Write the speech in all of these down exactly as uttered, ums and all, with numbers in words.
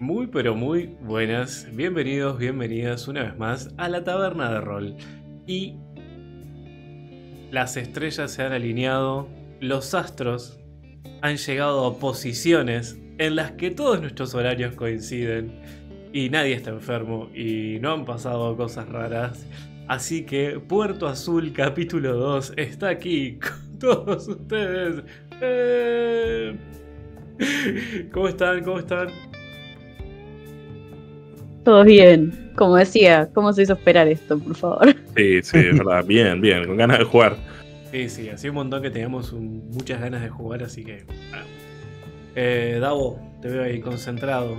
Muy pero muy buenas, bienvenidos, bienvenidas una vez más a La Taberna de Rol. Y las estrellas se han alineado, los astros han llegado a posiciones en las que todos nuestros horarios coinciden y nadie está enfermo y no han pasado cosas raras. Así que Puerto Azul capítulo dos está aquí con todos ustedes. Eh... ¿Cómo están? ¿Cómo están? Todo bien, como decía, ¿cómo se hizo esperar esto, por favor? Sí, sí, es verdad, bien, bien, con ganas de jugar. Sí, sí, hace un montón que teníamos un, muchas ganas de jugar, así que... Eh, Davo, te veo ahí concentrado.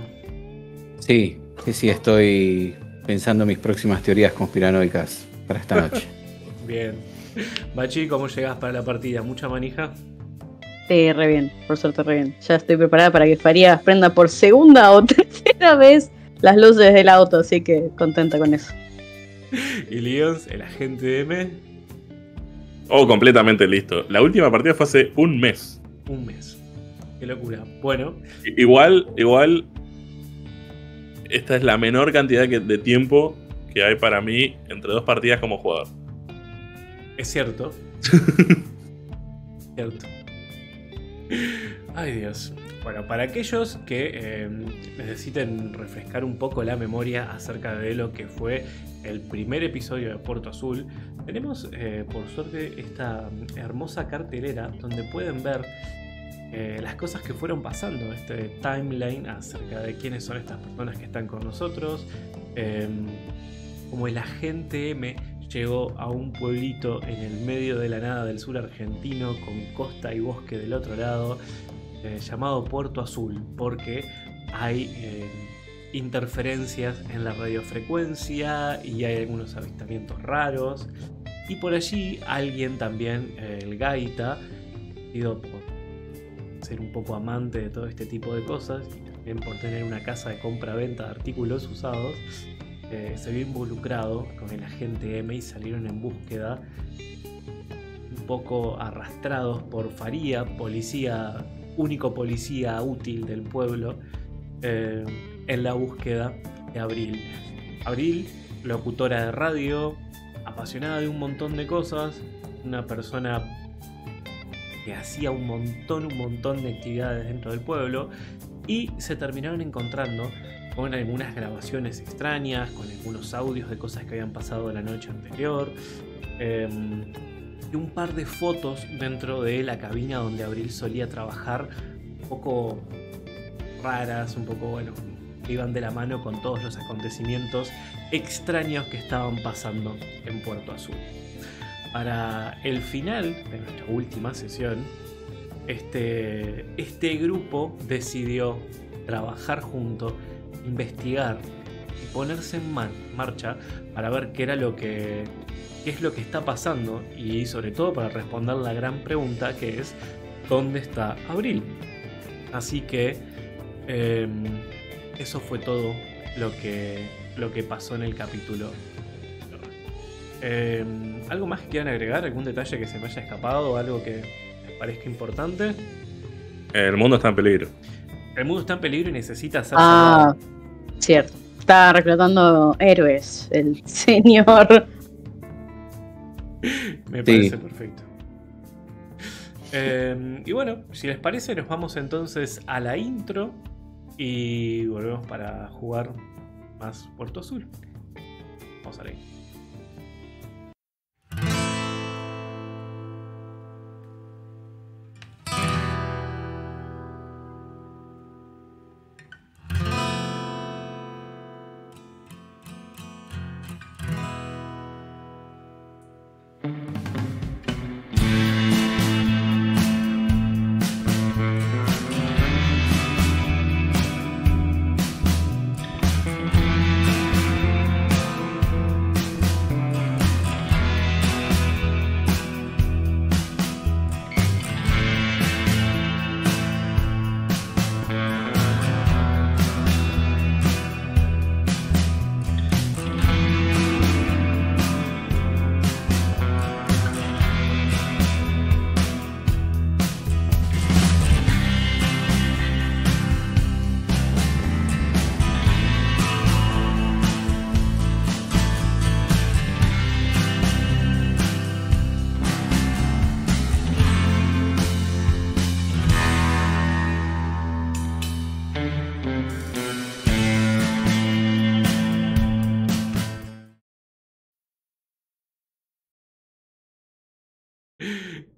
Sí, sí, sí, estoy pensando en mis próximas teorías conspiranoicas para esta noche. Bien. Bachi, ¿cómo llegás para la partida? ¿Mucha manija? Sí, re bien, por suerte re bien. Ya estoy preparada para que Farías prenda por segunda o tercera vez las luces del auto, así que contenta con eso. Y Lions, el agente M. Oh, completamente listo. La última partida fue hace un mes. Un mes. Qué locura. Bueno. Igual, igual. Esta es la menor cantidad que, de tiempo que hay para mí entre dos partidas como jugador. Es cierto. Cierto. Ay, Dios. Bueno, para aquellos que eh, necesiten refrescar un poco la memoria acerca de lo que fue el primer episodio de Puerto Azul, tenemos eh, por suerte esta hermosa cartelera donde pueden ver eh, las cosas que fueron pasando, este timeline acerca de quiénes son estas personas que están con nosotros, eh, como el agente M llegó a un pueblito en el medio de la nada del sur argentino con costa y bosque del otro lado, Eh, llamado Puerto Azul, porque hay eh, interferencias en la radiofrecuencia y hay algunos avistamientos raros. Y por allí alguien también, eh, el Gaita, ido por ser un poco amante de todo este tipo de cosas y también por tener una casa de compra-venta de artículos usados, eh, se vio involucrado con el agente M y salieron en búsqueda, un poco arrastrados por Faría, policía... único policía útil del pueblo, eh, en la búsqueda de Abril. Abril, locutora de radio, apasionada de un montón de cosas, una persona que hacía un montón, un montón de actividades dentro del pueblo, y se terminaron encontrando con algunas grabaciones extrañas, con algunos audios de cosas que habían pasado la noche anterior, eh, y un par de fotos dentro de la cabina donde Abril solía trabajar, un poco raras, un poco, bueno, que iban de la mano con todos los acontecimientos extraños que estaban pasando en Puerto Azul. Para el final de nuestra última sesión, este, este grupo decidió trabajar junto, investigar y ponerse en man, marcha para ver qué era lo que... qué es lo que está pasando y sobre todo para responder la gran pregunta que es ¿dónde está Abril? Así que eh, eso fue todo lo que, lo que pasó en el capítulo. Eh, ¿Algo más que quieran agregar? ¿Algún detalle que se me haya escapado? ¿Algo que les parezca importante? El mundo está en peligro. El mundo está en peligro y necesita ser salvado. Ah, cierto. Está reclutando héroes el señor... Me parece sí. Perfecto. Eh, y bueno, si les parece, nos vamos entonces a la intro y volvemos para jugar más Puerto Azul. Vamos a ver.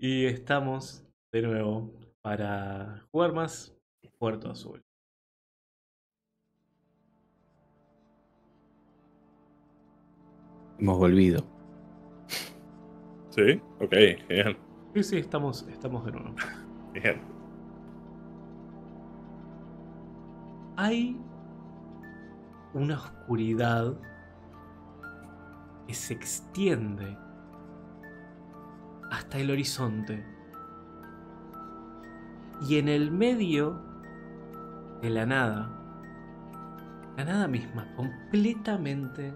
Y estamos de nuevo para jugar más Puerto Azul. Hemos volvido. Sí, ok, genial. Sí, sí, estamos, estamos de nuevo. Bien. Hay una oscuridad que se extiende hasta el horizonte. Y en el medio de la nada, la nada misma, completamente,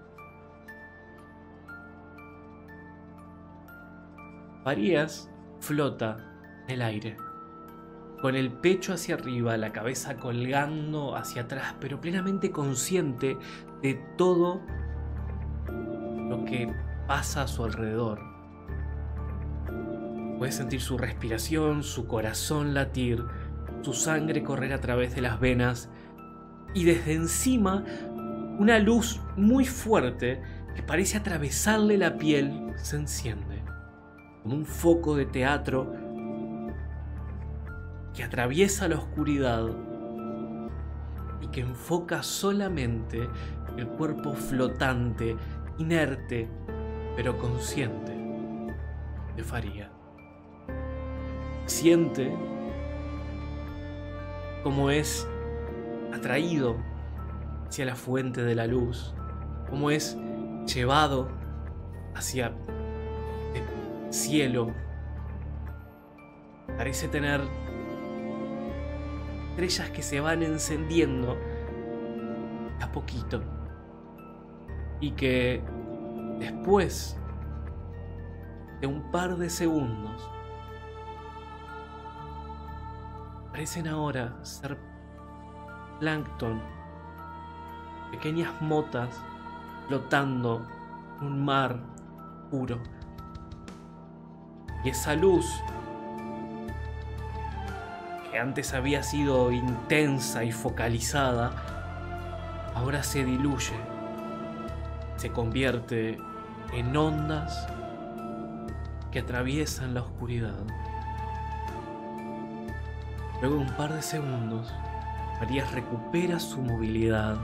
Farías flota en el aire, con el pecho hacia arriba, la cabeza colgando hacia atrás, pero plenamente consciente de todo lo que pasa a su alrededor. Puedes sentir su respiración, su corazón latir, su sangre correr a través de las venas y desde encima una luz muy fuerte que parece atravesarle la piel se enciende, como un foco de teatro que atraviesa la oscuridad y que enfoca solamente el cuerpo flotante, inerte, pero consciente de Faría. Siente como es atraído hacia la fuente de la luz, como es llevado hacia el cielo. Parece tener estrellas que se van encendiendo a poquito y que después de un par de segundos parecen ahora ser plancton, pequeñas motas flotando en un mar puro. Y esa luz que antes había sido intensa y focalizada, ahora se diluye, se convierte en ondas que atraviesan la oscuridad. Luego de un par de segundos, Farías recupera su movilidad,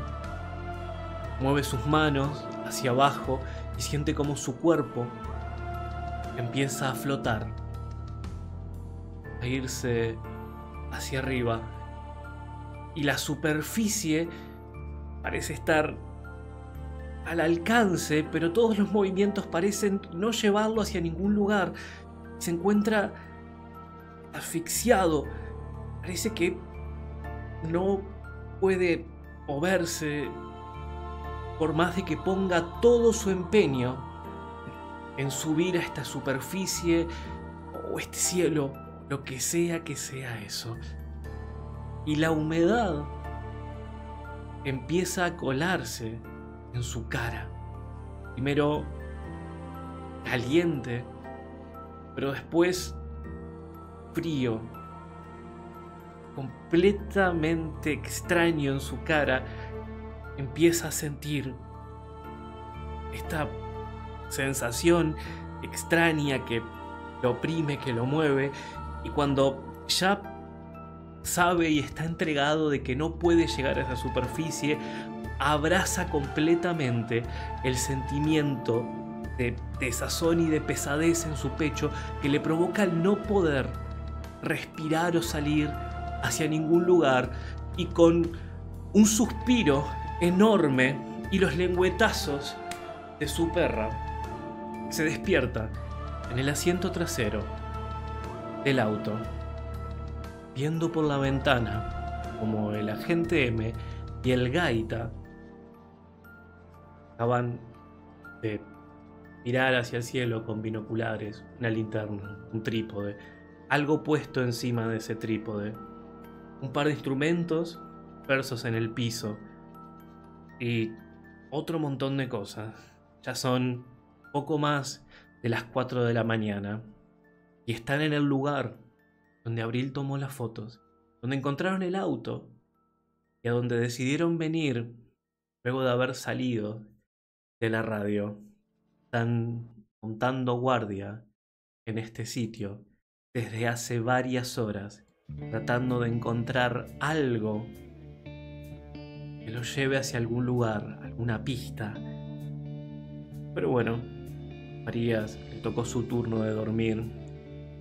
mueve sus manos hacia abajo y siente como su cuerpo empieza a flotar, a irse hacia arriba, y la superficie parece estar al alcance, pero todos los movimientos parecen no llevarlo hacia ningún lugar. Se encuentra asfixiado. Parece que no puede moverse por más de que ponga todo su empeño en subir a esta superficie o este cielo, lo que sea que sea eso. Y la humedad empieza a colarse en su cara. Primero caliente, pero después frío. Completamente extraño en su cara, empieza a sentir esta sensación extraña que lo oprime, que lo mueve, y cuando ya sabe y está entregado de que no puede llegar a esa superficie, abraza completamente el sentimiento de desazón y de pesadez en su pecho que le provoca el no poder respirar o salir hacia ningún lugar, y con un suspiro enorme y los lengüetazos de su perra se despierta en el asiento trasero del auto, viendo por la ventana como el agente M y el Gaita acaban de mirar hacia el cielo con binoculares, una linterna, un trípode, algo puesto encima de ese trípode, un par de instrumentos versos en el piso y otro montón de cosas. Ya son poco más de las cuatro de la mañana y están en el lugar donde Abril tomó las fotos, donde encontraron el auto y a donde decidieron venir luego de haber salido de la radio. Están montando guardia en este sitio desde hace varias horas, tratando de encontrar algo que lo lleve hacia algún lugar, alguna pista. Pero bueno, Farías le tocó su turno de dormir,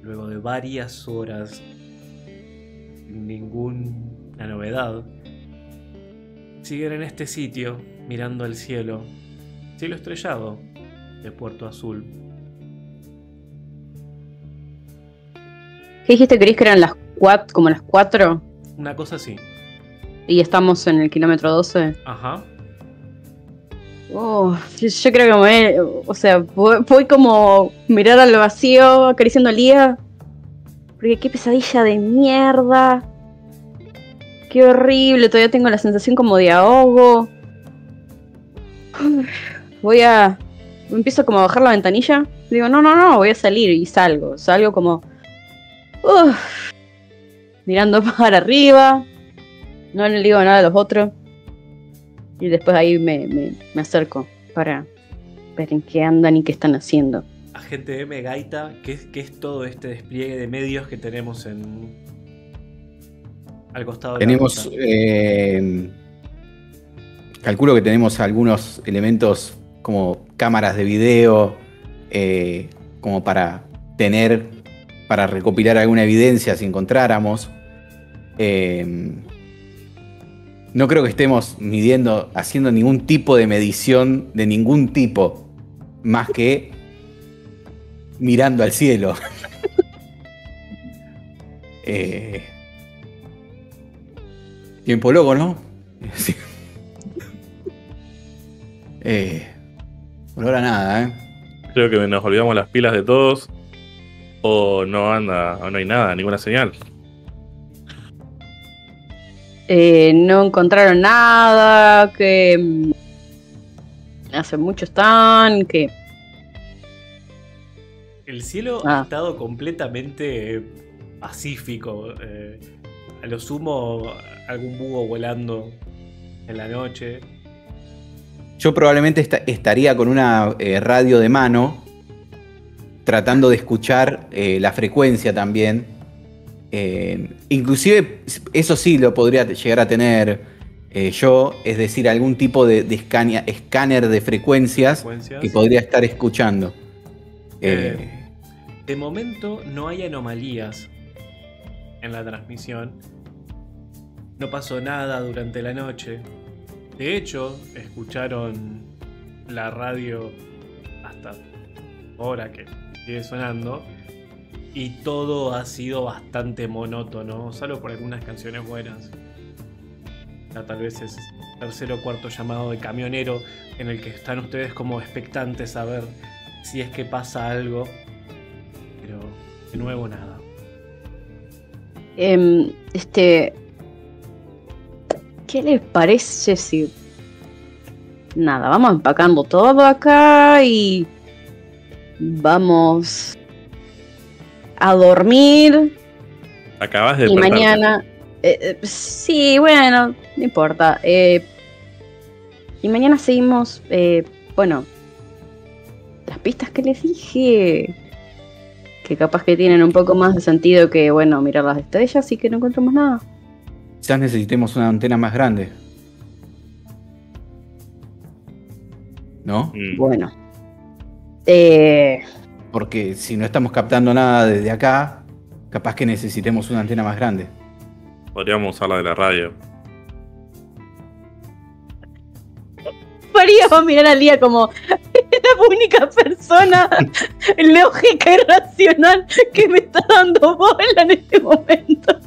luego de varias horas, sin ninguna novedad. Siguen en este sitio, mirando al cielo, cielo estrellado de Puerto Azul. ¿Qué dijiste, Chris, que eran las cuatro, como las cuatro? Una cosa así. Y estamos en el kilómetro doce. Ajá. Oh, yo creo que me... O sea, voy, voy como mirar al vacío, acariciando al día. Porque qué pesadilla de mierda. Qué horrible, todavía tengo la sensación como de ahogo. Voy a... Empiezo como a bajar la ventanilla. Digo, no, no, no, voy a salir y salgo. Salgo como... Uh, mirando para arriba. No le digo nada a los otros. Y después ahí me, me, me acerco para ver en qué andan y qué están haciendo. Agente M, Gaita, ¿qué, qué es todo este despliegue de medios que tenemos en al costado de tenemos, la ruta? Eh, calculo que tenemos algunos elementos como cámaras de video, eh, como para tener, para recopilar alguna evidencia si encontráramos. Eh, No creo que estemos midiendo, haciendo ningún tipo de medición de ningún tipo, más que mirando al cielo. eh, tiempo loco, ¿no? eh, por ahora nada, ¿eh? Creo que nos olvidamos las pilas de todos, o no anda, o no hay nada, ninguna señal. Eh, no encontraron nada, que hace mucho están, que... El cielo ah. ha estado completamente pacífico. Eh, a lo sumo, algún búho volando en la noche. Yo probablemente est estaría con una eh, radio de mano, tratando de escuchar eh, la frecuencia también. Eh, inclusive, eso sí lo podría llegar a tener eh, yo, es decir, algún tipo de, de escania, escáner de frecuencias, frecuencias que podría estar escuchando. Eh, eh, de momento no hay anomalías en la transmisión. No pasó nada durante la noche. De hecho, escucharon la radio hasta ahora que sigue sonando. Y todo ha sido bastante monótono, salvo por algunas canciones buenas. Ya, tal vez es el tercer o cuarto llamado de camionero en el que están ustedes como expectantes a ver si es que pasa algo. Pero de nuevo nada. Um, este... ¿Qué les parece si... Nada, vamos empacando todo acá y... Vamos... a dormir. Acabas de... Y mañana... Eh, eh, sí, bueno, no importa. Eh, y mañana seguimos... Eh, bueno... Las pistas que les dije... Que capaz que tienen un poco más de sentido que, bueno, mirar las estrellas y que no encontramos nada. Quizás necesitemos una antena más grande. ¿No? Mm. Bueno. Eh... Porque si no estamos captando nada desde acá, capaz que necesitemos una antena más grande. Podríamos usar la de la radio. Farías va a mirar al día como... Es la única persona lógica y racional que me está dando bola en este momento.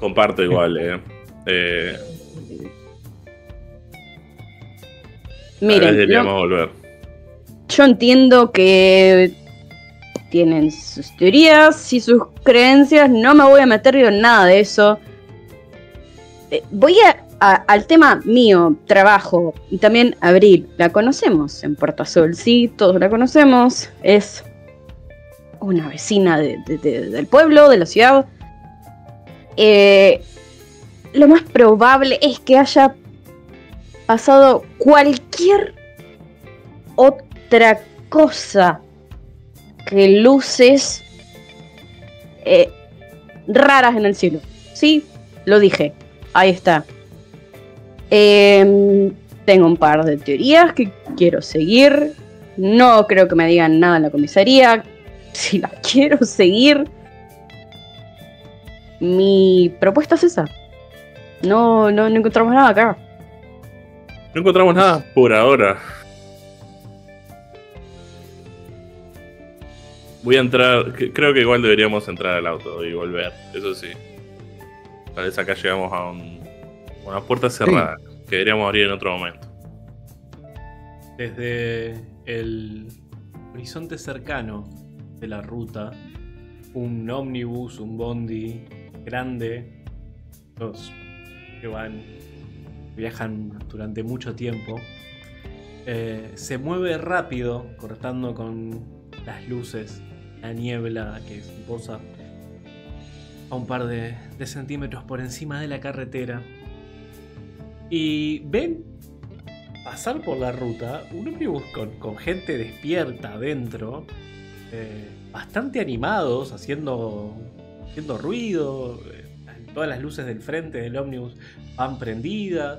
Comparto igual, eh. eh... Miren, no, volver. Yo entiendo que tienen sus teorías y sus creencias, no me voy a meter en nada de eso. Eh, voy a, a, al tema mío, trabajo, y también Abril, la conocemos en Puerto Azul, sí, todos la conocemos, es una vecina de, de, de, del pueblo, de la ciudad. Eh, lo más probable es que haya pasado cualquier otra cosa eh, luces eh, raras en el cielo. Sí, lo dije. Ahí está. Eh, tengo un par de teorías que quiero seguir. No creo que me digan nada en la comisaría. Si las quiero seguir. Mi propuesta es esa. No, no, no encontramos nada acá. No encontramos nada por ahora. Voy a entrar... Creo que igual deberíamos entrar al auto y volver. Eso sí. Tal vez acá llegamos a un, una puerta cerrada. Sí. Que deberíamos abrir en otro momento. Desde el horizonte cercano de la ruta, un ómnibus, un bondi grande, los que van, viajan durante mucho tiempo, eh, se mueve rápido, cortando con las luces la niebla que se posa a un par de, de centímetros por encima de la carretera, y ven pasar por la ruta un ómnibus con, con gente despierta adentro, eh, bastante animados, haciendo, haciendo ruido. Todas las luces del frente del ómnibus van prendidas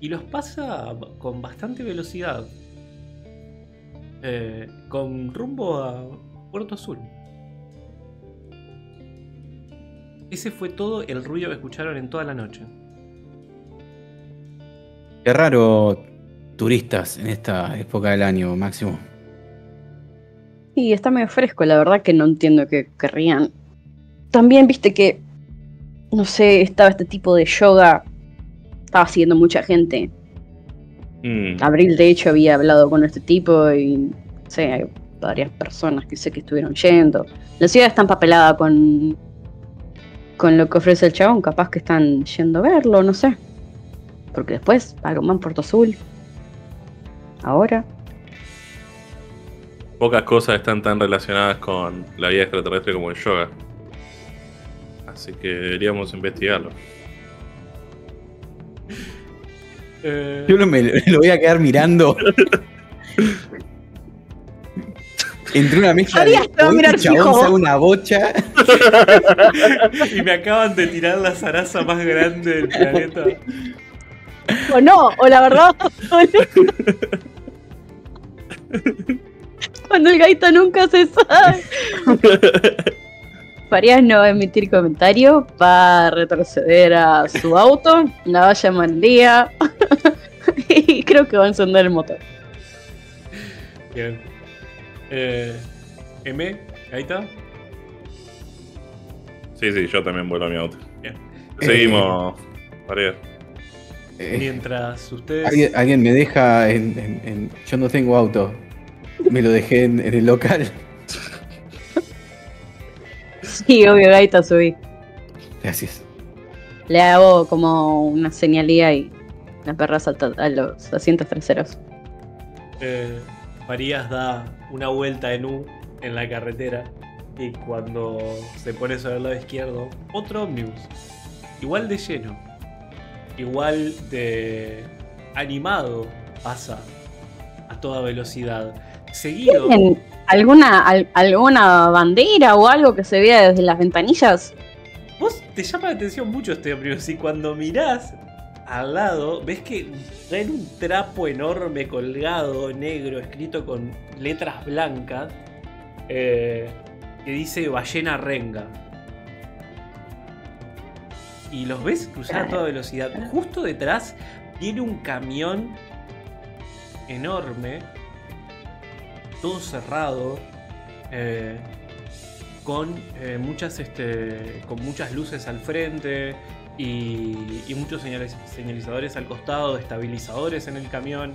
y los pasa con bastante velocidad, eh, con rumbo a Puerto Azul. Ese fue todo el ruido que escucharon en toda la noche. Qué raro, turistas en esta época del año, Máximo. Sí, está medio fresco, la verdad que no entiendo qué querrían. También viste que, no sé, estaba este tipo de yoga, estaba siguiendo mucha gente. Mm. Abril, de hecho, había hablado con este tipo y, no sé, hay varias personas que sé que estuvieron yendo. La ciudad está empapelada con, con lo que ofrece el chabón, capaz que están yendo a verlo, no sé. Porque después, algo más en Puerto Azul. Ahora. Pocas cosas están tan relacionadas con la vida extraterrestre como el yoga. Así que deberíamos investigarlo. Eh... Yo no me lo voy a quedar mirando. Entre una mezcla de un chabón a una bocha. Y me acaban de tirar la zaraza más grande del planeta. O no, o la verdad. Cuando el gaita nunca se sabe. Farías no va a emitir comentario, va a retroceder a su auto, la va a llamar al día y creo que va a encender el motor. Bien. Eh, M, Gaita. Sí, sí, yo también vuelo a mi auto. Bien. Seguimos, Farías. Eh, Mientras ustedes... ¿Alguien, alguien me deja en, en, en... Yo no tengo auto. Me lo dejé en, en el local. Sí, obvio, Gaita, subí. Gracias. Le hago como una señalía y la perra salta a los asientos traseros. Eh, Farías da una vuelta en U en la carretera y cuando se pone sobre el lado izquierdo, otro ómnibus. Igual de lleno, igual de animado, pasa a toda velocidad. Seguido... Bien. ¿Alguna, al, ¿Alguna bandera o algo que se vea desde las ventanillas? Vos te llama la atención mucho este ómnibus y cuando mirás al lado ves que traen un trapo enorme colgado, negro, escrito con letras blancas, eh, que dice Ballena Renga. Y los ves cruzar a toda velocidad. Justo detrás viene un camión enorme, todo cerrado, eh, con, eh, muchas, este, con muchas luces al frente y, y muchos señales, señalizadores al costado, estabilizadores en el camión,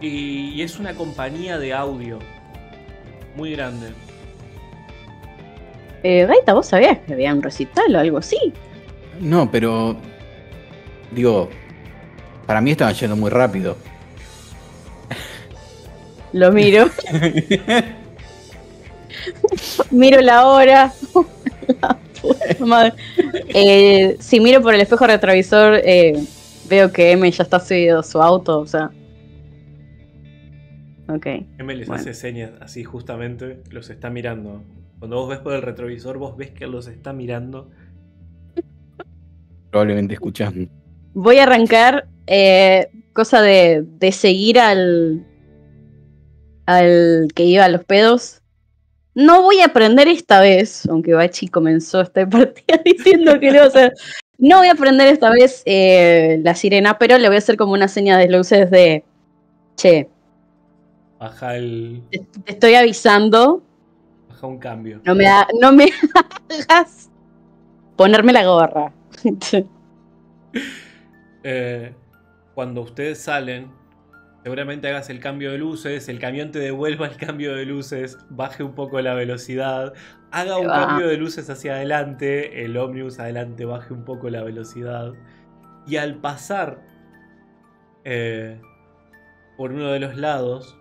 y, y es una compañía de audio muy grande. eh, Gaita, ¿vos sabías que había un recital o algo así? No, pero digo, para mí estaban yendo muy rápido. Lo miro. Miro la hora. La puta madre. Eh, si miro por el espejo retrovisor, eh, veo que M ya está subido a su auto, o sea. Ok. M les bueno. hace señas así justamente, los está mirando. Cuando vos ves por el retrovisor, vos ves que los está mirando. Probablemente escuchás. Voy a arrancar eh, cosa de, de seguir al al que iba a los pedos. No voy a aprender esta vez, aunque Bachi comenzó esta partida diciendo que le va a hacer. No voy a aprender esta vez eh, la sirena, pero le voy a hacer como una seña de luces de... Che. Baja el... Te estoy avisando. Baja un cambio. No me, ha... no me hagas ponerme la gorra. eh, cuando ustedes salen, seguramente hagas el cambio de luces, el camión te devuelva el cambio de luces, baje un poco la velocidad... Haga un cambio de luces hacia adelante, el ómnibus adelante baje un poco la velocidad. Y al pasar eh, por uno de los lados,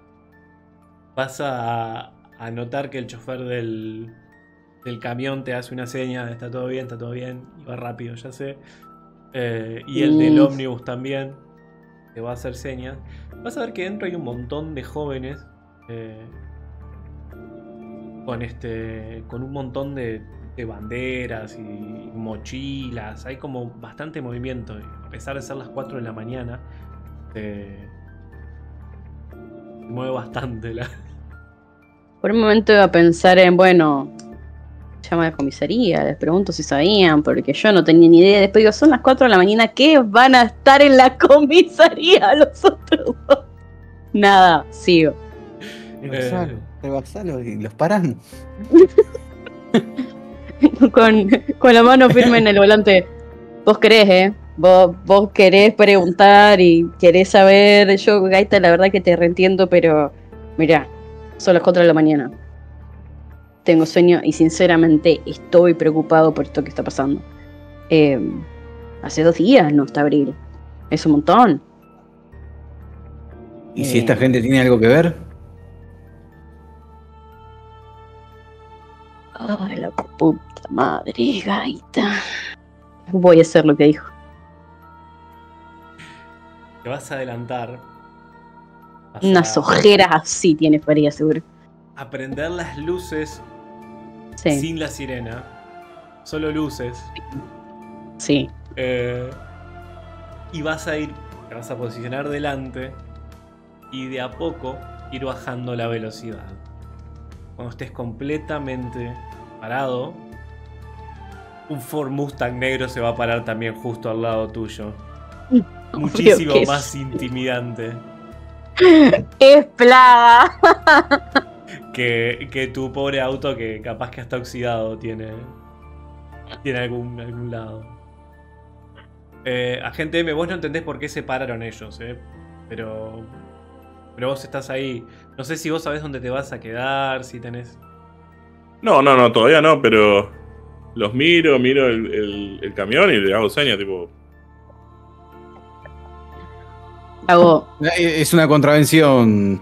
vas a, a notar que el chofer del, del camión te hace una seña, está todo bien, está todo bien, y va rápido, ya sé. Eh, y el del ómnibus también te va a hacer señas. Vas a ver que dentro hay un montón de jóvenes... Eh, Con, este, con un montón de, de banderas y mochilas. Hay como bastante movimiento. A pesar de ser las cuatro de la mañana, eh, se mueve bastante. La... Por un momento iba a pensar en, bueno, llama a la comisaría, les pregunto si sabían, porque yo no tenía ni idea. Después digo, son las cuatro de la mañana, ¿qué van a estar en la comisaría los otros dos? Nada, sigo. Eh... y los paramos con, con la mano firme en el volante. Vos querés, eh vos, vos querés preguntar y querés saber. Yo, Gaita, la verdad que te reentiendo, pero mirá, son las cuatro de la mañana, tengo sueño y sinceramente estoy preocupado por esto que está pasando. eh, hace dos días no está Abril, es un montón. ¿Y eh... si esta gente tiene algo que ver? Ay, la puta madre, Gaita. Voy a hacer lo que dijo. Te vas a adelantar. Vas Unas a... ojeras así tiene Farías, seguro. A prender las luces, sí. Sin la sirena. Solo luces. Sí. Eh, y vas a ir, te vas a posicionar delante y de a poco ir bajando la velocidad. Cuando estés completamente parado, un Ford Mustang negro se va a parar también justo al lado tuyo. No, muchísimo más es... intimidante. Es plaga. Que, que tu pobre auto, que capaz que hasta oxidado tiene, tiene algún, algún lado. Eh, Agente M, vos no entendés por qué se pararon ellos, eh, pero... Pero vos estás ahí. No sé si vos sabés dónde te vas a quedar, si tenés... No, no, no, todavía no, pero... Los miro, miro el, el, el camión y le hago señas, tipo... Hago... Es una contravención...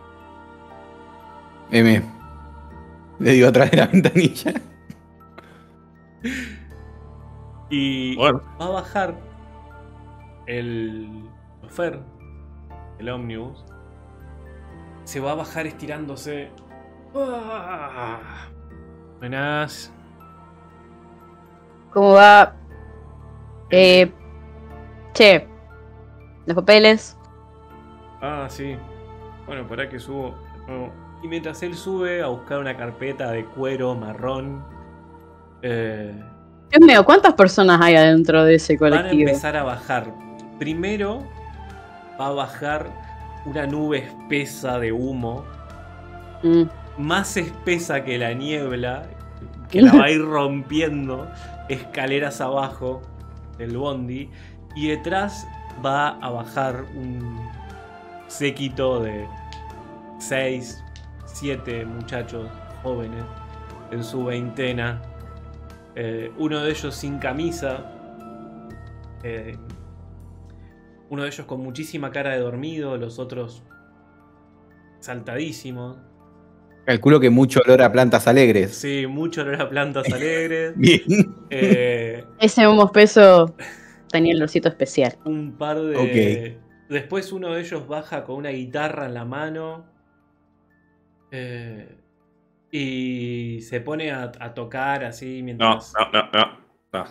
M. Le digo atrás de la ventanilla. Y... Bueno. Va a bajar... El... Fer. El ómnibus. Se va a bajar estirándose. ¡Ah! Buenas. ¿Cómo va? Eh, che, los papeles. Ah, sí. Bueno, pará que subo. No. Y mientras él sube a buscar una carpeta de cuero marrón. Eh, Dios mío, ¿cuántas personas hay adentro de ese colectivo? Van a empezar a bajar. Primero va a bajar una nube espesa de humo, mm. más espesa que la niebla, que la va a ir rompiendo escaleras abajo del bondi, y detrás va a bajar un séquito de seis, siete muchachos jóvenes en su veintena, eh, uno de ellos sin camisa, eh, uno de ellos con muchísima cara de dormido, los otros saltadísimos. Calculo que mucho olor a plantas alegres. Sí, mucho olor a plantas alegres. Bien. Eh, Ese humo espeso tenía el olorcito especial. Un par de... Okay. Después uno de ellos baja con una guitarra en la mano. Eh, y se pone a, a tocar así mientras... No, no, no, no. no.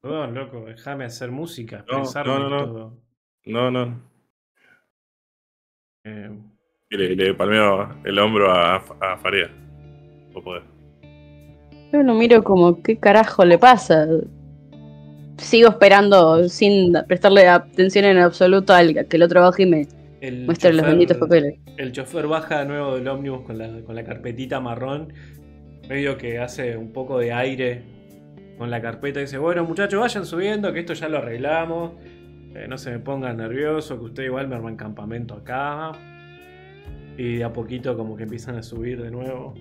Perdón, loco, déjame hacer música. No, no, no, no. Todo. No, no. Eh... Y le, le palmeo el hombro a, a Farías. Por poder. Yo lo miro como, ¿qué carajo le pasa? Sigo esperando sin prestarle atención en absoluto a que lo trabaje y me el muestre chofer, los benditos papeles. El chofer baja de nuevo del ómnibus con la, con la carpetita marrón, medio que hace un poco de aire con la carpeta y dice, bueno muchachos, vayan subiendo que esto ya lo arreglamos, eh, no se me pongan nervioso que usted igual me arma en campamento acá. Y de a poquito como que empiezan a subir de nuevo.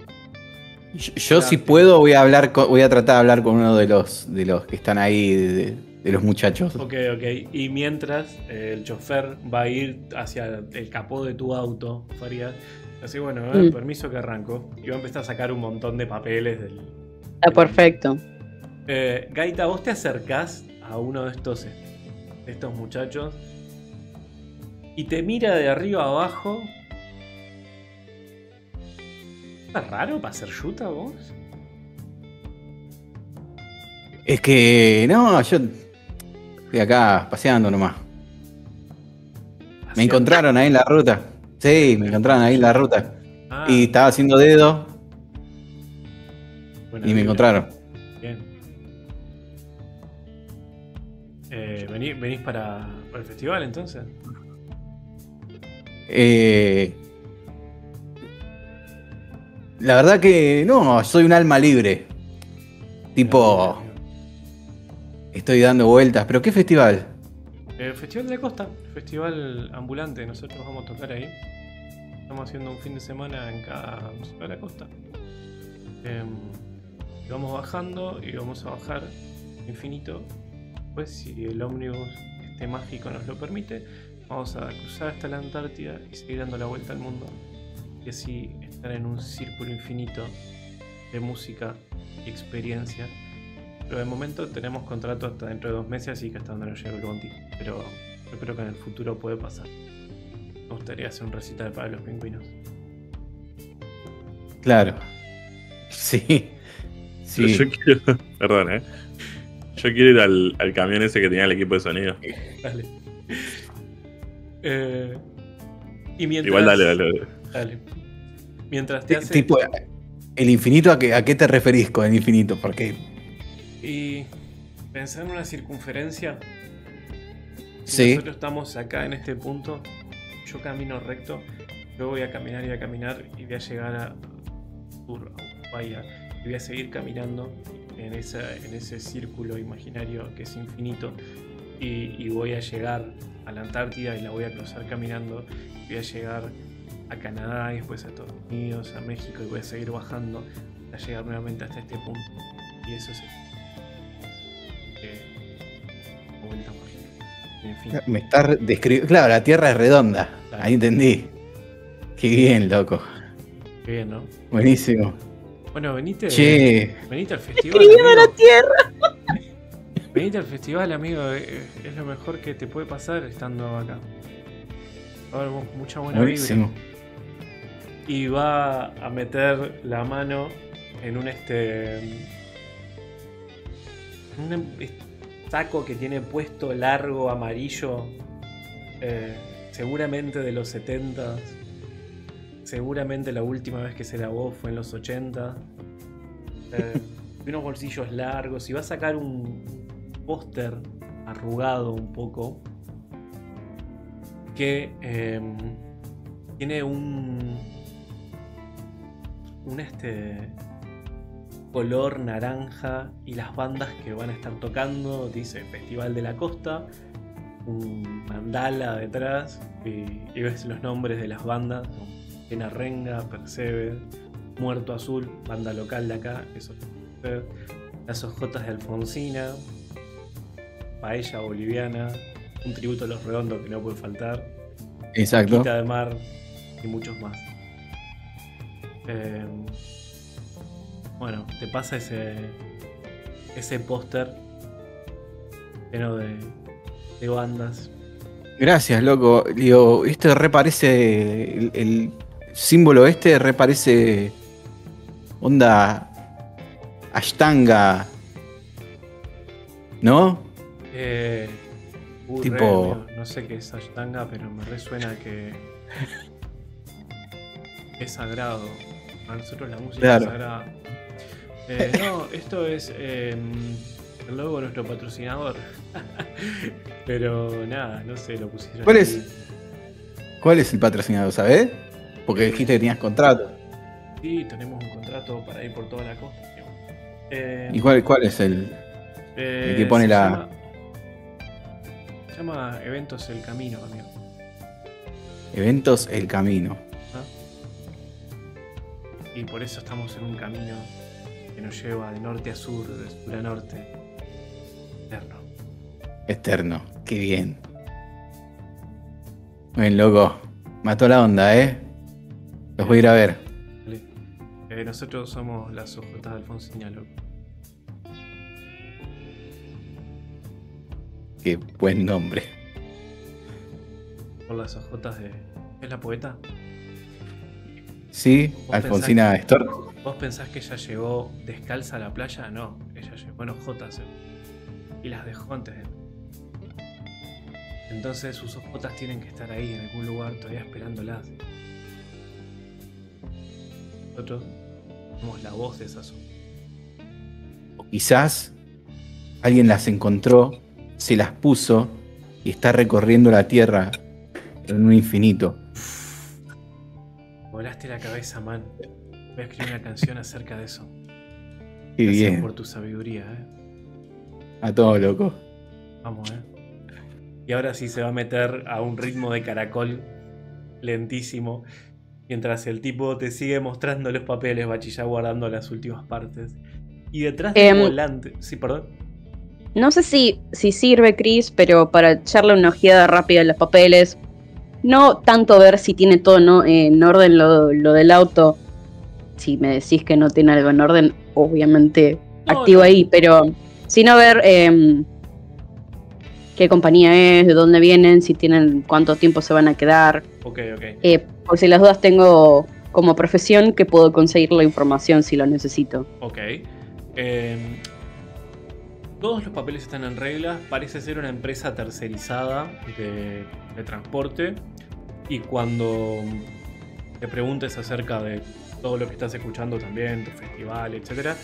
Yo, yo si puedo voy a hablar con, voy a tratar de hablar con uno de los de los que están ahí, de, de los muchachos. Ok, ok. Y mientras eh, el chofer va a ir hacia el capó de tu auto, Farías. Así bueno, eh, mm. permiso que arranco. Y va a empezar a sacar un montón de papeles del... Está del, perfecto. Eh, Gaita, vos te acercás a uno de estos, de estos muchachos y te mira de arriba abajo. ¿Estás raro para ser yuta vos? Es que... no, yo... estoy acá paseando nomás. ¿Paseando? Me encontraron ahí en la ruta. Sí, me encontraron ahí en la ruta. Ah. Y estaba haciendo dedo. Buena y vida. Me encontraron. Bien. Eh, ¿venís, venís para, para el festival entonces? Eh... La verdad que no, soy un alma libre. Tipo... estoy dando vueltas, pero ¿qué festival? El Festival de la Costa, festival ambulante. Nosotros vamos a tocar ahí. Estamos haciendo un fin de semana en cada municipio de la costa. Eh, vamos bajando y vamos a bajar infinito. Pues si el ómnibus este mágico nos lo permite, vamos a cruzar hasta la Antártida y seguir dando la vuelta al mundo. Y así estar en un círculo infinito de música y experiencia. Pero de momento tenemos contrato hasta dentro de dos meses, así que hasta donde nos llegue el bondi. Pero yo creo que en el futuro puede pasar. Me gustaría hacer un recital para los pingüinos. Claro. Sí. sí. Yo quiero... Perdón, ¿eh? Yo quiero ir al, al camión ese que tenía el equipo de sonido. Dale. Eh... Y mientras... Igual dale, dale. dale. Dale. Mientras te hace... Tipo, ¿el infinito a qué, a qué te referís con el infinito? Porque... Y pensar en una circunferencia. Sí. Nosotros estamos acá en este punto. Yo camino recto. Yo voy a caminar y a caminar. Y voy a llegar a Urbaya. Y voy a seguir caminando en, esa, en ese círculo imaginario que es infinito. Y, y voy a llegar a la Antártida. Y la voy a cruzar caminando. Voy a llegar... a Canadá y después a Estados Unidos, a México, y voy a seguir bajando hasta llegar nuevamente hasta este punto. Y eso es el... vuelta mágica. En fin. Me está describiendo. Claro, la Tierra es redonda. Claro. Ahí entendí. Qué bien, loco. Qué bien, ¿no? Buenísimo. Bueno, venite. Che. Venite al festival. ¡Escribió la Tierra! Venite al festival, amigo. Es lo mejor que te puede pasar estando acá. A ver, mucha buena vibra. Y va a meter la mano en un este un saco que tiene puesto largo, amarillo, eh, seguramente de los setenta. Seguramente la última vez que se lavó fue en los ochenta. Eh, unos bolsillos largos y va a sacar un póster arrugado un poco que eh, tiene un un este color naranja y las bandas que van a estar tocando, dice Festival de la Costa, un mandala detrás y, y ves los nombres de las bandas: Ballena Renga, Percebe, Puerto Azul, banda local de acá, eso es, Las Ojotas de Alfonsina, Paella Boliviana, un tributo a Los Redondos que no puede faltar. Exacto. Quita de Mar y muchos más. Eh, bueno, te pasa ese ese póster lleno de, de bandas Gracias, loco. Digo, este reparece. El, el símbolo este reparece. Onda. Ashtanga. ¿No? Eh. Uh, tipo. Re, no, no sé qué es Ashtanga, pero me resuena que. Es sagrado. A nosotros la música claro. es sagrada. Eh, no, esto es. Eh, el logo de nuestro patrocinador. Pero nada, no sé, lo pusieron. ¿Cuál ahí. es? ¿Cuál es el patrocinador, sabés? Porque dijiste que tenías contrato. Sí, tenemos un contrato para ir por toda la costa. Eh, ¿Y cuál, cuál es el, eh, el que pone se la. Llama, se llama Eventos el Camino, amigo. Eventos el Camino. ¿Ah? Y por eso estamos en un camino que nos lleva de norte a sur, de sur a norte. Eterno. Eterno, qué bien. Bien, loco. Mató la onda, ¿eh? Los voy a ir a ver. Eh, nosotros somos las ojotas de Alfonsina, loco. Qué buen nombre. Por las ojotas de... ¿Es la poeta? Sí, Alfonsina Storni. ¿Vos pensás que ella llegó descalza a la playa? No, ella llegó en ojotas. Eh. Y las dejó antes de... Entonces sus ojotas tienen que estar ahí en algún lugar todavía esperándolas. Nosotros somos la voz de esas ojotas. O quizás alguien las encontró, se las puso y está recorriendo la tierra en un infinito. Volaste la cabeza, man. Voy a escribir una canción acerca de eso. Qué Gracias bien. por tu sabiduría, eh. A todo, loco. Vamos, eh. Y ahora sí se va a meter a un ritmo de caracol lentísimo. Mientras el tipo te sigue mostrando los papeles, Bachi, ya guardando las últimas partes. Y detrás del um, volante... Sí, perdón. No sé si, si sirve, Chris, pero para echarle una ojeada rápida a los papeles. No tanto ver si tiene todo no, eh, en orden lo, lo del auto. Si me decís que no tiene algo en orden, obviamente no, activo no. ahí. Pero sino ver... Eh, qué compañía es, de dónde vienen, si tienen, cuánto tiempo se van a quedar. Ok, ok. Eh, por si las dudas tengo como profesión que puedo conseguir la información si lo necesito. Ok. Eh, todos los papeles están en regla. Parece ser una empresa tercerizada de, de transporte. Y cuando te preguntes acerca de todo lo que estás escuchando también, tu festival, etcétera,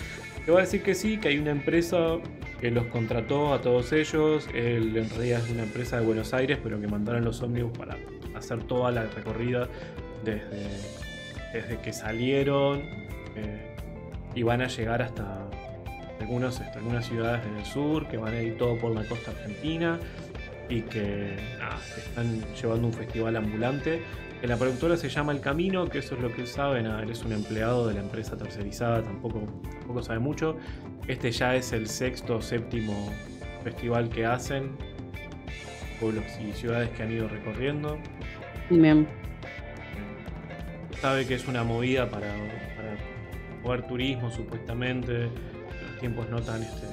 te va a decir que sí, que hay una empresa que los contrató a todos ellos. Él en realidad es una empresa de Buenos Aires, pero que mandaron los ómnibus para hacer toda la recorrida desde, desde que salieron eh, y van a llegar hasta algunos, hasta algunas ciudades en el sur, que van a ir todo por la costa argentina y que ah, están llevando un festival ambulante. La productora se llama El Camino, que eso es lo que saben. Él es un empleado de la empresa tercerizada, tampoco, tampoco sabe mucho. Este ya es el sexto o séptimo festival que hacen. Pueblos y ciudades que han ido recorriendo. Bien. Sabe que es una movida para, para mover turismo, supuestamente. Los tiempos no tan... Este...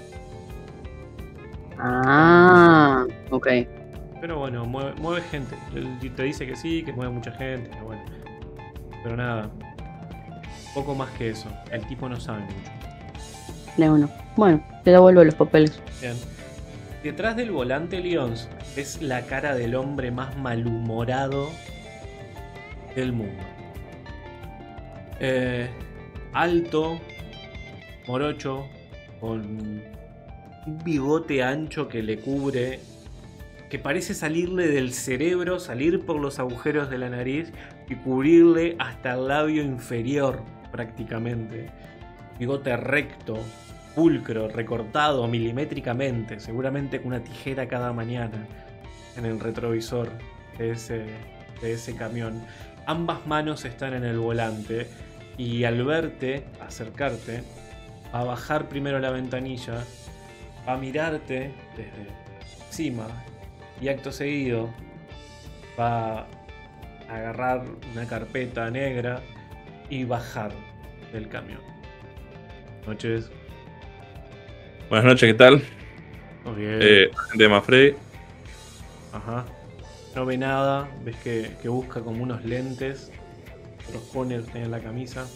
Ah, ok. Pero bueno, mueve, mueve gente. Te dice que sí, que mueve mucha gente. Pero bueno, pero nada, poco más que eso. El tipo no sabe mucho. No, no. Bueno, le devuelvo los papeles. Bien. Detrás del volante, Lyons, es la cara del hombre más malhumorado del mundo. Eh, alto, morocho, con un bigote ancho que le cubre... que parece salirle del cerebro, salir por los agujeros de la nariz y cubrirle hasta el labio inferior prácticamente. Bigote recto, pulcro, recortado milimétricamente, seguramente con una tijera cada mañana en el retrovisor de ese, de ese camión. Ambas manos están en el volante y al verte, acercarte, va a bajar primero la ventanilla, va a mirarte desde encima. Y acto seguido va a agarrar una carpeta negra y bajar del camión. Buenas noches. Buenas noches, ¿qué tal? Muy bien. Eh, de Mafre. Ajá. No ve nada, ves que, que busca como unos lentes, los pone, los tiene en la camisa.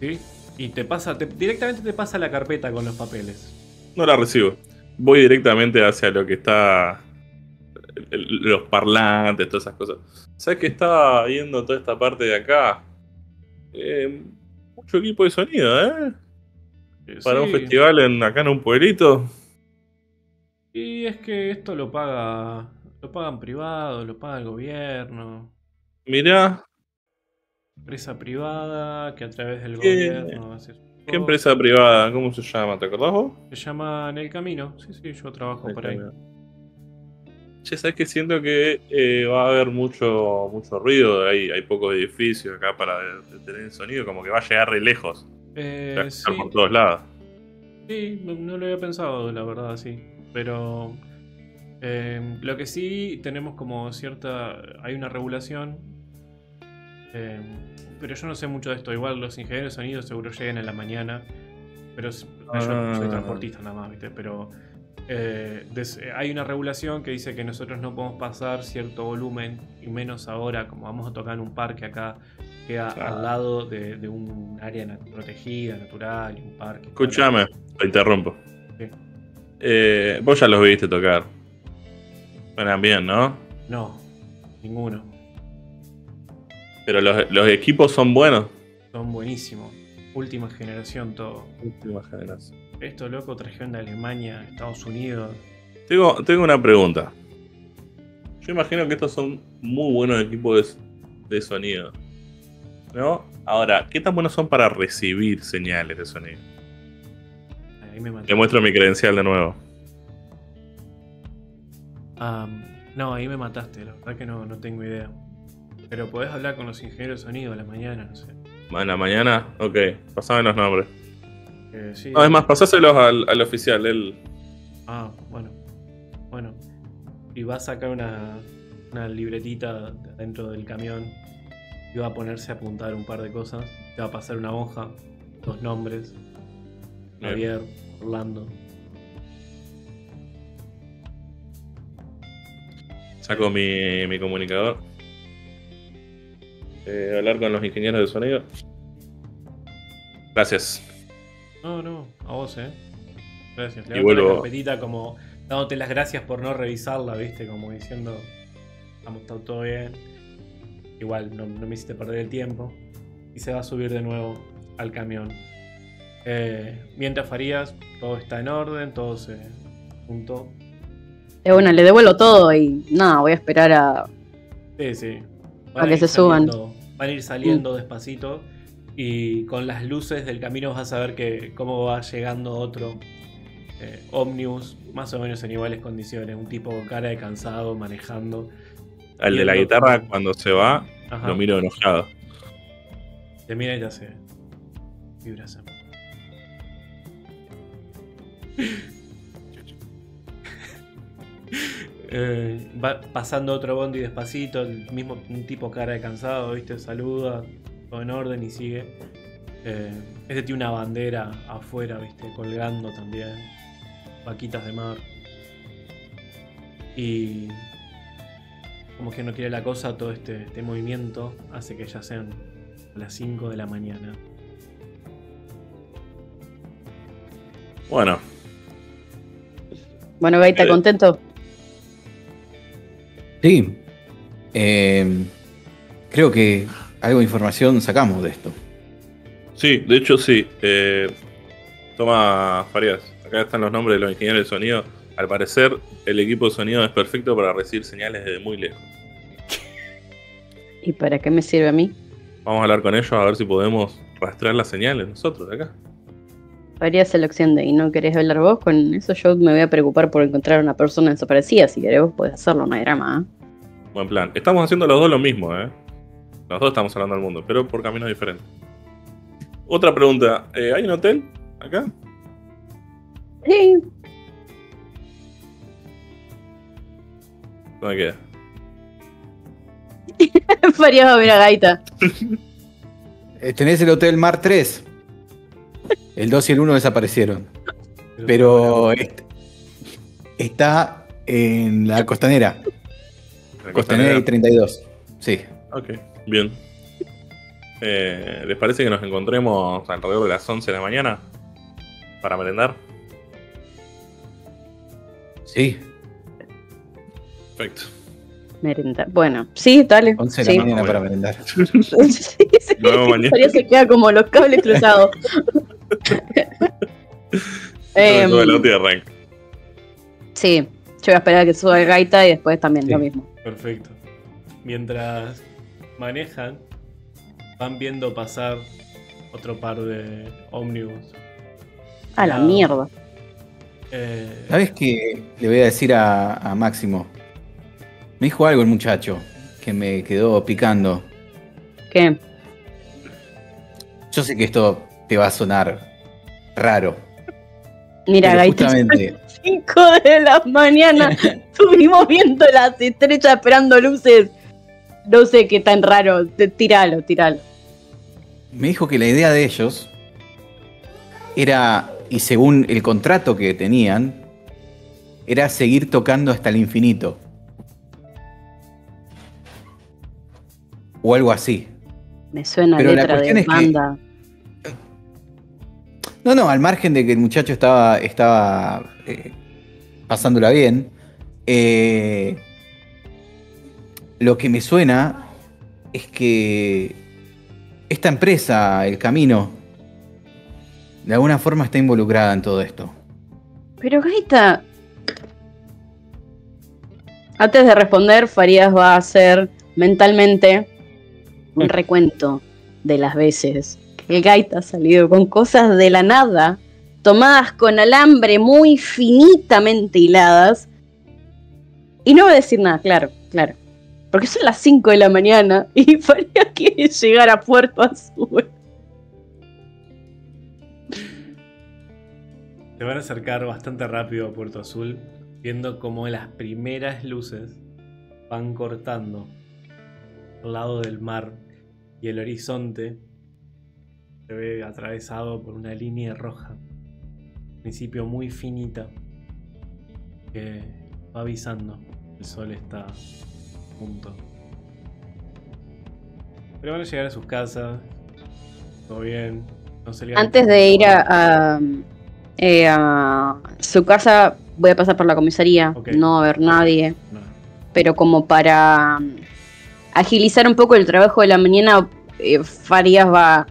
¿Sí? Y te pasa, te, directamente te pasa la carpeta con los papeles. No la recibo. Voy directamente hacia lo que está... los parlantes, todas esas cosas. ¿Sabes que estaba viendo toda esta parte de acá? Eh, mucho equipo de sonido, ¿eh? Sí. Para un festival en, acá en un pueblito. Y es que esto lo paga... lo pagan privado, lo paga el gobierno. Mirá. Empresa privada que a través del ¿Qué? gobierno hace... ¿Qué empresa privada? ¿Cómo se llama? ¿Te acordás vos? Se llama En el Camino. Sí, sí, yo trabajo el por camino. ahí. Che, sabes que siento que eh, va a haber mucho mucho ruido, hay, hay pocos edificios acá para detener el sonido, como que va a llegar re lejos. Eh, o sea, sí. Por todos lados. Sí, no lo había pensado, la verdad, sí. Pero eh, lo que sí tenemos como cierta... hay una regulación, eh, pero yo no sé mucho de esto. Igual los ingenieros de sonido seguro llegan en la mañana, pero ah. yo soy transportista nada más, ¿viste? Pero... Eh, des, eh, hay una regulación que dice que nosotros no podemos pasar cierto volumen, y menos ahora, como vamos a tocar en un parque acá, queda claro. al lado de, de un área nat protegida, natural, un parque. Escúchame, te interrumpo. ¿Sí? Eh, vos ya los viste tocar. Suenan bien, ¿no? No, ninguno. Pero los, los equipos son buenos. Son buenísimos. Última generación todo. Última generación. Esto, loco, trajeron de Alemania, Estados Unidos. Tengo, tengo una pregunta. Yo imagino que estos son muy buenos equipos de, de sonido, ¿no? Ahora, ¿qué tan buenos son para recibir señales de sonido? Ahí me Te muestro mi credencial de nuevo. Um, no, ahí me mataste, la verdad que no, no tengo idea. Pero podés hablar con los ingenieros de sonido a la mañana, no sé. ¿A la mañana? Ok, pasame los nombres. Eh, sí, no, es más, pasáselos al, al oficial, él... Ah, bueno. Bueno. Y va a sacar una, una libretita dentro del camión y va a ponerse a apuntar un par de cosas. Te va a pasar una hoja, dos nombres. Bien. Javier, Orlando. Saco mi, mi comunicador. Eh, hablar con los ingenieros de sonido. Gracias. No, no, a vos, eh. Gracias. Le doy la carpetita como dándote las gracias por no revisarla, viste, como diciendo, vamos, está todo bien. Igual, no, no me hiciste perder el tiempo. Y se va a subir de nuevo al camión. Eh, mientras Farías, todo está en orden, todo se juntó. Eh, bueno, le devuelvo todo y nada, voy a esperar a... Sí, sí. Van a que se suban. Van a ir saliendo mm. despacito. Y con las luces del camino vas a ver que cómo va llegando otro eh, ómnibus, más o menos en iguales condiciones. Un tipo con cara de cansado, manejando. Al de la guitarra, cuando se va, Ajá. lo miro enojado. Te mira y te hace... vibras. eh, va pasando otro bondi despacito, el mismo un tipo cara de cansado, ¿viste? Saluda... todo en orden y sigue. Eh, este tiene una bandera afuera, viste, colgando también. Vaquitas de mar. Y como que no quiere la cosa, todo este, este movimiento hace que ya sean las cinco de la mañana. Bueno. Bueno, Gaita, ¿contento? Sí. Eh, creo que... algo de información sacamos de esto. Sí, de hecho sí. Eh, toma, Farías. Acá están los nombres de los ingenieros de sonido. Al parecer, el equipo de sonido es perfecto para recibir señales desde muy lejos. ¿Y para qué me sirve a mí? Vamos a hablar con ellos a ver si podemos rastrear las señales nosotros de acá. Farías se lo extiende. ¿Y no querés hablar vos con eso? Yo me voy a preocupar por encontrar a una persona desaparecida. Si querés vos podés hacerlo, no hay drama. ¿Eh? Buen plan. Estamos haciendo los dos lo mismo, ¿eh? Los dos estamos hablando al mundo, pero por caminos diferentes. Otra pregunta. ¿eh, ¿Hay un hotel acá? Sí. ¿Dónde queda? Farías va a ver a Gaita. Tenés el Hotel Mar tres. El dos y el uno desaparecieron. Pero, pero este, está en la costanera. ¿La costanera? Costanera y treinta y dos. Sí. Ok, bien. Eh, ¿Les parece que nos encontremos alrededor de las once de la mañana para merendar? Sí. Perfecto. Merendar. Bueno, sí, dale. once de la mañana para merendar. Sí, sí. Farías se queda como los cables cruzados. eh, sube la última rank. Sí, yo voy a esperar a que suba el Gaita y después también sí, lo mismo. Perfecto. Mientras manejan, van viendo pasar otro par de ómnibus. A la, la mierda. Eh... ¿Sabes qué le voy a decir a, a Máximo? Me dijo algo el muchacho que me quedó picando. ¿Qué? Yo sé que esto te va a sonar raro. Mira, Gaita, a las cinco de la mañana estuvimos viendo las estrellas esperando luces. No sé qué tan raro. Tíralo, tíralo. Me dijo que la idea de ellos era, y según el contrato que tenían, era seguir tocando hasta el infinito. O algo así. Me suena pero letra la de banda. Es que, no, no, al margen de que el muchacho estaba, estaba eh, pasándola bien, eh, lo que me suena es que esta empresa, El Camino, de alguna forma está involucrada en todo esto. Pero Gaita... Antes de responder, Farías va a hacer mentalmente un recuento de las veces que el Gaita ha salido con cosas de la nada, tomadas con alambre muy finitamente hiladas. Y no va a decir nada, claro, claro. Porque son las cinco de la mañana y Farías quiere llegar a Puerto Azul. Se van a acercar bastante rápido a Puerto Azul, viendo como las primeras luces van cortando al lado del mar y el horizonte se ve atravesado por una línea roja, al principio muy finita, que va avisando el sol está a punto. Pero van a llegar a sus casas, todo bien. No se Antes de ir a, a, eh, a su casa, voy a pasar por la comisaría, okay. No va a haber nadie, no. Pero como para agilizar un poco el trabajo de la mañana, eh, Farías va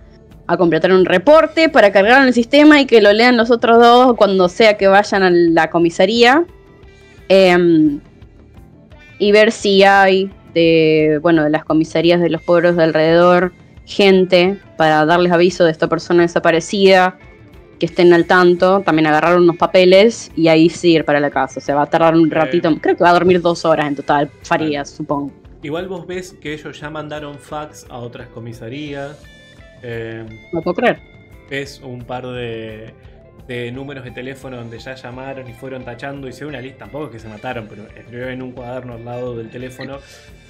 a completar un reporte para cargarlo en el sistema y que lo lean los otros dos cuando sea que vayan a la comisaría, eh, y ver si hay de, bueno, de las comisarías de los pueblos de alrededor gente para darles aviso de esta persona desaparecida, que estén al tanto, también agarrar unos papeles y ahí sí ir para la casa. O sea, va a tardar un ratito, eh, creo que va a dormir dos horas en total, Farías, eh. supongo. Igual vos ves que ellos ya mandaron fax a otras comisarías. Eh, no puedo creer. Ves un par de, de números de teléfono donde ya llamaron y fueron tachando y hicieron una lista. Tampoco es que se mataron, pero escribieron en un cuaderno al lado del teléfono.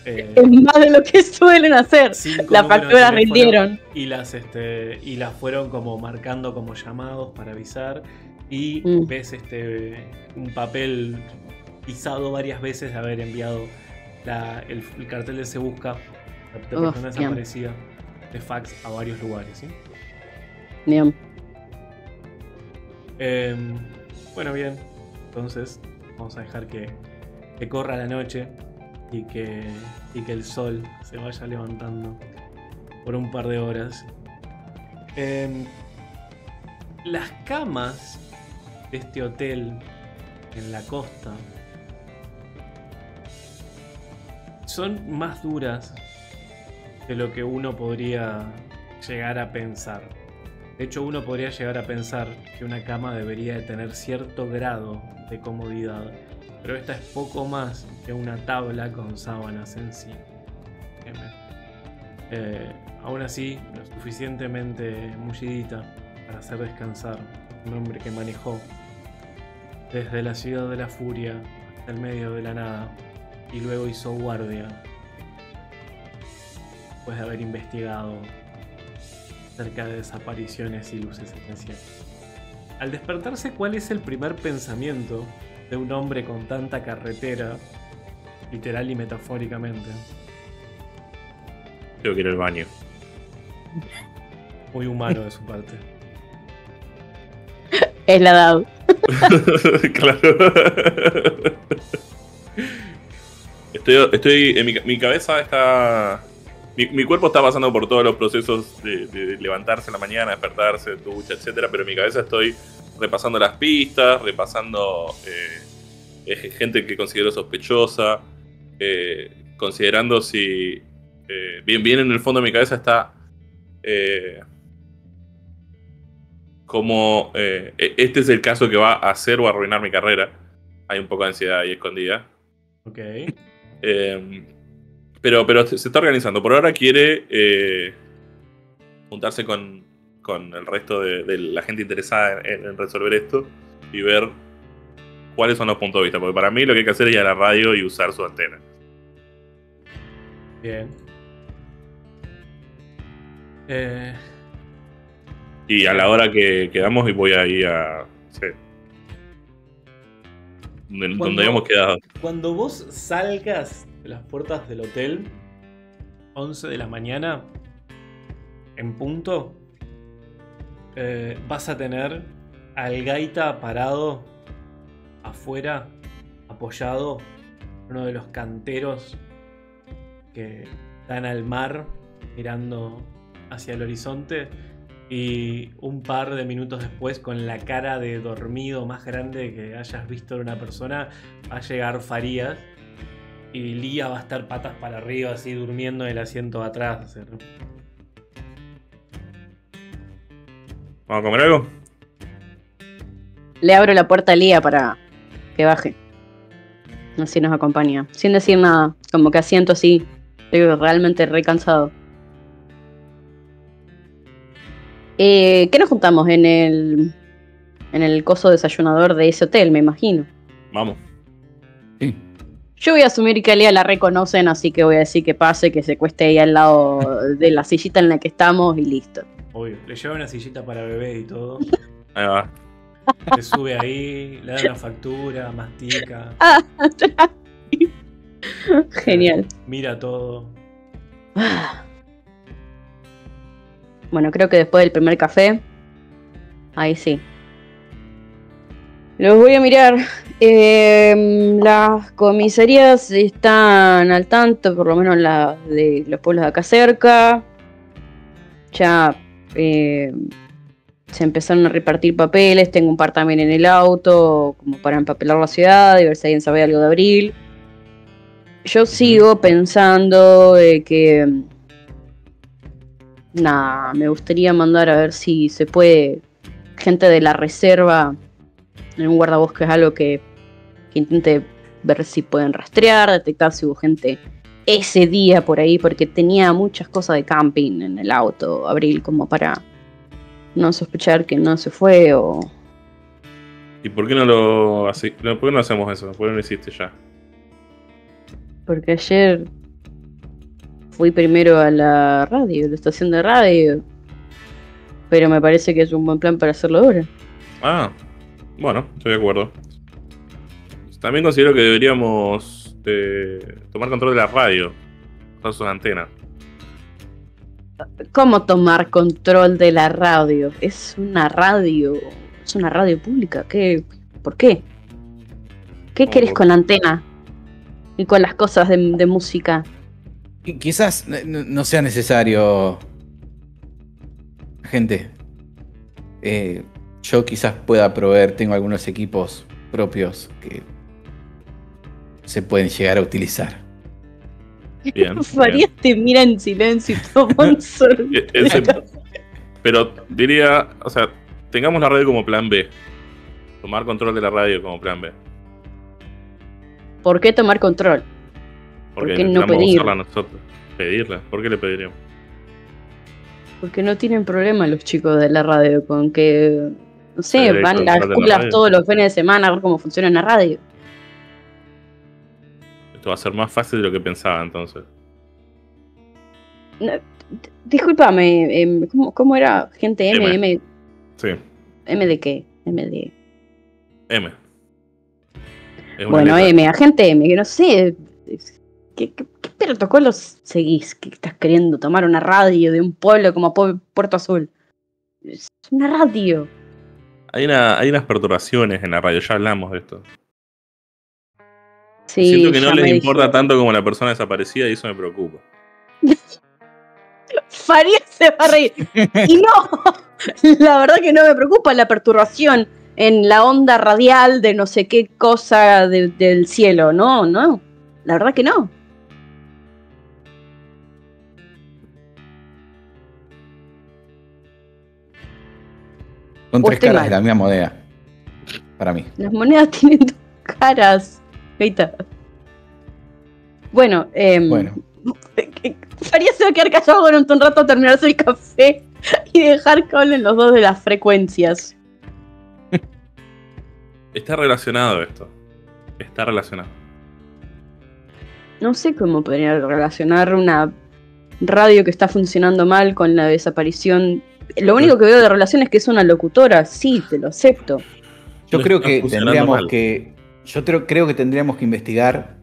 Eh, es más de lo que suelen hacer. La factura rindieron. Y las, este, y las fueron como marcando como llamados para avisar. Y mm. ves este un papel pisado varias veces de haber enviado La, el, el cartel de Se Busca la persona oh, desaparecida de fax a varios lugares, ¿sí? Bien. Eh, bueno, bien. Entonces vamos a dejar que, que corra la noche y que, y que el sol se vaya levantando por un par de horas. Eh, las camas de este hotel en la costa son más duras de lo que uno podría llegar a pensar. De hecho, uno podría llegar a pensar que una cama debería de tener cierto grado de comodidad, pero esta es poco más que una tabla con sábanas en sí. Eh, aún así, lo suficientemente mullidita para hacer descansar un hombre que manejó desde la ciudad de la furia hasta el medio de la nada. Y luego hizo guardia después de haber investigado acerca de desapariciones y luces en el cielo. Al despertarse, ¿cuál es el primer pensamiento de un hombre con tanta carretera, literal y metafóricamente. Creo que era el baño. Muy humano de su parte. Es la Davo. Claro. Estoy, estoy en mi, mi cabeza está... Mi, mi cuerpo está pasando por todos los procesos de, de levantarse en la mañana, despertarse, ducha, etcétera. Pero en mi cabeza estoy repasando las pistas, repasando eh, gente que considero sospechosa, eh, considerando si... Eh, bien, bien en el fondo de mi cabeza está... Eh, como eh, este es el caso que va a hacer o a arruinar mi carrera. Hay un poco de ansiedad ahí escondida. Ok. Eh, pero, pero se está organizando. Por ahora quiere eh, juntarse con, con el resto de, de la gente interesada en, en resolver esto y ver cuáles son los puntos de vista. Porque para mí lo que hay que hacer es ir a la radio y usar su antena. Bien. Eh... Y a la hora que quedamos y voy ahí a... Sí. Donde, cuando, donde habíamos quedado. Cuando vos salgas de las puertas del hotel, once de la mañana, en punto, eh, vas a tener al Gaita parado afuera, apoyado, uno de los canteros que están al mar, mirando hacia el horizonte. Y un par de minutos después, con la cara de dormido más grande que hayas visto de una persona, va a llegar Farías. Y Lía va a estar patas para arriba, así durmiendo en el asiento de atrás. ¿No? ¿Vamos a comer algo? Le abro la puerta a Lía para que baje. Así nos acompaña. Sin decir nada, como que asiento así. Estoy realmente re cansado. Eh, ¿Qué nos juntamos? En el en el coso desayunador de ese hotel, me imagino. Vamos. Sí. Yo voy a asumir que a Lía la reconocen, así que voy a decir que pase, que se cueste ahí al lado de la sillita en la que estamos y listo. Obvio, le lleva una sillita para bebé y todo. Ahí va. Le sube ahí, le da la factura, mastica. Ah, genial. Mira todo. Bueno, creo que después del primer café, ahí sí. Los voy a mirar. Eh, las comisarías están al tanto, por lo menos las de los pueblos de acá cerca. Ya eh, se empezaron a repartir papeles. Tengo un par también en el auto, como para empapelar la ciudad y ver si alguien sabe algo de Abril. Yo sigo pensando de que... Nada, me gustaría mandar a ver si se puede gente de la reserva en un guardabosques, algo que, que intente ver si pueden rastrear, detectar si hubo gente ese día por ahí, porque tenía muchas cosas de camping en el auto, Abril, como para no sospechar que no se fue o... ¿Y por qué no lo, así, por qué no hacemos eso? ¿Por qué no lo hiciste ya? Porque ayer... Fui primero a la radio, la estación de radio. Pero me parece que es un buen plan para hacerlo ahora. Ah, bueno, estoy de acuerdo. También considero que deberíamos eh, tomar control de la radio. Usar sus antenas. ¿Cómo tomar control de la radio? Es una radio. Es una radio pública. ¿Qué? ¿Por qué? ¿Qué oh, querés por... con la antena? Y con las cosas de, de música. Quizás no sea necesario, gente. Eh, yo quizás pueda proveer, tengo algunos equipos propios que se pueden llegar a utilizar. Bien, Farías te mira en silencio y toma un sorteo. Pero diría, o sea, tengamos la radio como plan B. Tomar control de la radio como plan B. ¿Por qué tomar control? Porque ¿Por qué no pedirla? Nosotros. Pedirla, ¿por qué le pediríamos? Porque no tienen problema los chicos de la radio con que, no sé, van a las escuelas todos los fines de semana a ver cómo funciona la radio. Esto va a ser más fácil de lo que pensaba entonces. No, disculpame, eh, ¿cómo, ¿cómo era? Gente M, M. M. Sí. ¿M de qué? M de... M. Bueno, letra. M, agente M, que no sé. ¿Qué, qué, qué protocolos seguís? ¿Qué estás queriendo? ¿Tomar una radio de un pueblo como Puerto Azul? Es una radio. Hay, una, hay unas perturbaciones en la radio, ya hablamos de esto. Sí, siento que no les importa dije. tanto como la persona desaparecida y eso me preocupa. Farías se va a reír. Y no, la verdad que no me preocupa la perturbación en la onda radial de no sé qué cosa de, del cielo. No, no, la verdad que no. Son tres caras de la misma moneda. Para mí. Las monedas tienen dos caras. Gaita. Bueno, eh, bueno. Farías se va a quedar callado durante un rato a terminarse el café y dejar que hablen los dos de las frecuencias. Está relacionado esto. Está relacionado. No sé cómo podría relacionar una radio que está funcionando mal con la desaparición. Lo único que veo de relación es que es una locutora. Sí, te lo acepto. Yo creo que tendríamos que... Yo creo que tendríamos que investigar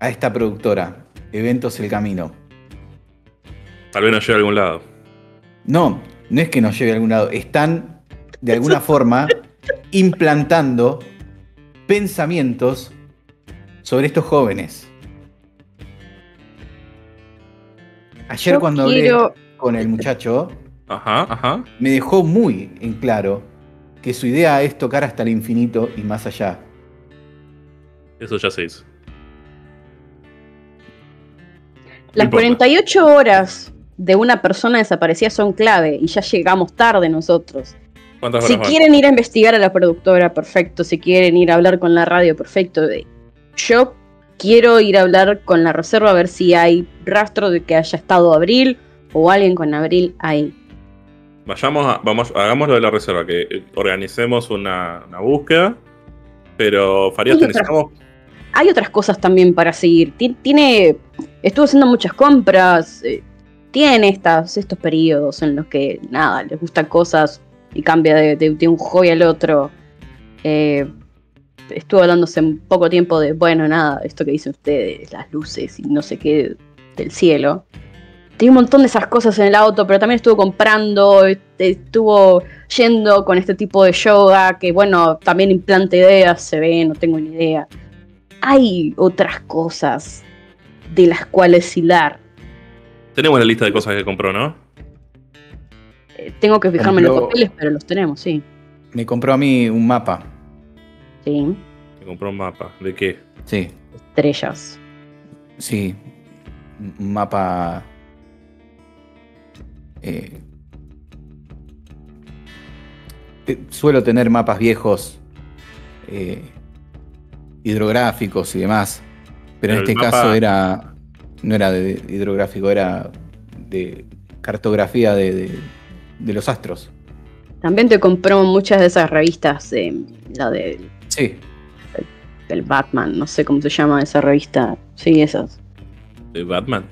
a esta productora, Eventos el Camino. Tal vez nos lleve a algún lado. No, no es que nos lleve a algún lado. Están, de alguna forma, implantando pensamientos sobre estos jóvenes. Ayer Yo cuando quiero... hablé con el muchacho, ajá, ajá. me dejó muy en claro que su idea es tocar hasta el infinito y más allá. Eso ya se hizo. Las cuarenta y ocho horas de una persona desaparecida son clave y ya llegamos tarde nosotros. ¿Cuántas horas? Si quieren ir a investigar a la productora, perfecto. Si quieren ir a hablar con la radio, perfecto. Yo quiero ir a hablar con la reserva a ver si hay rastro de que haya estado Abril o alguien con Abril ahí. Vayamos a, vamos, hagamos lo de la reserva, que organicemos una, una búsqueda, pero Farías, necesitamos... Hay otras cosas también para seguir. Tiene, estuvo haciendo muchas compras, eh, tiene estas, estos periodos en los que, nada, les gustan cosas y cambia de, de, de un hobby al otro. Eh, estuvo hablándose en poco tiempo de, bueno, nada, esto que dicen ustedes, las luces y no sé qué del cielo. Tiene un montón de esas cosas en el auto, pero también estuvo comprando, estuvo yendo con este tipo de yoga, que bueno, también implanta ideas, se ve, no tengo ni idea. Hay otras cosas de las cuales hilar. Tenemos la lista de cosas que compró, ¿no? Eh, tengo que fijarme compró, en los papeles, pero los tenemos, sí. Me compró a mí un mapa. Sí. Me compró un mapa, ¿de qué? Sí. Estrellas. Sí, un mapa... Eh, eh, suelo tener mapas viejos, eh, hidrográficos y demás, pero, pero en este mapa... caso era no era de hidrográfico, era de cartografía de, de, de los astros. También te compró muchas de esas revistas, eh, la de sí. el, el Batman, no sé cómo se llama esa revista, sí, esas. ¿De Batman?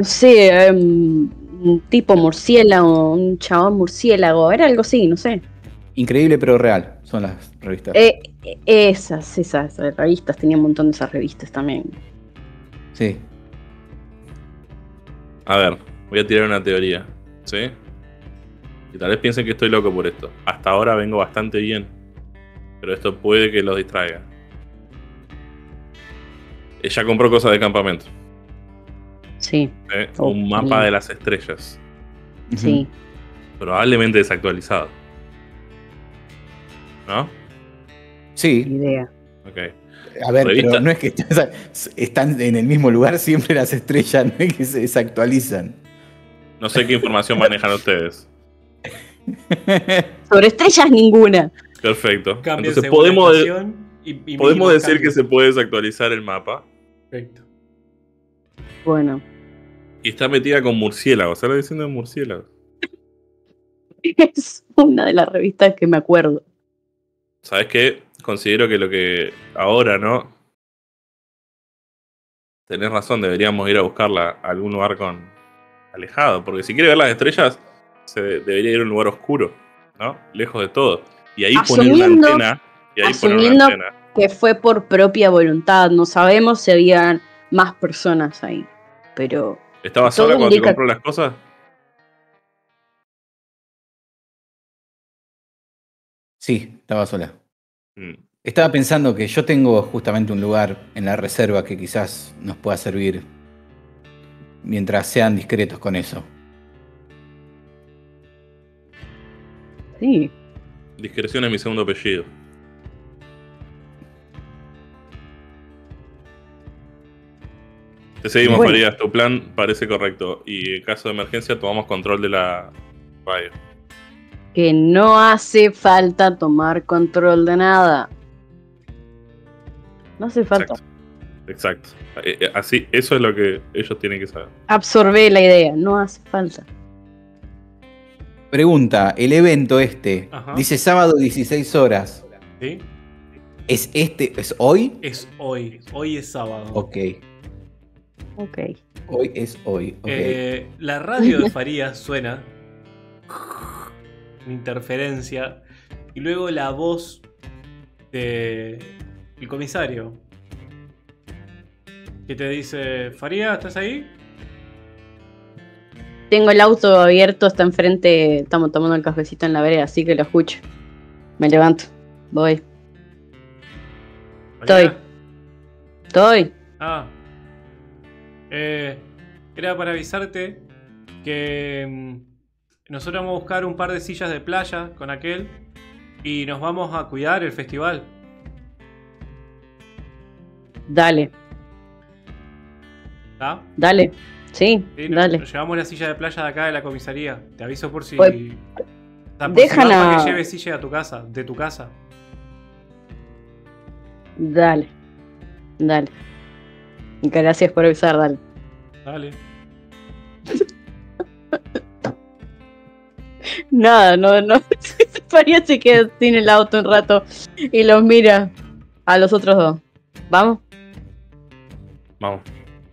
Sí, eh, un tipo murciélago, un chabón murciélago, era algo así, no sé. Increíble pero real, son las revistas. Eh, esas, esas revistas, tenía un montón de esas revistas también. Sí. A ver, voy a tirar una teoría, ¿sí? Y tal vez piensen que estoy loco por esto. Hasta ahora vengo bastante bien, pero esto puede que los distraiga. Ella compró cosas de campamento. Sí. ¿Eh? Oh, un mapa sí. de las estrellas. Sí. Probablemente desactualizado. ¿No? Sí. Idea. Okay. A ver, ¿Revista? Pero no es que están en el mismo lugar siempre las estrellas, no es que se desactualizan. No sé qué información manejan ustedes. Sobre estrellas ninguna. Perfecto. Cambios. Entonces podemos, y, y podemos decir cambios. que se puede desactualizar el mapa. Perfecto. Bueno. Y está metida con murciélagos, ¿estás diciendo murciélagos? Es una de las revistas que me acuerdo. ¿Sabes qué? Considero que lo que ahora, ¿no? Tenés razón, deberíamos ir a buscarla a algún lugar con alejado, porque si quiere ver las estrellas, se debería ir a un lugar oscuro, ¿no? Lejos de todo. Y ahí asumiendo, poner una antena Y ahí asumiendo que fue por propia voluntad, no sabemos si habían más personas ahí, pero... ¿Estaba sola cuando indica... te compró las cosas? Sí, estaba sola. Mm. Estaba pensando que yo tengo justamente un lugar en la reserva que quizás nos pueda servir mientras sean discretos con eso. Sí. Discreción es mi segundo apellido. Te seguimos, bueno. Farías. Tu plan parece correcto. Y en caso de emergencia tomamos control de la radio. Que no hace falta tomar control de nada. No hace falta. Exacto. Exacto. Así, eso es lo que ellos tienen que saber. Absorbe la idea. No hace falta. Pregunta, el evento este, ajá, dice sábado dieciséis horas. ¿Sí? ¿Es este? ¿Es hoy? Es hoy, hoy es sábado. Ok. Ok. Hoy es hoy. Okay. Eh, la radio de Farías suena. Una interferencia. Y luego la voz de el comisario. Que te dice, Farías, ¿estás ahí? Tengo el auto abierto, está enfrente, estamos tomando el cafecito en la vereda, así que lo escucho. Me levanto, voy. Estoy. Estoy. Ah. Eh, era para avisarte que nosotros vamos a buscar un par de sillas de playa con aquel y nos vamos a cuidar el festival. Dale. ¿Está? Dale. Sí, sí, dale. Nos llevamos la silla de playa de acá de la comisaría. Te aviso por si... Pues, por dejan si a... para que lleves silla a tu casa, de tu casa. Dale. Dale. Gracias por avisar, dale. Dale. Nada, no, no. Parece que tiene el auto un rato y los mira a los otros dos. ¿Vamos? Vamos.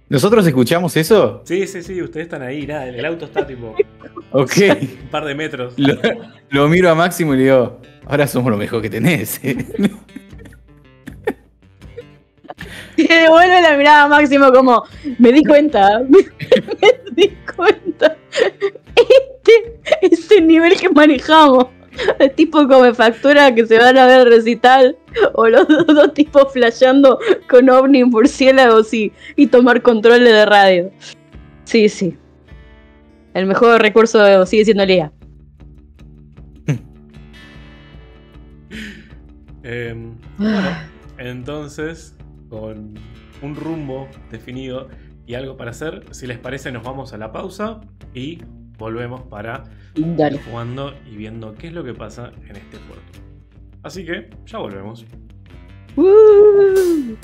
¿Nosotros escuchamos eso? Sí, sí, sí, ustedes están ahí, nada, el auto está tipo... Ok. Un par de metros. Lo, lo miro a Máximo y le digo, ahora somos lo mejor que tenés. ¿Eh? Y le devuelve la mirada a Máximo como, me di cuenta, me, me di cuenta. Este es el nivel que manejamos. El tipo come factura que se van a ver recital. O los dos, dos tipos flasheando con ovni, murciélagos y, y tomar control de radio. Sí, sí. El mejor recurso sigue siendo el I A. eh, bueno, entonces, con un rumbo definido y algo para hacer, si les parece nos vamos a la pausa y volvemos para dale, jugando y viendo qué es lo que pasa en este puerto. Así que ya volvemos. Uh.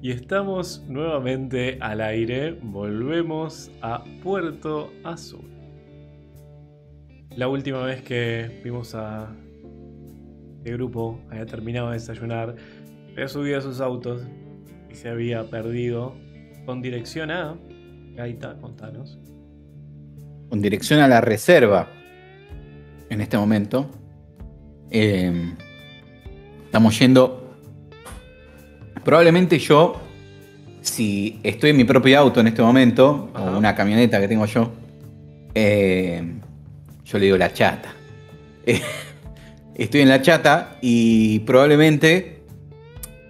Y estamos nuevamente al aire, volvemos a Puerto Azul. La última vez que vimos a este grupo había terminado de desayunar, había subido a sus autos y se había perdido con dirección a... Gaita, contanos. Con dirección a la reserva. En este momento eh, estamos yendo... Probablemente yo, si estoy en mi propio auto en este momento, ajá, o una camioneta que tengo yo, eh, yo le digo la chata. Eh, estoy en la chata y probablemente,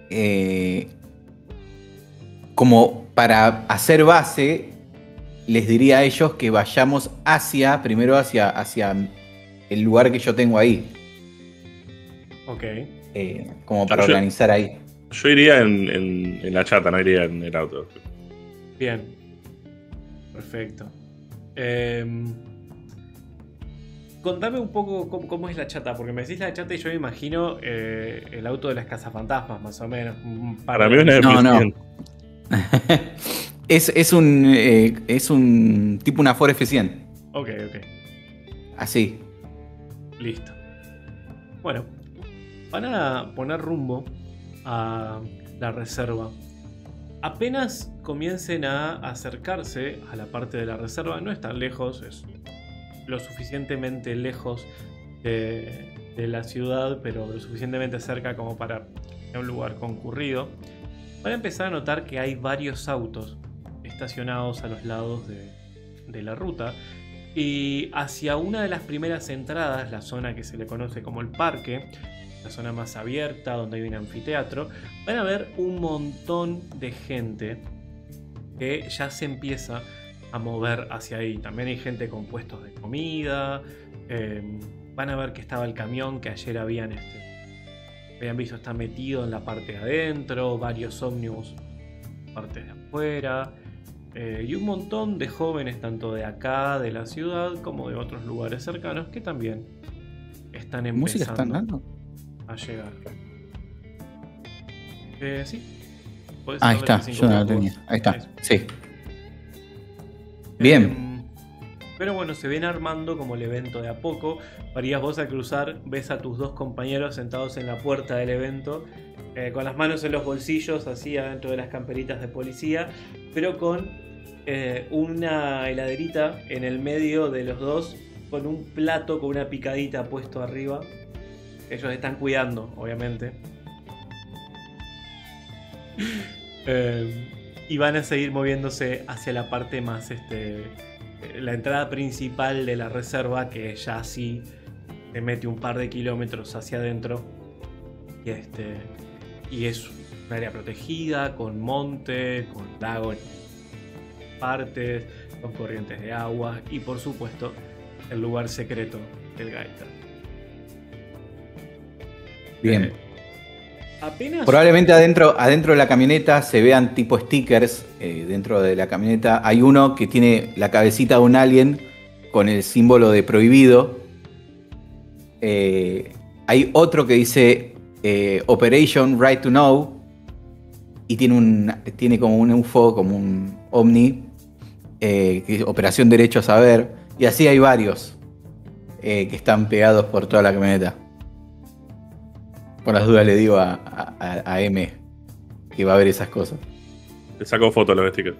eh, como para hacer base, les diría a ellos que vayamos hacia, primero hacia, hacia el lugar que yo tengo ahí. Ok. Eh, como para yo, organizar ahí. Yo iría en, en, en la chata, no iría en el auto. Bien. Perfecto. Eh, contame un poco cómo, cómo es la chata, porque me decís la chata y yo me imagino eh, el auto de las cazafantasmas, más o menos. Para, para mí no es no, no. es, es un eh, es un tipo una Ford F cien. Ok, ok. Así. Listo. Bueno, van a poner rumbo a la reserva. Apenas comiencen a acercarse a la parte de la reserva, no es tan lejos, es lo suficientemente lejos de, de la ciudad, pero lo suficientemente cerca como para un lugar concurrido. Van a empezar a notar que hay varios autos estacionados a los lados de, de la ruta, y hacia una de las primeras entradas, la zona que se le conoce como el parque, la zona más abierta, donde hay un anfiteatro, van a ver un montón de gente que ya se empieza a mover hacia ahí. También hay gente con puestos de comida. Eh, van a ver que estaba el camión que ayer habían, este, habían visto, está metido en la parte de adentro, varios ómnibus en la parte de afuera, eh, y un montón de jóvenes, tanto de acá, de la ciudad, como de otros lugares cercanos, que también están empezando. ¿Música están dando? A llegar. Eh, sí. Ahí está, yo no la tenía. Ahí está, sí. Bien. Eh, pero bueno, se viene armando como el evento de a poco. Farías, vos al cruzar ves a tus dos compañeros sentados en la puerta del evento, eh, con las manos en los bolsillos, así adentro de las camperitas de policía, pero con eh, una heladerita en el medio de los dos, con un plato con una picadita puesto arriba. Ellos están cuidando, obviamente. Eh, y van a seguir moviéndose hacia la parte más... Este, la entrada principal de la reserva, que ya sí se mete un par de kilómetros hacia adentro. Y, este, y es un área protegida, con monte, con lago en partes, con corrientes de agua. Y por supuesto, el lugar secreto del Gaita. Bien. Apenas... Probablemente adentro, adentro de la camioneta se vean tipo stickers. Eh, dentro de la camioneta hay uno que tiene la cabecita de un alien con el símbolo de prohibido. Eh, hay otro que dice eh, Operation Right to Know. Y tiene, un, tiene como un U F O, como un ovni. Eh, que es Operación Derecho a Saber. Y así hay varios eh, que están pegados por toda la camioneta. Por las dudas le digo a, a, a M que va a ver esas cosas. Le saco foto a los stickers.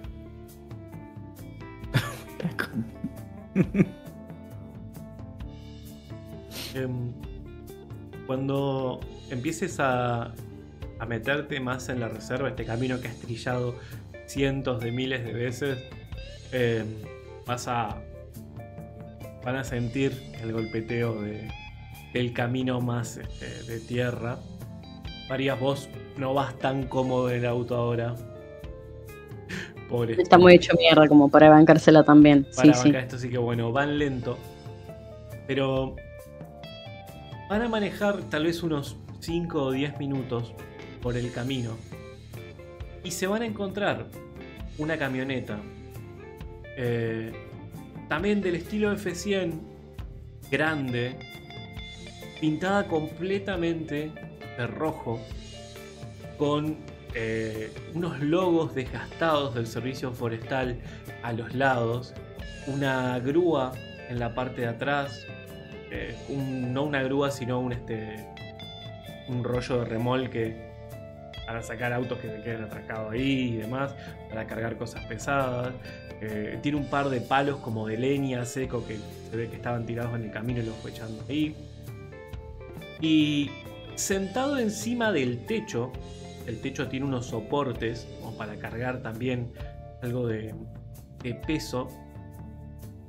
eh, cuando empieces a, a meterte más en la reserva, este camino que has trillado cientos de miles de veces, eh, vas a van a sentir el golpeteo de el camino más este, de tierra. Farías, vos no vas tan cómodo en el auto ahora. Pobre. Está muy hecho mierda como para bancársela también. Para sí, bancar sí. Esto sí que bueno, van lento. Pero van a manejar tal vez unos cinco o diez minutos por el camino. Y se van a encontrar una camioneta. Eh, también del estilo F cien. Grande. Pintada completamente de rojo, con eh, unos logos desgastados del servicio forestal a los lados, una grúa en la parte de atrás, eh, un, no una grúa sino un, este, un rollo de remolque para sacar autos que se queden atracados ahí y demás, para cargar cosas pesadas. Eh, tiene un par de palos como de leña seco que se ve que estaban tirados en el camino y los fue echando ahí. Y sentado encima del techo, el techo tiene unos soportes como para cargar también algo de, de peso.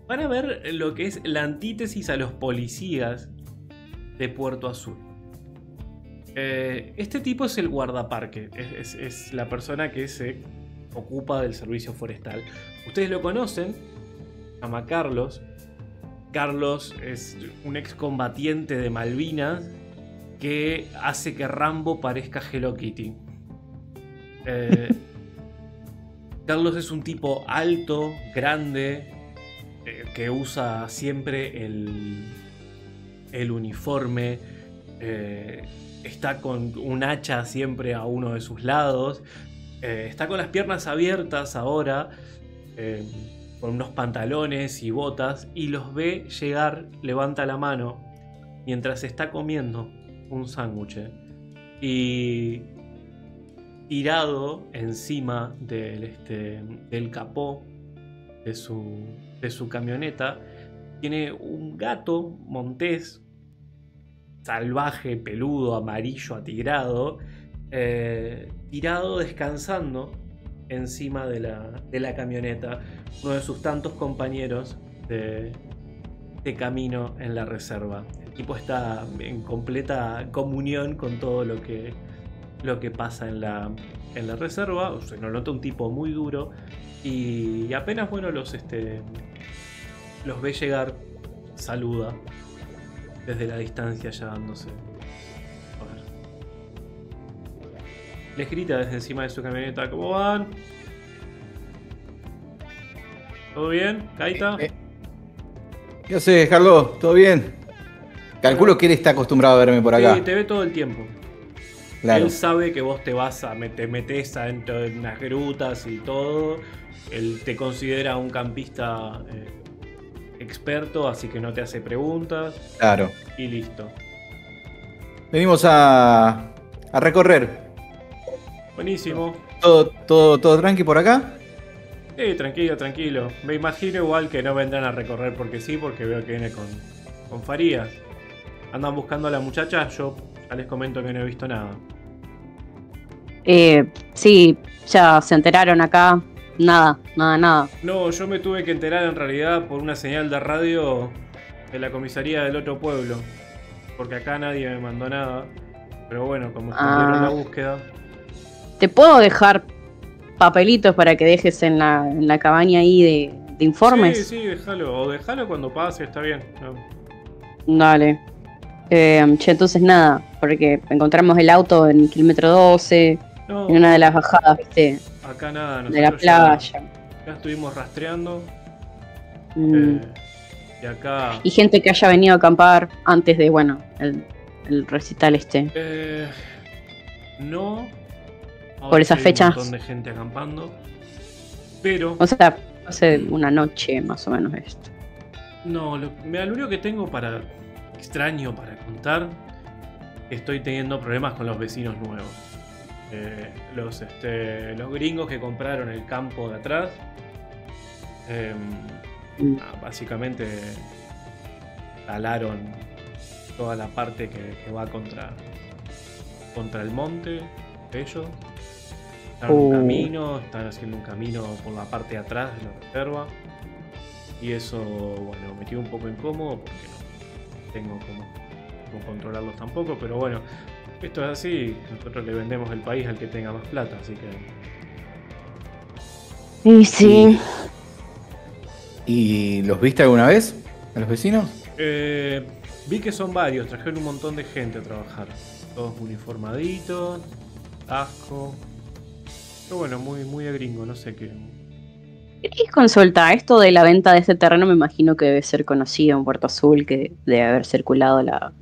Van a ver lo que es la antítesis a los policías de Puerto Azul. Eh, este tipo es el guardaparque, es, es, es la persona que se ocupa del servicio forestal. Ustedes lo conocen, se llama Carlos. Carlos es un excombatiente de Malvinas que hace que Rambo parezca Hello Kitty. Eh, Carlos es un tipo alto, grande, eh, que usa siempre el, el uniforme. Eh, Está con un hacha siempre a uno de sus lados. Eh, está con las piernas abiertas ahora. Eh, con unos pantalones y botas. Y los ve llegar, levanta la mano. Mientras está comiendo un sándwich. Y tirado encima del, este, del capó de su, de su camioneta. Tiene un gato montés. Salvaje, peludo, amarillo, atigrado, eh, tirado, descansando encima de la, de la camioneta, uno de sus tantos compañeros de, de camino en la reserva. El tipo está en completa comunión con todo lo que, lo que pasa en la, en la reserva. O sea, no nota un tipo muy duro y, y apenas, bueno, los, este, los ve llegar, saluda. Desde la distancia ya dándose. A ver. Les grita desde encima de su camioneta. ¿Cómo van? ¿Todo bien, Gaita? Eh, eh. ¿Qué haces, Carlos? ¿Todo bien? Calculo que él está acostumbrado a verme por acá. Sí, te ve todo el tiempo. Claro. Él sabe que vos te vas a te metés adentro de unas grutas y todo. Él te considera un campista... Eh, experto, así que no te hace preguntas. Claro. Y listo. Venimos a, a recorrer. Buenísimo. ¿Todo, todo, todo tranqui por acá? Sí, tranquilo, tranquilo. Me imagino igual que no vendrán a recorrer porque sí, porque veo que viene con, con Farías. Andan buscando a la muchacha, yo ya les comento que no he visto nada. Eh, sí, ya se enteraron acá. Nada, nada, nada. No, yo me tuve que enterar en realidad por una señal de radio de la comisaría del otro pueblo. Porque acá nadie me mandó nada. Pero bueno, como estuvieron en la búsqueda. ¿Te puedo dejar papelitos para que dejes en la, en la cabaña ahí de, de informes? Sí, sí, déjalo. O déjalo cuando pase, está bien. No. Dale. Eh, che, entonces nada, porque encontramos el auto en el kilómetro doce, no. En una de las bajadas, viste. Acá nada, nosotros de la playa. Ya, ya estuvimos rastreando. Mm. Eh, y acá. Y gente que haya venido a acampar antes de, bueno, el, el recital este. Eh, no. Ahora por esas fechas. Hay un montón de gente acampando. Pero. O sea, hace una noche más o menos esto. No, lo, lo único que tengo para. Extraño para contar. Estoy teniendo problemas con los vecinos nuevos. Eh, los, este, los gringos que compraron el campo de atrás, eh, básicamente talaron toda la parte que, que va contra contra el monte. Ellos están, oh. un camino, están haciendo un camino por la parte de atrás de la reserva y eso, bueno, me quedó un poco incómodo porque no tengo como, como controlarlos tampoco, pero bueno. Esto es así, nosotros le vendemos el país al que tenga más plata, así que... Sí, sí. ¿Y los viste alguna vez? ¿A los vecinos? Eh, vi que son varios, trajeron un montón de gente a trabajar. Todos uniformaditos, asco... Pero bueno, muy, muy de gringo, no sé qué... ¿Querés consultar? Esto de la venta de este terreno me imagino que debe ser conocido en Puerto Azul, que debe haber circulado la...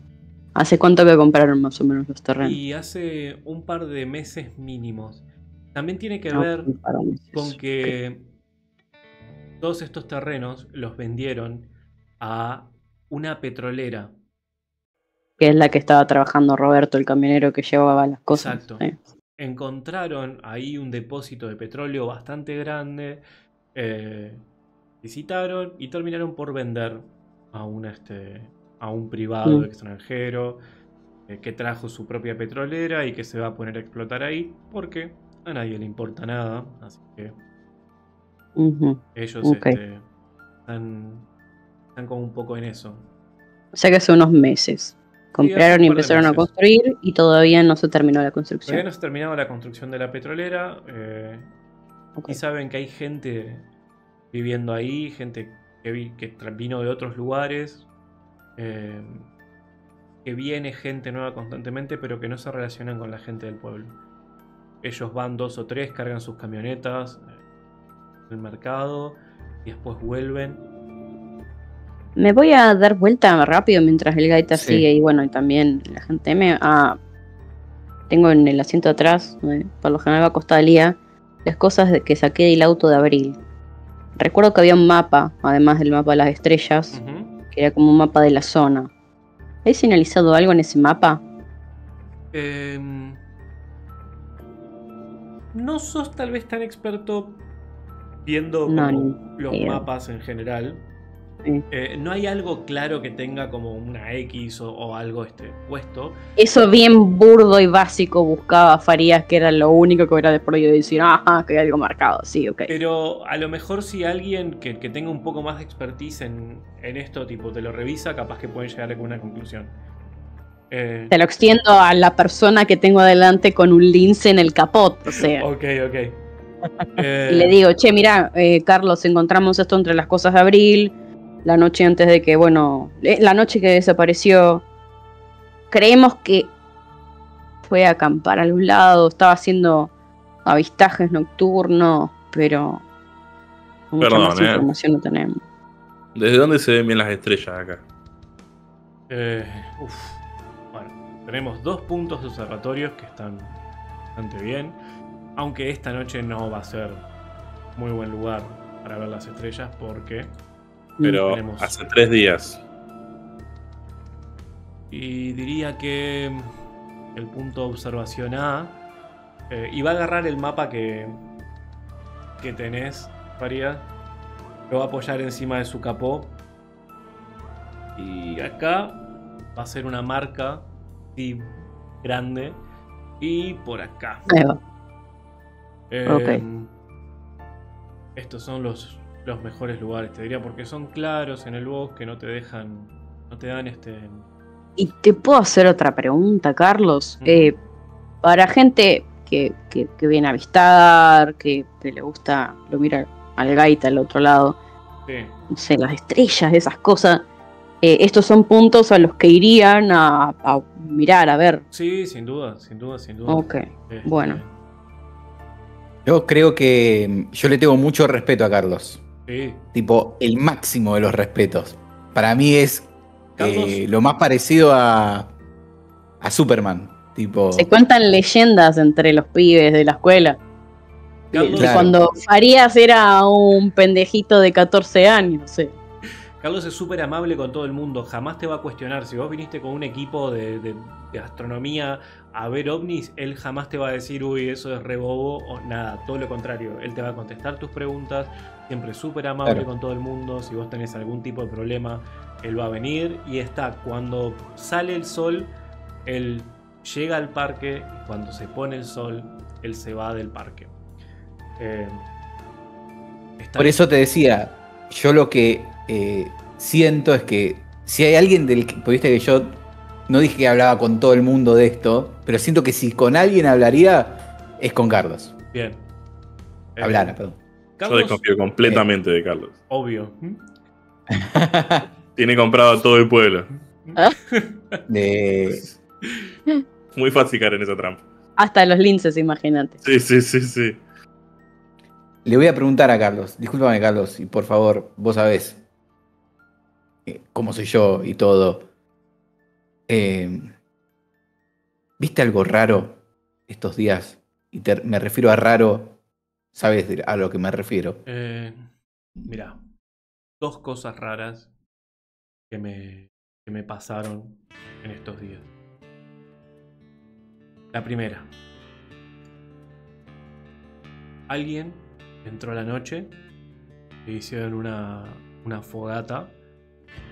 ¿Hace cuánto que compraron más o menos los terrenos? Y hace un par de meses mínimos. También tiene que no, ver con que okay. todos estos terrenos los vendieron a una petrolera. Que es la que estaba trabajando Roberto, el camionero que llevaba las cosas. Exacto. ¿Eh? Encontraron ahí un depósito de petróleo bastante grande. Eh, visitaron y terminaron por vender a un, este, a un privado mm. extranjero eh, que trajo su propia petrolera y que se va a poner a explotar ahí porque a nadie le importa nada. Así que mm-hmm. ellos okay. este, están, están como un poco en eso. O sea que hace unos meses. Compraron y empezaron a construir y todavía no se terminó la construcción. Todavía no se terminaba la construcción de la petrolera. Eh, okay. Y saben que hay gente viviendo ahí, gente que, vi, que vino de otros lugares, eh, que viene gente nueva constantemente, pero que no se relacionan con la gente del pueblo. Ellos van dos o tres, cargan sus camionetas al mercado y después vuelven. Me voy a dar vuelta rápido mientras el Gaita sí. sigue y bueno, y también la gente me... Ah, tengo en el asiento atrás, eh, por lo general va a costalía, las cosas que saqué del auto de Abril. Recuerdo que había un mapa, además del mapa de las estrellas, uh-huh. que era como un mapa de la zona. ¿He señalizado algo en ese mapa? Eh, no sos tal vez tan experto viendo no, como los idea. mapas en general. Sí. Eh, no hay algo claro que tenga como una X o, o algo este puesto. Eso bien burdo y básico buscaba Farías, que era lo único que era de proyecto decir, ah, que hay algo marcado, sí, ok. Pero a lo mejor si alguien que, que tenga un poco más de expertise en, en esto, tipo, te lo revisa, capaz que pueden llegar a alguna conclusión. Eh... Te lo extiendo a la persona que tengo adelante con un lince en el capot, o sea. Ok, ok. eh... Y le digo, che, mirá, eh, Carlos, encontramos esto entre las cosas de Abril. La noche antes de que, bueno, la noche que desapareció, creemos que fue a acampar a algún lado, estaba haciendo avistajes nocturnos, pero mucha Perdón, más eh. información no tenemos. ¿Desde dónde se ven bien las estrellas acá? Eh, uf. Bueno, tenemos dos puntos de observatorios que están bastante bien, aunque esta noche no va a ser muy buen lugar para ver las estrellas porque... Pero tenemos... hace tres días. Y diría que el punto de observación A eh, y va a agarrar el mapa que que tenés, Faría. Lo va a apoyar encima de su capó. Y acá va a ser una marca así, grande. Y por acá. Eh, okay. Estos son los... los mejores lugares, te diría, porque son claros en el bosque, no te dejan, no te dan este... Y te puedo hacer otra pregunta, Carlos. Mm. Eh, para gente que, que, que viene a avistar, que, que le gusta, lo mira al Gaita al otro lado, sí. no sé, las estrellas, esas cosas, eh, estos son puntos a los que irían a, a mirar, a ver. Sí, sin duda, sin duda, sin duda. Ok, eh, bueno. Eh. Yo creo que yo le tengo mucho respeto a Carlos. Sí. Tipo, el máximo de los respetos. Para mí es eh, lo más parecido a, a Superman. Tipo... Se cuentan leyendas entre los pibes de la escuela. Carlos, claro. Cuando Farías era un pendejito de catorce años. No sé. Carlos es súper amable con todo el mundo. Jamás te va a cuestionar. Si vos viniste con un equipo de, de, de astronomía a ver ovnis, él jamás te va a decir, uy, eso es rebobo o nada. Todo lo contrario. Él te va a contestar tus preguntas. Siempre súper amable claro. con todo el mundo. Si vos tenés algún tipo de problema, él va a venir. Y está, cuando sale el sol, él llega al parque. Cuando se pone el sol, él se va del parque. Eh, Por ahí. Eso te decía, yo lo que eh, siento es que si hay alguien del que... Pues viste que yo no dije que hablaba con todo el mundo de esto, pero siento que si con alguien hablaría, es con Carlos. Bien. Eh, Hablara, perdón. Carlos, yo desconfío completamente eh, de Carlos. Obvio. Tiene comprado a todo el pueblo. ¿Ah? De... Muy fácil caer en esa trampa. Hasta los linces, imagínate. Sí, sí, sí, sí. Le voy a preguntar a Carlos. Discúlpame, Carlos, y por favor, vos sabés eh, cómo soy yo y todo. eh, ¿viste algo raro estos días? Y te, me refiero a raro, ¿sabes a lo que me refiero? Eh, mirá, dos cosas raras que me, que me pasaron en estos días. La primera. Alguien entró a la noche e hicieron una, una fogata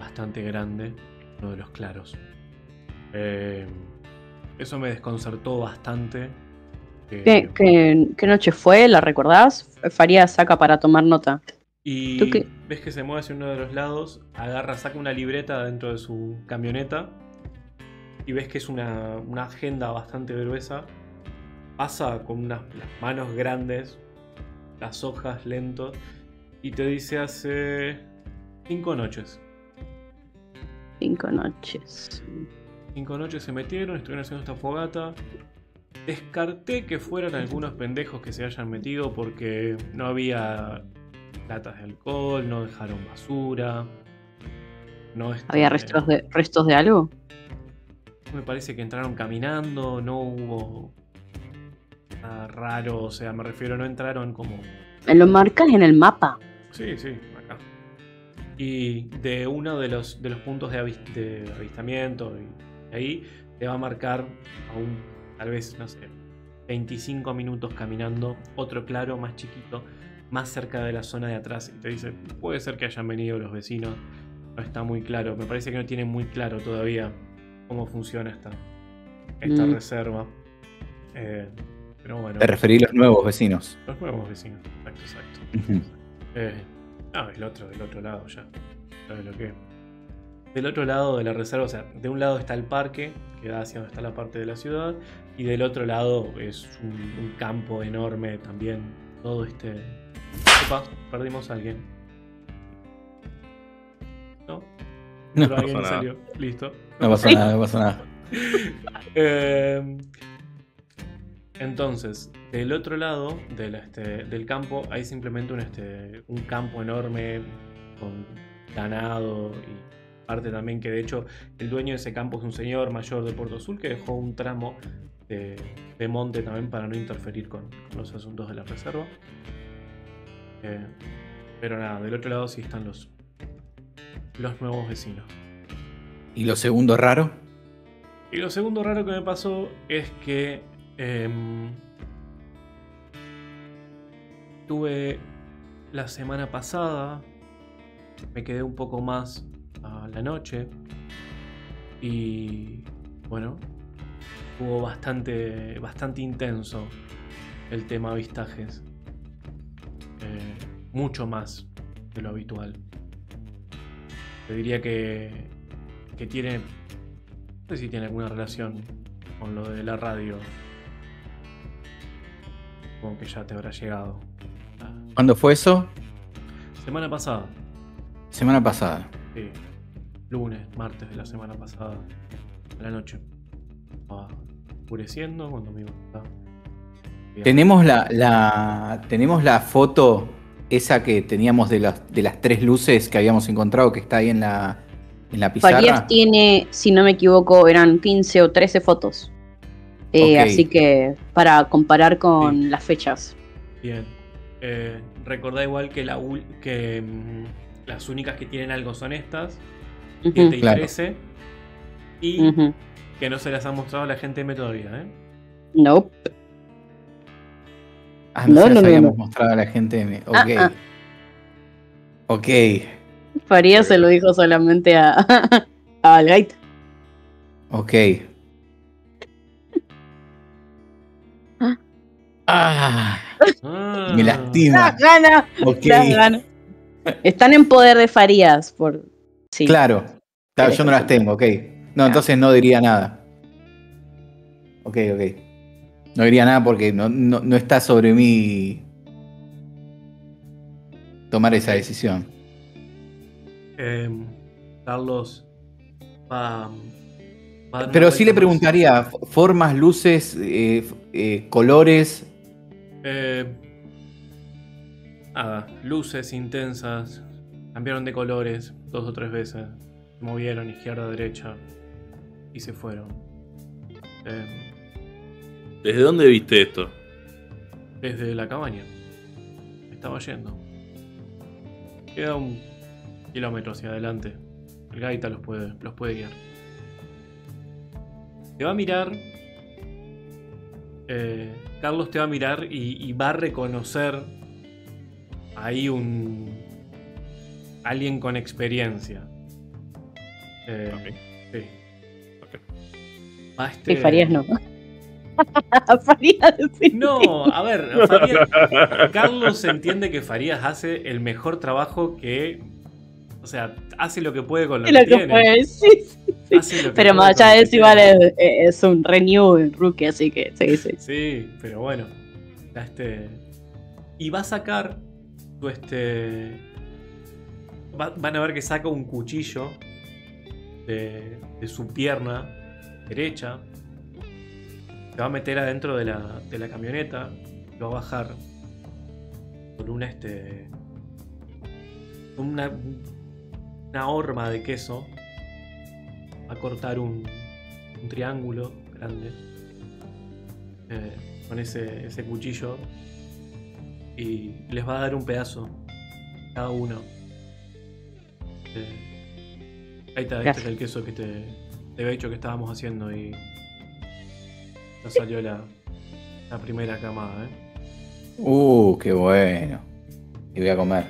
bastante grande en uno de los claros. Eh, eso me desconcertó bastante. Eh, ¿Qué, qué, ¿Qué noche fue? ¿La recordás? Farías saca para tomar nota. Y ¿tú qué? Ves que se mueve hacia uno de los lados, agarra, saca una libreta dentro de su camioneta y ves que es una, una agenda bastante gruesa. Pasa con unas las manos grandes, las hojas lentos, y te dice hace cinco noches. Cinco noches. Cinco noches se metieron, estuvieron haciendo esta fogata. Descarté que fueran algunos pendejos que se hayan metido porque no había latas de alcohol, no dejaron basura. No ¿Había restos de, restos de algo? Me parece que entraron caminando, no hubo nada raro, o sea, me refiero, no entraron como... ¿Lo marcas en el mapa? Sí, sí, acá. Y de uno de los, de los puntos de, avist de avistamiento, y ahí te va a marcar aún, tal vez, no sé, veinticinco minutos caminando, otro claro, más chiquito, más cerca de la zona de atrás, y te dice, puede ser que hayan venido los vecinos, no está muy claro, me parece que no tienen muy claro todavía cómo funciona esta, esta mm. reserva. Eh, pero bueno. Te referí a los nuevos vecinos. Los nuevos vecinos, exacto, exacto. Uh-huh. eh, no, el otro, del otro lado ya. ¿Sabes lo que? Del otro lado de la reserva, o sea, de un lado está el parque, que da hacia donde está la parte de la ciudad, y del otro lado es un, un campo enorme también. Todo este... Opa, perdimos a alguien. ¿No? No, no alguien pasa salió. Nada. Listo. No pasa nada, no pasa nada. eh, entonces, del otro lado del, este, del campo hay simplemente un, este, un campo enorme con ganado y parte también que de hecho el dueño de ese campo es un señor mayor de Puerto Azul que dejó un tramo de, de monte también para no interferir con, con los asuntos de la reserva. Eh, pero nada, del otro lado sí están los, los nuevos vecinos. ¿Y lo segundo raro? Y lo segundo raro que me pasó es que eh, tuve la semana pasada, me quedé un poco más a la noche y bueno, hubo bastante, bastante intenso el tema avistajes, eh, mucho más de lo habitual. Te diría que que tiene, no sé si tiene alguna relación con lo de la radio, como que ya te habrá llegado. ¿Cuándo fue eso? Semana pasada. Semana pasada. Sí, lunes, martes de la semana pasada, a la noche. Estaba oscureciendo cuando me iba a estar. Tenemos la, la, tenemos la foto esa que teníamos de las, de las tres luces que habíamos encontrado que está ahí en la... ¿En la pizarra? Farías tiene, si no me equivoco, eran quince o trece fotos. Eh, okay. Así que para comparar con sí. las fechas. Bien. Eh, recordá igual que, la, que mmm, las únicas que tienen algo son estas. Uh-huh. siete y trece. Claro. Y uh-huh. que no se las ha mostrado a la gente M todavía, ¿eh? Nope. Ah, no, no se las no, habíamos no. mostrado a la gente M. Ok. Ah, ah. Ok. Farías se lo dijo solamente a, a Gaita. Ok. Ah. Ah. Me lastima. Las ganas. Okay. Las ganas. Están en poder de Farías. Por... Sí. Claro. Claro, yo no las tengo, ok. No, ah. entonces no diría nada. Ok, ok. No diría nada porque no, no, no está sobre mí tomar esa decisión. Eh, Carlos va, va pero sí le preguntaría formas, luces, eh, eh, colores, eh, nada, luces intensas, cambiaron de colores dos o tres veces, movieron izquierda a derecha y se fueron. Eh, ¿Desde dónde viste esto? Desde la cabaña. Me estaba yendo. Queda un kilómetro hacia adelante. El gaita los puede, los puede guiar. Te va a mirar. Eh, Carlos te va a mirar y, y va a reconocer ahí un alguien con experiencia. Eh, okay. Sí. Okay. Va este... Y Farías no. Farías, sí. No, a ver, Farías, Carlos entiende que Farías hace el mejor trabajo que, o sea, hace lo que puede con lo, lo que, que tiene. Puede, sí, sí, sí. Lo que pero más allá de eso igual es, es un renew rookie, así que sí, sí. Sí, pero bueno, este, y va a sacar tu este, va, van a ver que saca un cuchillo de, de su pierna derecha. Te va a meter adentro de la, de la camioneta. Lo va a bajar con una este una, una horma de queso. Va a cortar un, un triángulo grande eh, con ese, ese cuchillo y les va a dar un pedazo cada uno. eh, Ahí está, este es el queso que te, te había dicho que estábamos haciendo y salió la, la primera camada, ¿eh? Uh, qué bueno. Y voy a comer.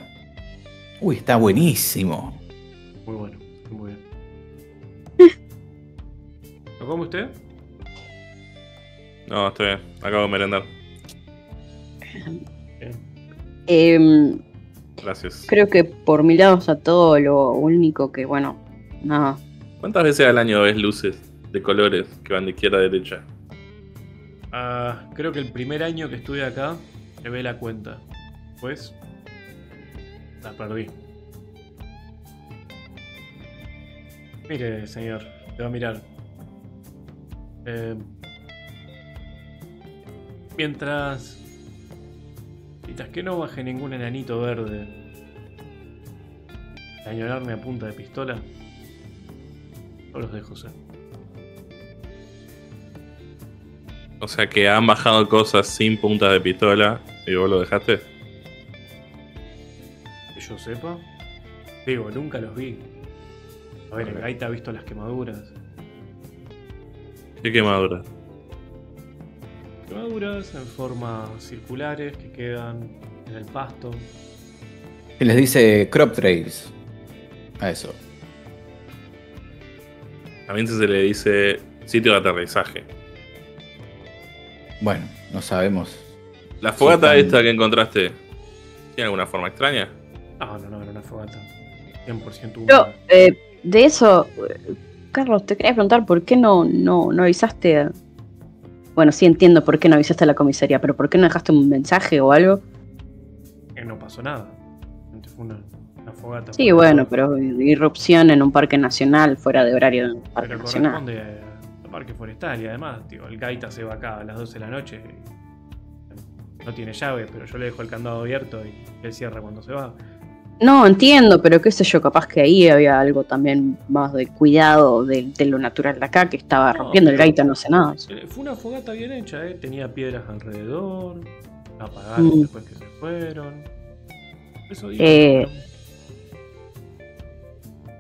Uy, está buenísimo. Muy bueno, muy bien. ¿Lo come usted? No, estoy bien. Acabo de merendar. Eh, Gracias. Creo que por mi lado está todo. Lo único que, bueno, nada. ¿Cuántas veces al año ves luces de colores que van de izquierda a derecha? Uh, creo que el primer año que estuve acá llevé la cuenta. Pues la perdí. Mire, señor, te va a mirar. Eh, mientras mientras que no baje ningún enanito verde a añorarme a punta de pistola, no los dejo ser. O sea que han bajado cosas sin puntas de pistola y vos lo dejaste. Que yo sepa. Digo, nunca los vi. A ver, el gaita ha visto las quemaduras. ¿Qué quemaduras? Quemaduras en forma circulares que quedan en el pasto. Y les dice crop trails. A eso. También se le dice sitio de aterrizaje. Bueno, no sabemos. ¿La fogata sí, esta que encontraste tiene alguna forma extraña? No, no, no, era una fogata cien por ciento humana. Yo, eh, de eso, Carlos, te quería preguntar por qué no, no, no avisaste a... Bueno, sí entiendo por qué no avisaste a la comisaría, pero ¿por qué no dejaste un mensaje o algo? Eh, no pasó nada. Fue una, una fogata. Sí, bueno, no... pero irrupción en un parque nacional fuera de horario de un parque pero nacional. Parque forestal y además, tío, el gaita se va acá a las doce de la noche. No tiene llave, pero yo le dejo el candado abierto y él cierra cuando se va. No, entiendo, pero qué sé yo, capaz que ahí había algo también más de cuidado de, de lo natural de acá que estaba no, rompiendo el gaita, no sé nada. Fue una fogata bien hecha, ¿eh? Tenía piedras alrededor, apagaron mm. después que se fueron. Eso digo, eh... pero...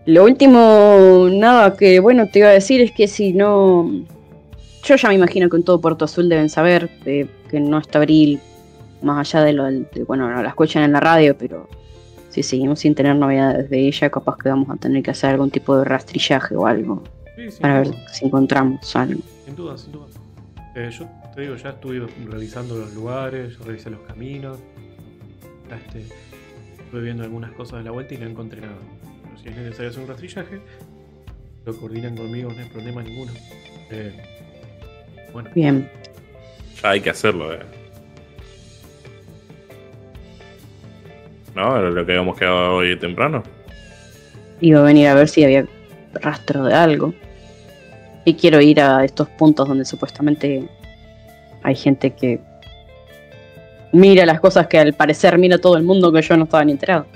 Lo último, nada, que bueno, te iba a decir es que si no... Yo ya me imagino que en todo Puerto Azul deben saber eh, que no está Abril, más allá de lo... De, bueno, no la escuchan en la radio, pero si seguimos sin tener novedades de ella, capaz que vamos a tener que hacer algún tipo de rastrillaje o algo. Sí, sí, para ver si encontramos algo. Sin duda, sin duda. Eh, yo te digo, ya estuve revisando los lugares, revisé los caminos, este, estuve viendo algunas cosas de la vuelta y no encontré nada. Si es necesario hacer un rastrillaje, lo coordinan conmigo, no hay problema ninguno. Eh, bueno. Bien. Ya hay que hacerlo, eh. No, lo que habíamos quedado hoy temprano. Iba a venir a ver si había rastro de algo. Y quiero ir a estos puntos donde supuestamente hay gente que mira las cosas que al parecer mira todo el mundo que yo no estaba ni enterado.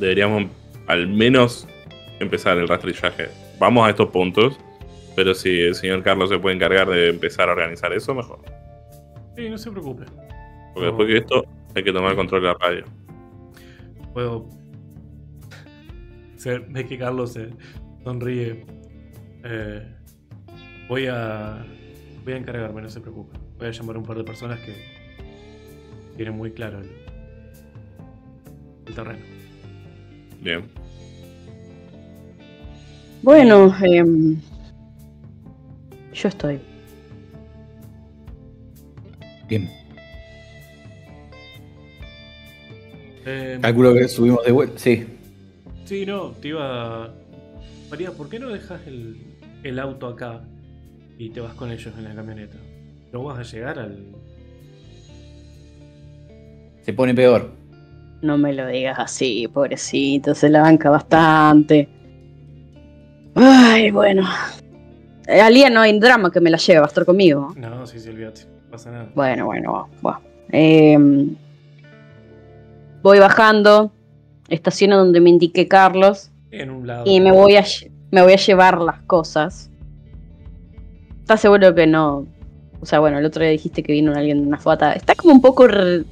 Deberíamos al menos empezar el rastrillaje. Vamos a estos puntos, pero si el señor Carlos se puede encargar de empezar a organizar eso, mejor. Sí, no se preocupe. Porque no. Después de esto hay que tomar control de la radio. Puedo... Ves que Carlos se sonríe. Eh, voy a... Voy a encargarme, no se preocupe. Voy a llamar a un par de personas que tienen muy claro el, el terreno. Bien. Bueno, eh, yo estoy. Bien. Eh, Calculo que subimos de vuelta, sí. Sí, no, te iba... María, ¿por qué no dejas el, el auto acá? Y te vas con ellos en la camioneta. No vas a llegar al... Se pone peor. No me lo digas así, pobrecito. Se la banca bastante. Ay, bueno. Alía no hay drama que me la lleve, va a estar conmigo. No, sí, sí, olvídate. No pasa nada. Bueno, bueno, va. va. Eh, voy bajando. Estaciono donde me indique Carlos. En un lado. Y me voy a, me voy a llevar las cosas. ¿Estás seguro que no? O sea, bueno, el otro día dijiste que vino alguien de una fogata. Está como un poco... Re...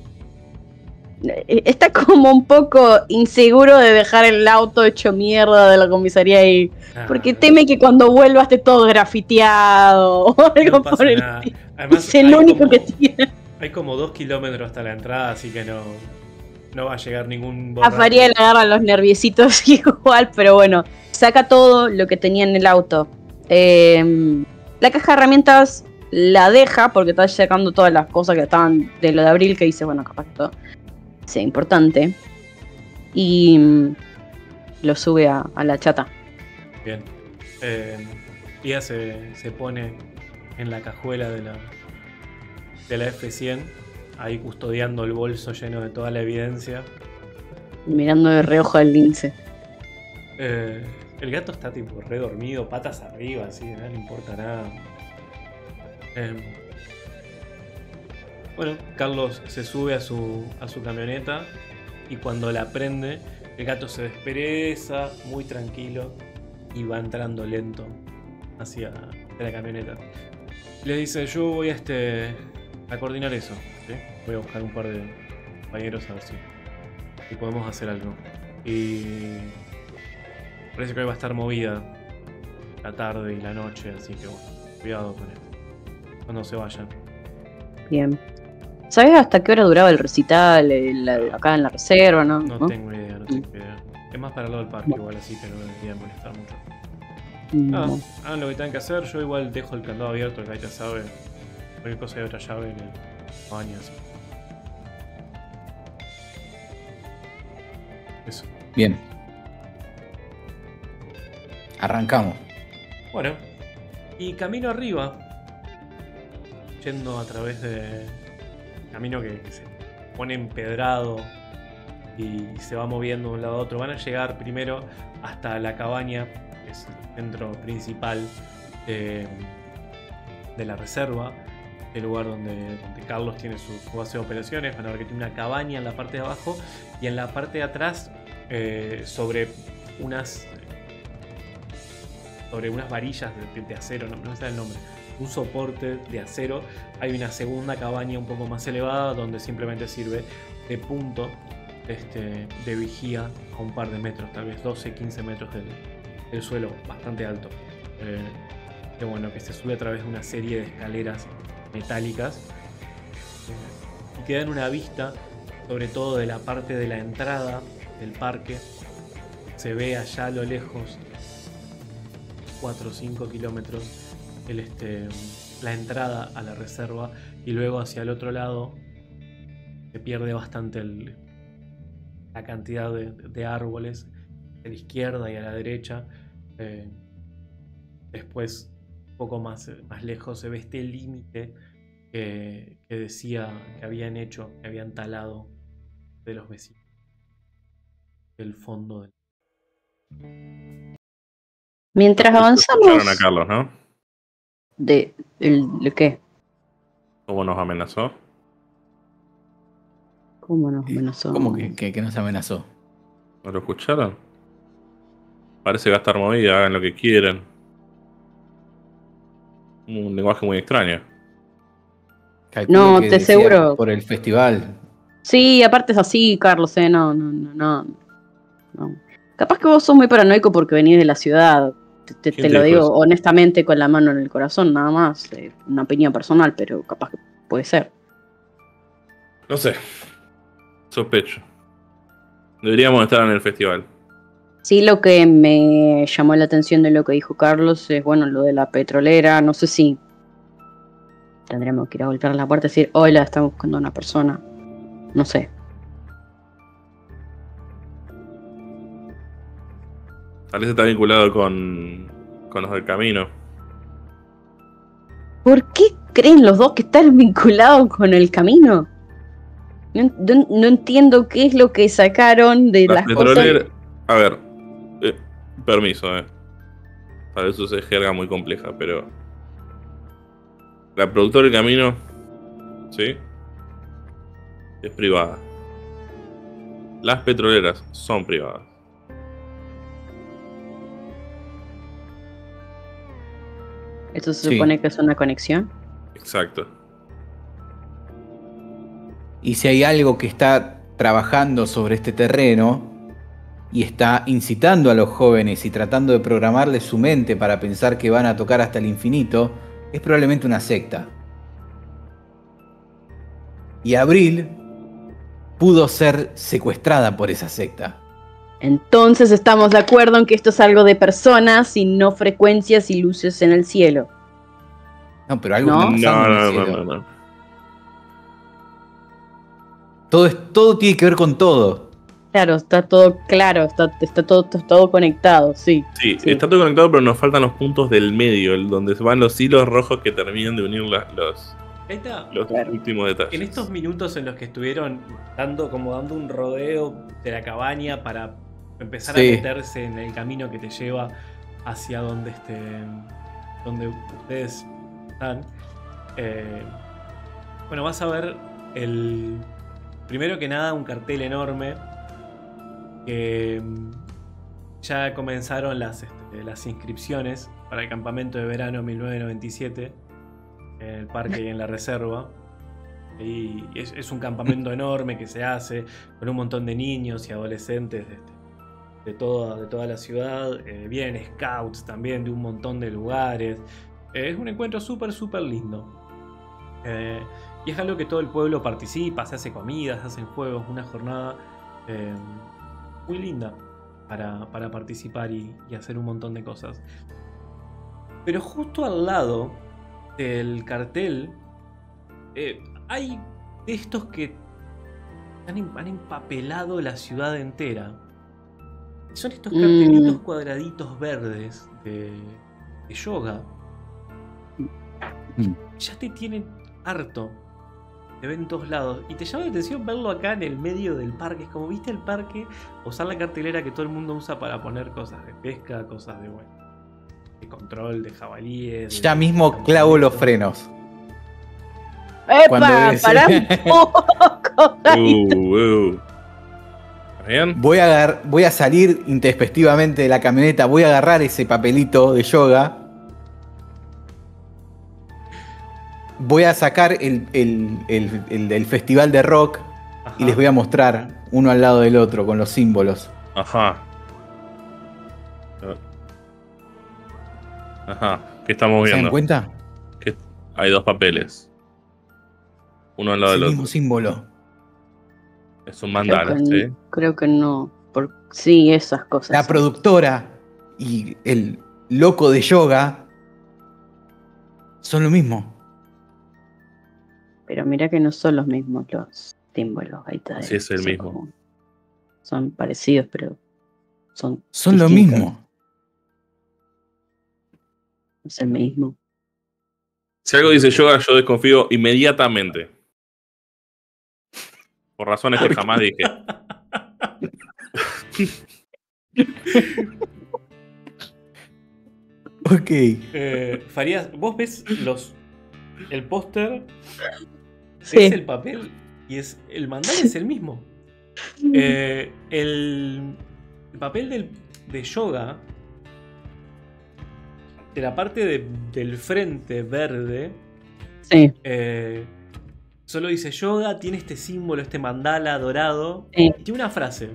Está como un poco inseguro de dejar el auto hecho mierda de la comisaría ahí. Ah, porque teme que cuando vuelva esté todo grafiteado o algo no por el nada. Además, es el único como, que tiene. Hay como dos kilómetros hasta la entrada, así que no, no va a llegar ningún... A Faría le agarran los nerviositos igual, pero bueno. Saca todo lo que tenía en el auto. Eh... La caja de herramientas la deja porque está sacando todas las cosas que estaban de lo de Abril, que dice, bueno, capaz que todo sea importante. Y lo sube a, a la chata. Bien. Eh, ella se, se pone en la cajuela de la, de la efe cien, ahí custodiando el bolso lleno de toda la evidencia. Mirando de reojo al lince. Eh... El gato está tipo redormido, patas arriba, así, no le importa nada. Eh, bueno, Carlos se sube a su, a su camioneta y cuando la prende, el gato se despereza, muy tranquilo, y va entrando lento hacia la camioneta. Le dice, yo voy a, este, a coordinar eso, ¿sí? Voy a buscar un par de compañeros a ver si, si podemos hacer algo. Y... Parece que hoy va a estar movida la tarde y la noche, así que bueno, cuidado con esto. Cuando se vayan. Bien. ¿Sabés hasta qué hora duraba el recital el, el, acá en la reserva, no? No, ¿no? tengo idea, no tengo idea. Es más para el lado del parque, no. Igual así que no me debería molestar mucho. No. Nada, hagan lo que tengan que hacer, yo igual dejo el candado abierto, el Gaita sabe. Cualquier cosa hay otra llave en el baño, así. Eso. Bien. Arrancamos. Bueno, y camino arriba, yendo a través de camino que, que se pone empedrado y se va moviendo de un lado a otro. Van a llegar primero hasta la cabaña, que es el centro principal de, de la reserva, el lugar donde, donde Carlos tiene su, su base de operaciones. Van a ver que tiene una cabaña en la parte de abajo y en la parte de atrás, eh, sobre unas... sobre unas varillas de, de acero, no, no me sale el nombre, un soporte de acero, hay una segunda cabaña un poco más elevada donde simplemente sirve de punto este, de vigía a un par de metros, tal vez doce a quince metros del, del suelo, bastante alto. Eh, que bueno, que se sube a través de una serie de escaleras metálicas eh, y queda en una vista, sobre todo de la parte de la entrada del parque, se ve allá a lo lejos cuatro o cinco kilómetros el, este, la entrada a la reserva y luego hacia el otro lado se pierde bastante el, la cantidad de, de árboles a la izquierda y a la derecha. Eh, después un poco más, más lejos se ve este límite que, que decía que habían hecho, que habían talado de los vecinos el fondo del... Mientras avanzamos... a Carlos, ¿no? ¿De el, el qué? ¿Cómo nos amenazó? ¿Cómo nos amenazó? ¿Cómo que, que, que nos amenazó? ¿No lo escucharon? Parece gastar movida, hagan lo que quieran. Un lenguaje muy extraño. No, te seguro. Por el festival. Sí, aparte es así, Carlos, ¿eh? No, no, no, no, no. Capaz que vos sos muy paranoico porque venís de la ciudad. Te, te, te lo digo eso? honestamente con la mano en el corazón, nada más. Eh, una opinión personal, pero capaz que puede ser. No sé. Sospecho. Deberíamos estar en el festival. Sí, lo que me llamó la atención de lo que dijo Carlos es, bueno, lo de la petrolera. No sé si tendremos que ir a golpear la puerta y decir, hola, estamos buscando a una persona. No sé. Tal vez está vinculado con, con los del camino. ¿Por qué creen los dos que están vinculados con el camino? No, no, no entiendo qué es lo que sacaron de las, las cosas. A ver, eh, permiso, eh. Tal vez eso es jerga muy compleja, pero... La productora del camino, ¿sí? Es privada. Las petroleras son privadas. ¿Esto se sí. supone que es una conexión? Exacto. Y si hay algo que está trabajando sobre este terreno y está incitando a los jóvenes y tratando de programarle su mente para pensar que van a tocar hasta el infinito, es probablemente una secta. Y Abril pudo ser secuestrada por esa secta. Entonces estamos de acuerdo en que esto es algo de personas y no frecuencias y luces en el cielo. No, pero algo ¿No? está pasando no, no, en el cielo. No, no, no. Todo, es, todo tiene que ver con todo. Claro, está todo claro, está, está todo, todo conectado, sí, sí. Sí, está todo conectado, pero nos faltan los puntos del medio, donde van los hilos rojos que terminan de unir la, los, Gaita, los claro. últimos detalles. En estos minutos en los que estuvieron dando, como dando un rodeo de la cabaña para empezar sí. a meterse en el camino que te lleva hacia donde, este, donde ustedes están, eh, bueno, vas a ver el... Primero que nada, un cartel enorme que ya comenzaron las, este, las inscripciones para el campamento de verano mil novecientos noventa y siete en el parque y en la reserva. Y es, es un campamento enorme que se hace con un montón de niños y adolescentes de, este, de, toda, de toda la ciudad. Eh, vienen scouts también de un montón de lugares. Eh, es un encuentro súper, súper lindo. Eh, Y es algo que todo el pueblo participa, se hace comidas, se hacen juegos, una jornada eh, muy linda para, para participar y, y hacer un montón de cosas. Pero justo al lado del cartel eh, hay de estos que han, han empapelado la ciudad entera. Son estos cartelitos mm. cuadraditos verdes de, de yoga. Mm. Ya te tienen harto. Te ven en todos lados. Y te llama la atención verlo acá en el medio del parque. Es como, ¿viste el parque? Usar la cartelera que todo el mundo usa para poner cosas de pesca, cosas de, bueno, de control, de jabalíes. Ya de, mismo de clavo los frenos. ¡Epa! ¡Pará un poco! uh, uh. ¿Bien? Voy, a agar voy a salir introspectivamente de la camioneta. Voy a agarrar ese papelito de yoga. Voy a sacar el, el, el, el, el festival de rock. Ajá. Y les voy a mostrar uno al lado del otro con los símbolos. Ajá. Ajá. ¿Qué estamos viendo? ¿Se dan cuenta? ¿Qué? Hay dos papeles. Uno al lado del otro. Es el mismo símbolo. Es un mandala, ¿sí? Creo que no. Por... Sí, esas cosas. La productora y el loco de yoga son lo mismo. Pero mirá que no son los mismos los símbolos, Gaita. Sí, es el mismo. Como, son parecidos, pero son Son distintos. Lo mismo. Es el mismo. Si algo dice yoga, yo desconfío inmediatamente. Por razones que jamás dije. Ok. Eh, Farías, vos ves los... El póster sí. es el papel y es el mandala es el mismo. Eh, el, el papel del, de yoga de la parte de, del frente verde, sí. eh, solo dice yoga, tiene este símbolo, este mandala dorado, sí. y tiene una frase,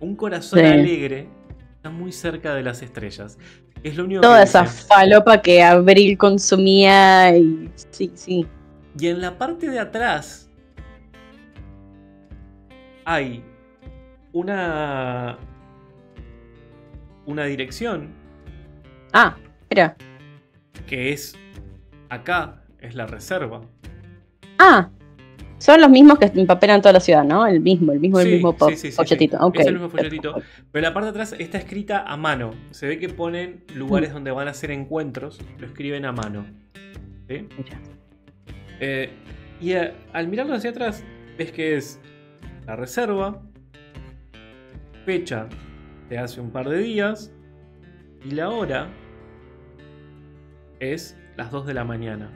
un corazón sí. alegre, está muy cerca de las estrellas. Es lo único Toda que esa dice. Falopa que Abril consumía y sí, sí. Y en la parte de atrás hay una una dirección. Ah, espera. Que es acá, es la reserva. Ah, son los mismos que empapelan toda la ciudad, ¿no? El mismo, el mismo, sí, el mismo sí, sí, sí, folletito. Sí. Okay. Es el mismo folletito. Pero la parte de atrás está escrita a mano. Se ve que ponen lugares mm. donde van a hacer encuentros, lo escriben a mano. ¿Sí? Eh, y a, al mirarlo hacia atrás, ves que es la reserva, fecha de hace un par de días, y la hora es las dos de la mañana.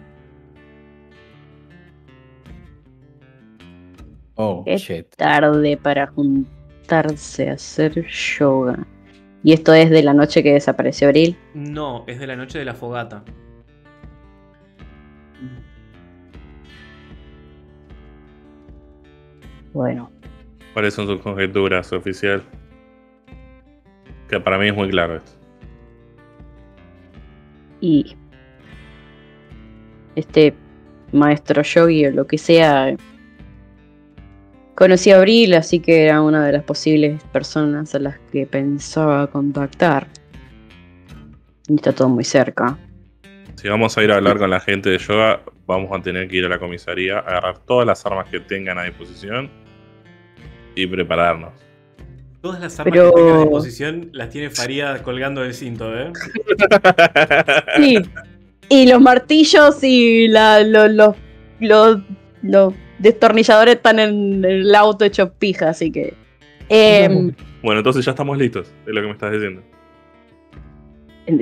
Oh, es shit. Tarde para juntarse a hacer yoga. ¿Y esto es de la noche que desapareció Abril? No, es de la noche de la fogata. Bueno. ¿Cuáles son sus conjeturas, oficial? Que para mí es muy claro esto. Y este maestro yogi o lo que sea conocí a Abril, así que era una de las posibles personas a las que pensaba contactar. Y está todo muy cerca. Si vamos a ir a hablar con la gente de yoga, vamos a tener que ir a la comisaría, agarrar todas las armas que tengan a disposición y prepararnos. Todas las armas Pero... que tengan a disposición las tiene Faría colgando del cinto, ¿eh? Sí. Y los martillos y la, los... los, los, los... destornilladores están en el auto hecho pija, así que... Eh, bueno, entonces ya estamos listos, es lo que me estás diciendo.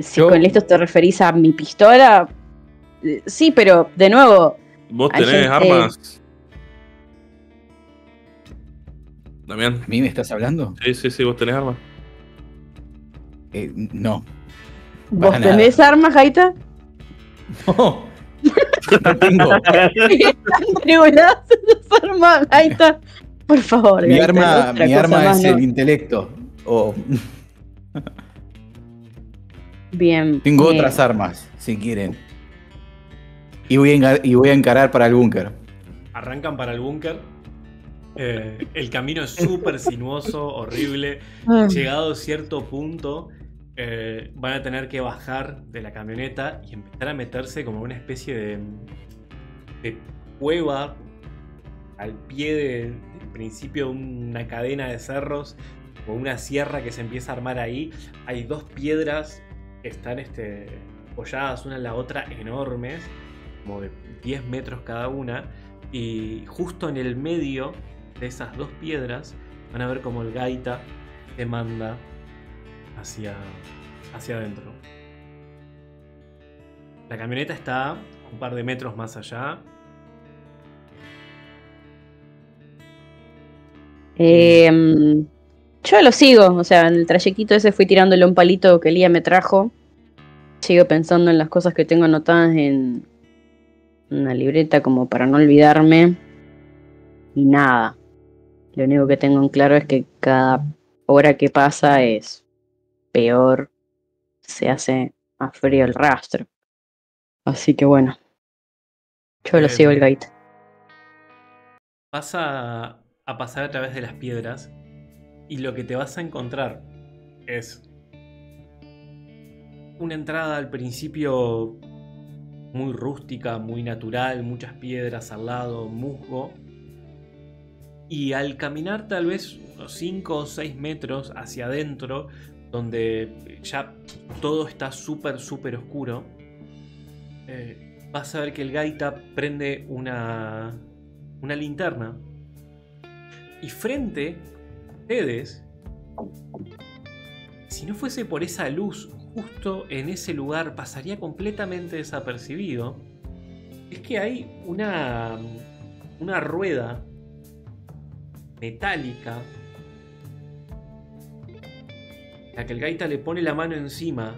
Si ¿Yo? Con listos te referís a mi pistola... Sí, pero de nuevo... ¿Vos tenés gente... armas? Damián. ¿A mí me estás hablando? Sí, sí, sí, vos tenés armas. Eh, no. ¿Vos tenés armas, Gaita? No. No tengo. Ahí está. Por favor. Mi arma, mi arma es el intelecto. Oh. Bien. Tengo bien. Otras armas, si quieren. Y voy a, y voy a encarar para el búnker. Arrancan para el búnker. Eh, el camino es súper sinuoso, horrible. Llegado a cierto punto. Eh, van a tener que bajar de la camioneta y empezar a meterse como una especie de, de cueva al pie de, del principio de una cadena de cerros o una sierra que se empieza a armar ahí. Hay dos piedras que están este, apoyadas una en la otra, enormes, como de diez metros cada una, y justo en el medio de esas dos piedras van a ver como el Gaita te manda hacia hacia adentro. La camioneta está un par de metros más allá. Eh, yo lo sigo, o sea, en el trayectito ese fui tirándole un palito que Lía me trajo. Sigo pensando en las cosas que tengo anotadas en una libreta como para no olvidarme. Y nada. Lo único que tengo en claro es que cada hora que pasa es peor, se hace más frío el rastro. Así que bueno, yo lo eh, sigo el Gaita. Vas a, a pasar a través de las piedras y lo que te vas a encontrar es una entrada al principio muy rústica, muy natural, muchas piedras al lado, musgo. Y al caminar tal vez unos cinco o seis metros hacia adentro, donde ya todo está súper, súper oscuro, eh, vas a ver que el Gaita prende una, una linterna. Y frente a ustedes, si no fuese por esa luz justo en ese lugar, pasaría completamente desapercibido. Es que hay una, una rueda metálica a que el Gaita le pone la mano encima,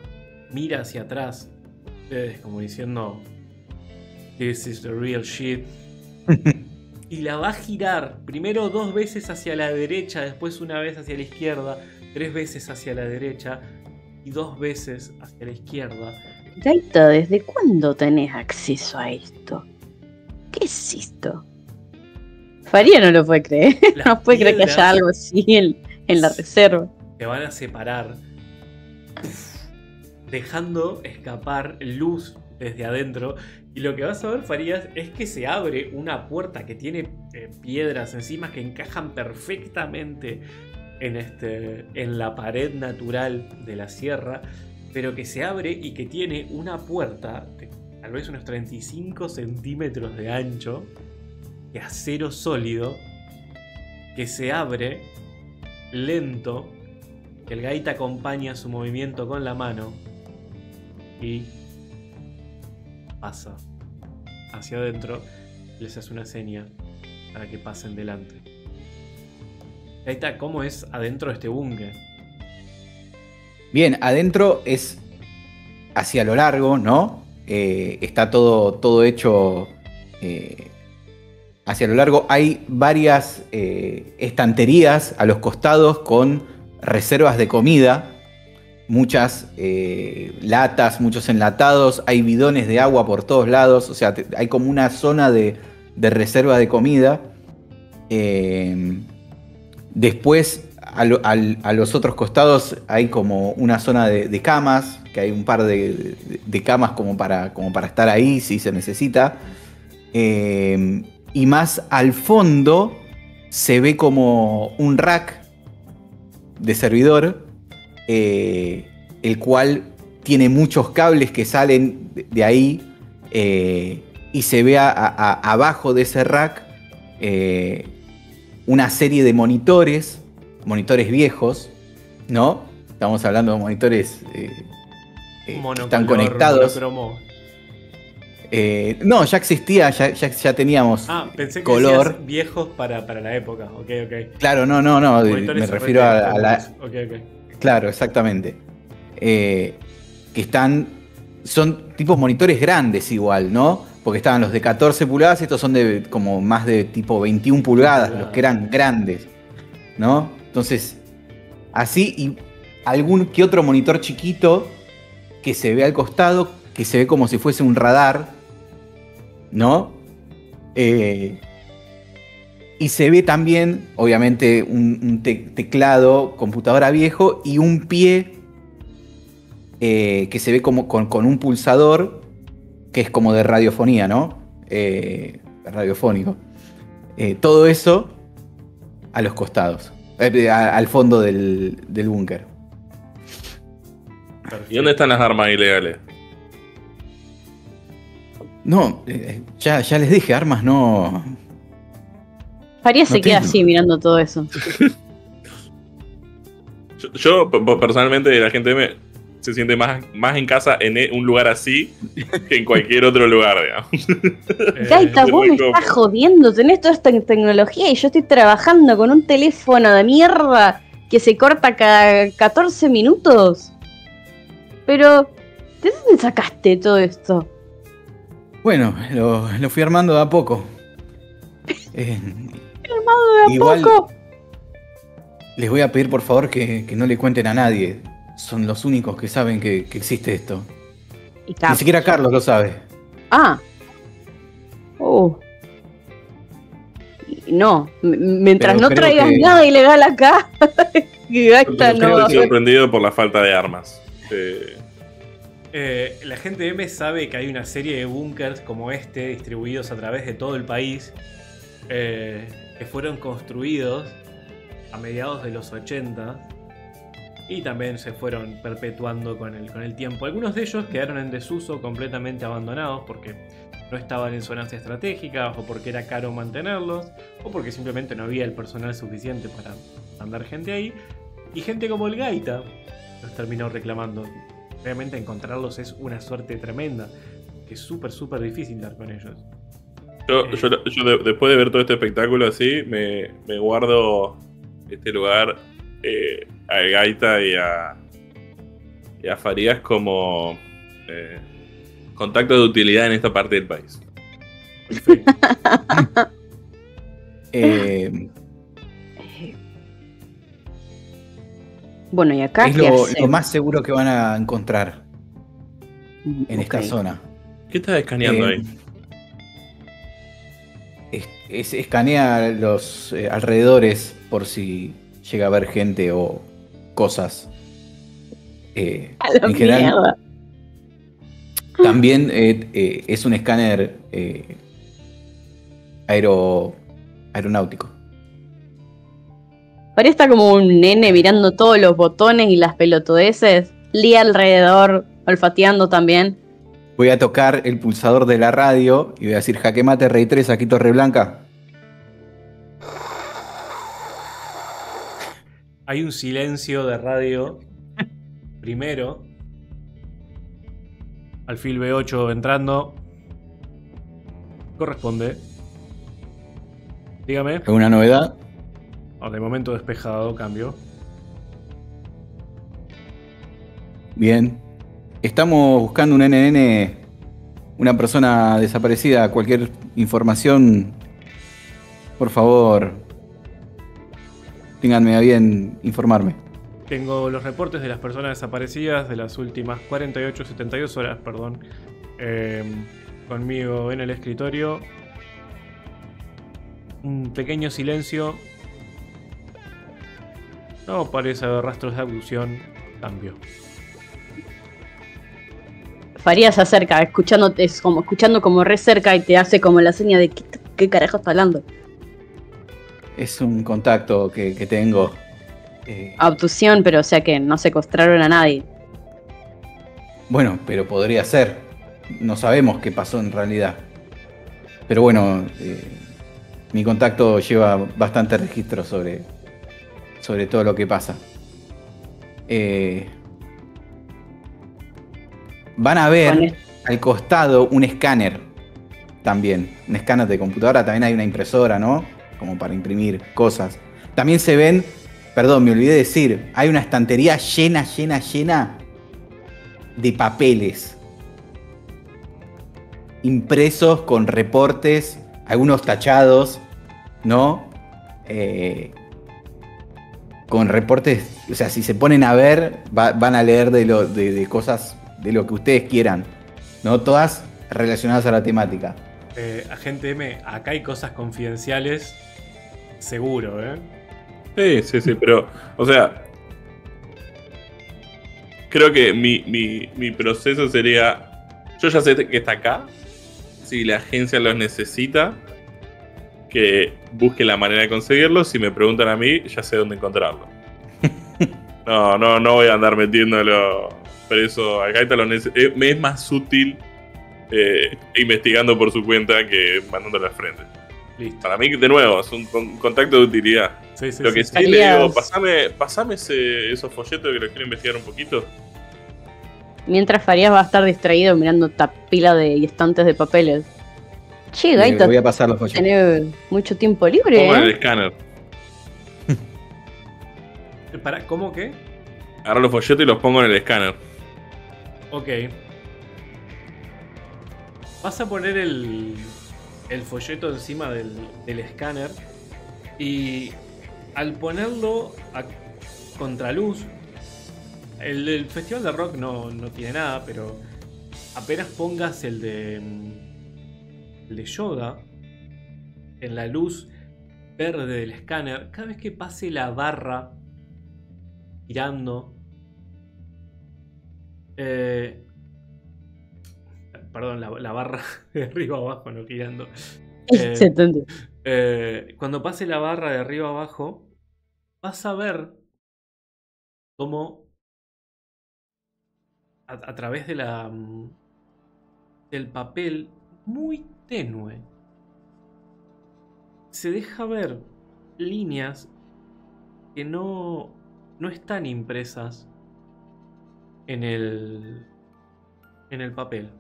mira hacia atrás ustedes, como diciendo "This is the real shit". Y la va a girar primero dos veces hacia la derecha, después una vez hacia la izquierda, tres veces hacia la derecha y dos veces hacia la izquierda. Gaita, ¿desde cuándo tenés acceso a esto? ¿Qué es esto? Faría no lo puede creer. No puede creer que haya algo así en, en la reserva. Te van a separar, dejando escapar luz desde adentro. Y lo que vas a ver, Farías, es que se abre una puerta que tiene eh, piedras encima que encajan perfectamente en, este, en la pared natural de la sierra, pero que se abre y que tiene una puerta de tal vez unos treinta y cinco centímetros de ancho, de acero sólido, que se abre lento, que el gaita acompaña su movimiento con la mano y pasa hacia adentro. Les hace una seña para que pasen delante. Ahí está, ¿cómo es adentro de este búnker? Bien, adentro es hacia lo largo, ¿no? Eh, está todo, todo hecho eh, hacia lo largo. Hay varias eh, estanterías a los costados con reservas de comida. Muchas eh, latas, muchos enlatados, hay bidones de agua por todos lados, o sea, te, hay como una zona de, de reserva de comida. Eh, después, a, lo, a, a los otros costados hay como una zona de, de camas, que hay un par de, de, de camas como para, como para estar ahí si se necesita. Eh, y más al fondo se ve como un rack de servidor. Eh, el cual tiene muchos cables que salen de, de ahí eh, y se ve a, a, abajo de ese rack eh, una serie de monitores, monitores viejos, ¿no? Estamos hablando de monitores eh, eh, Monocolor, que están conectados. Eh, no, ya existía, ya, ya, ya teníamos color. Ah, pensé que color. Viejos para, para la época, ok, ok. Claro, no, no, no, me refiero a, a la... Okay, okay. Claro, exactamente. Eh, que están... Son tipos monitores grandes igual, ¿no? Porque estaban los de catorce pulgadas, estos son de como más de tipo veintiuna pulgadas, claro. Los que eran grandes, ¿no? Entonces, así y algún que otro monitor chiquito que se ve al costado, que se ve como si fuese un radar, ¿no? Eh... Y se ve también, obviamente, un, un te teclado, computadora viejo y un pie eh, que se ve como con, con un pulsador que es como de radiofonía, ¿no? Eh, radiofónico. Eh, todo eso a los costados, eh, a, al fondo del, del búnker. ¿Y dónde están las armas ilegales? No, eh, ya, ya les dije, armas no... Farías no se queda así mirando todo eso. yo, yo, personalmente, la gente me, se siente más, más en casa en un lugar así que en cualquier otro lugar, digamos. Gaita, vos me estás jodiendo. Tenés toda esta tecnología y yo estoy trabajando con un teléfono de mierda que se corta cada catorce minutos. Pero, ¿de dónde sacaste todo esto? Bueno, lo, lo fui armando de a poco. Eh, De igual, poco. Les voy a pedir por favor que, que no le cuenten a nadie. Son los únicos que saben que, que existe esto. Y ni siquiera Carlos lo sabe. Ah. Oh. No. M mientras pero no traigas que... nada ilegal acá. Gasta no. Estoy sorprendido por la falta de armas. Eh... Eh, la gente M sabe que hay una serie de búnkers como este distribuidos a través de todo el país. Eh... que fueron construidos a mediados de los ochenta y también se fueron perpetuando con el, con el tiempo. Algunos de ellos quedaron en desuso, completamente abandonados porque no estaban en zonas estratégicas o porque era caro mantenerlos o porque simplemente no había el personal suficiente para mandar gente ahí. Y gente como el Gaita los terminó reclamando. Realmente encontrarlos es una suerte tremenda, que es súper, súper difícil dar con ellos. Yo, yo, yo de, después de ver todo este espectáculo así, me, me guardo este lugar eh, a Gaita y a, y a Farías como eh, Contacto de utilidad en esta parte del país. Sí. eh, bueno, y acá es lo, lo más seguro que van a encontrar en okay. esta zona. ¿Qué estás escaneando eh, ahí? Es, es, escanea los eh, alrededores por si llega a haber gente o cosas. Eh, a la en general, mierda. También eh, eh, es un escáner eh, aero, aeronáutico. Parece estar como un nene mirando todos los botones y las pelotudeces. Lee alrededor, olfateando también. Voy a tocar el pulsador de la radio y voy a decir: jaque mate, rey tres, aquí Torre Blanca. Hay un silencio de radio. Primero. Alfil B ocho entrando. Corresponde. Dígame. ¿Alguna novedad? Oh, de momento despejado, cambio. Bien. Estamos buscando un N N, una persona desaparecida. Cualquier información, por favor, ténganme a bien informarme. Tengo los reportes de las personas desaparecidas de las últimas cuarenta y ocho, setenta y dos horas, perdón, eh, conmigo en el escritorio. Un pequeño silencio. No parece haber rastros de abducción. Cambio. Farías se acerca, escuchándote, es como, escuchando como re cerca y te hace como la seña de ¿qué, qué carajo está hablando? Es un contacto que, que tengo. Eh, Abducción, pero o sea que no secuestraron a nadie. Bueno, pero podría ser. No sabemos qué pasó en realidad. Pero bueno, eh, mi contacto lleva bastante registro sobre, sobre todo lo que pasa. Eh, van a ver al costado un escáner también. Un escáner de computadora. También hay una impresora, ¿no? Como para imprimir cosas. También se ven... Perdón, me olvidé decir, hay una estantería llena, llena, llena de papeles impresos con reportes, algunos tachados, ¿no? Eh, con reportes, o sea, si se ponen a ver, va, van a leer de, lo, de, de cosas, de lo que ustedes quieran, ¿no? Todas relacionadas a la temática. Eh, Agente M, acá hay cosas confidenciales, seguro, ¿eh? Sí, sí, sí, pero, o sea, creo que mi, mi, mi proceso sería, yo ya sé que está acá, si la agencia los necesita, que busque la manera de conseguirlos, si me preguntan a mí, ya sé dónde encontrarlo. No, no, no voy a andar metiéndolo preso a Gaita, los es, me es más útil eh, investigando por su cuenta que mandándolo al frente. Listo. Para mí, de nuevo, es un con contacto de utilidad. Sí, sí, lo que sí, sí le digo, pasame, pasame ese, esos folletos que los quiero investigar un poquito. Mientras Farías va a estar distraído mirando esta pila de estantes de papeles. Che, Gaita, voy a pasar los folletos. Tener mucho tiempo libre. Toma eh? el escáner. ¿Para? ¿Cómo qué? Agarro los folletos y los pongo en el escáner. Ok. Vas a poner el... el folleto encima del, del escáner y al ponerlo a contraluz, el, el festival de rock no, no tiene nada, pero apenas pongas el de, el de Yoda en la luz verde del escáner, cada vez que pase la barra girando, eh, perdón, la, la barra de arriba abajo, no girando. Eh, sí, eh, cuando pase la barra de arriba abajo, vas a ver cómo a, a través de la del papel muy tenue se deja ver líneas que no, no están impresas en el en el papel.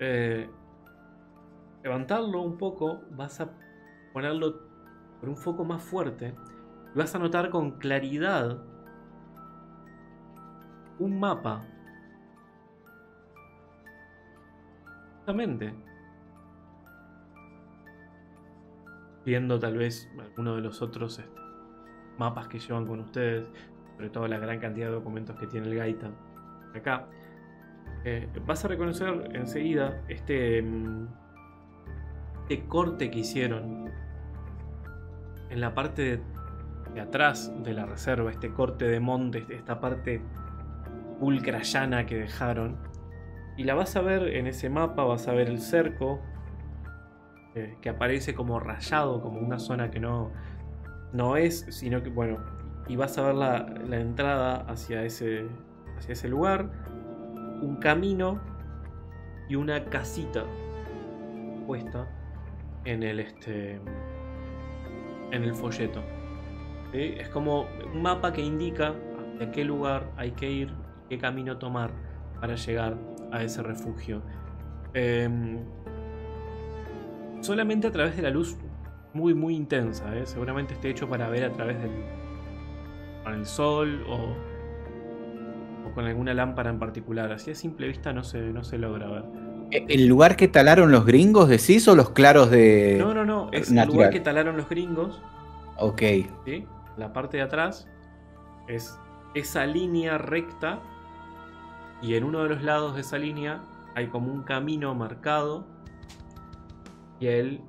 Eh, levantarlo un poco, vas a ponerlo por un foco más fuerte y vas a notar con claridad un mapa Exactamente. Viendo tal vez alguno de los otros este, mapas que llevan con ustedes, sobre todo la gran cantidad de documentos que tiene el Gaita acá, eh, vas a reconocer enseguida este, este corte que hicieron en la parte de, de atrás de la reserva, este corte de monte, esta parte pulcra llana que dejaron, y la vas a ver en ese mapa, vas a ver el cerco eh, que aparece como rayado, como una zona que no, no es, sino que bueno, y vas a ver la, la entrada hacia ese, hacia ese lugar, un camino y una casita puesta en el, este, en el folleto. ¿Sí? Es como un mapa que indica hacia qué lugar hay que ir, qué camino tomar para llegar a ese refugio. Eh, solamente a través de la luz muy muy intensa, ¿eh? Seguramente esté hecho para ver a través del con el sol o, o con alguna lámpara en particular. Así a simple vista no se, no se logra ver. ¿El lugar que talaron los gringos decís o los claros de...? No, no, no. Es natural. El lugar que talaron los gringos. Ok. ¿Sí? La parte de atrás es esa línea recta y en uno de los lados de esa línea hay como un camino marcado y él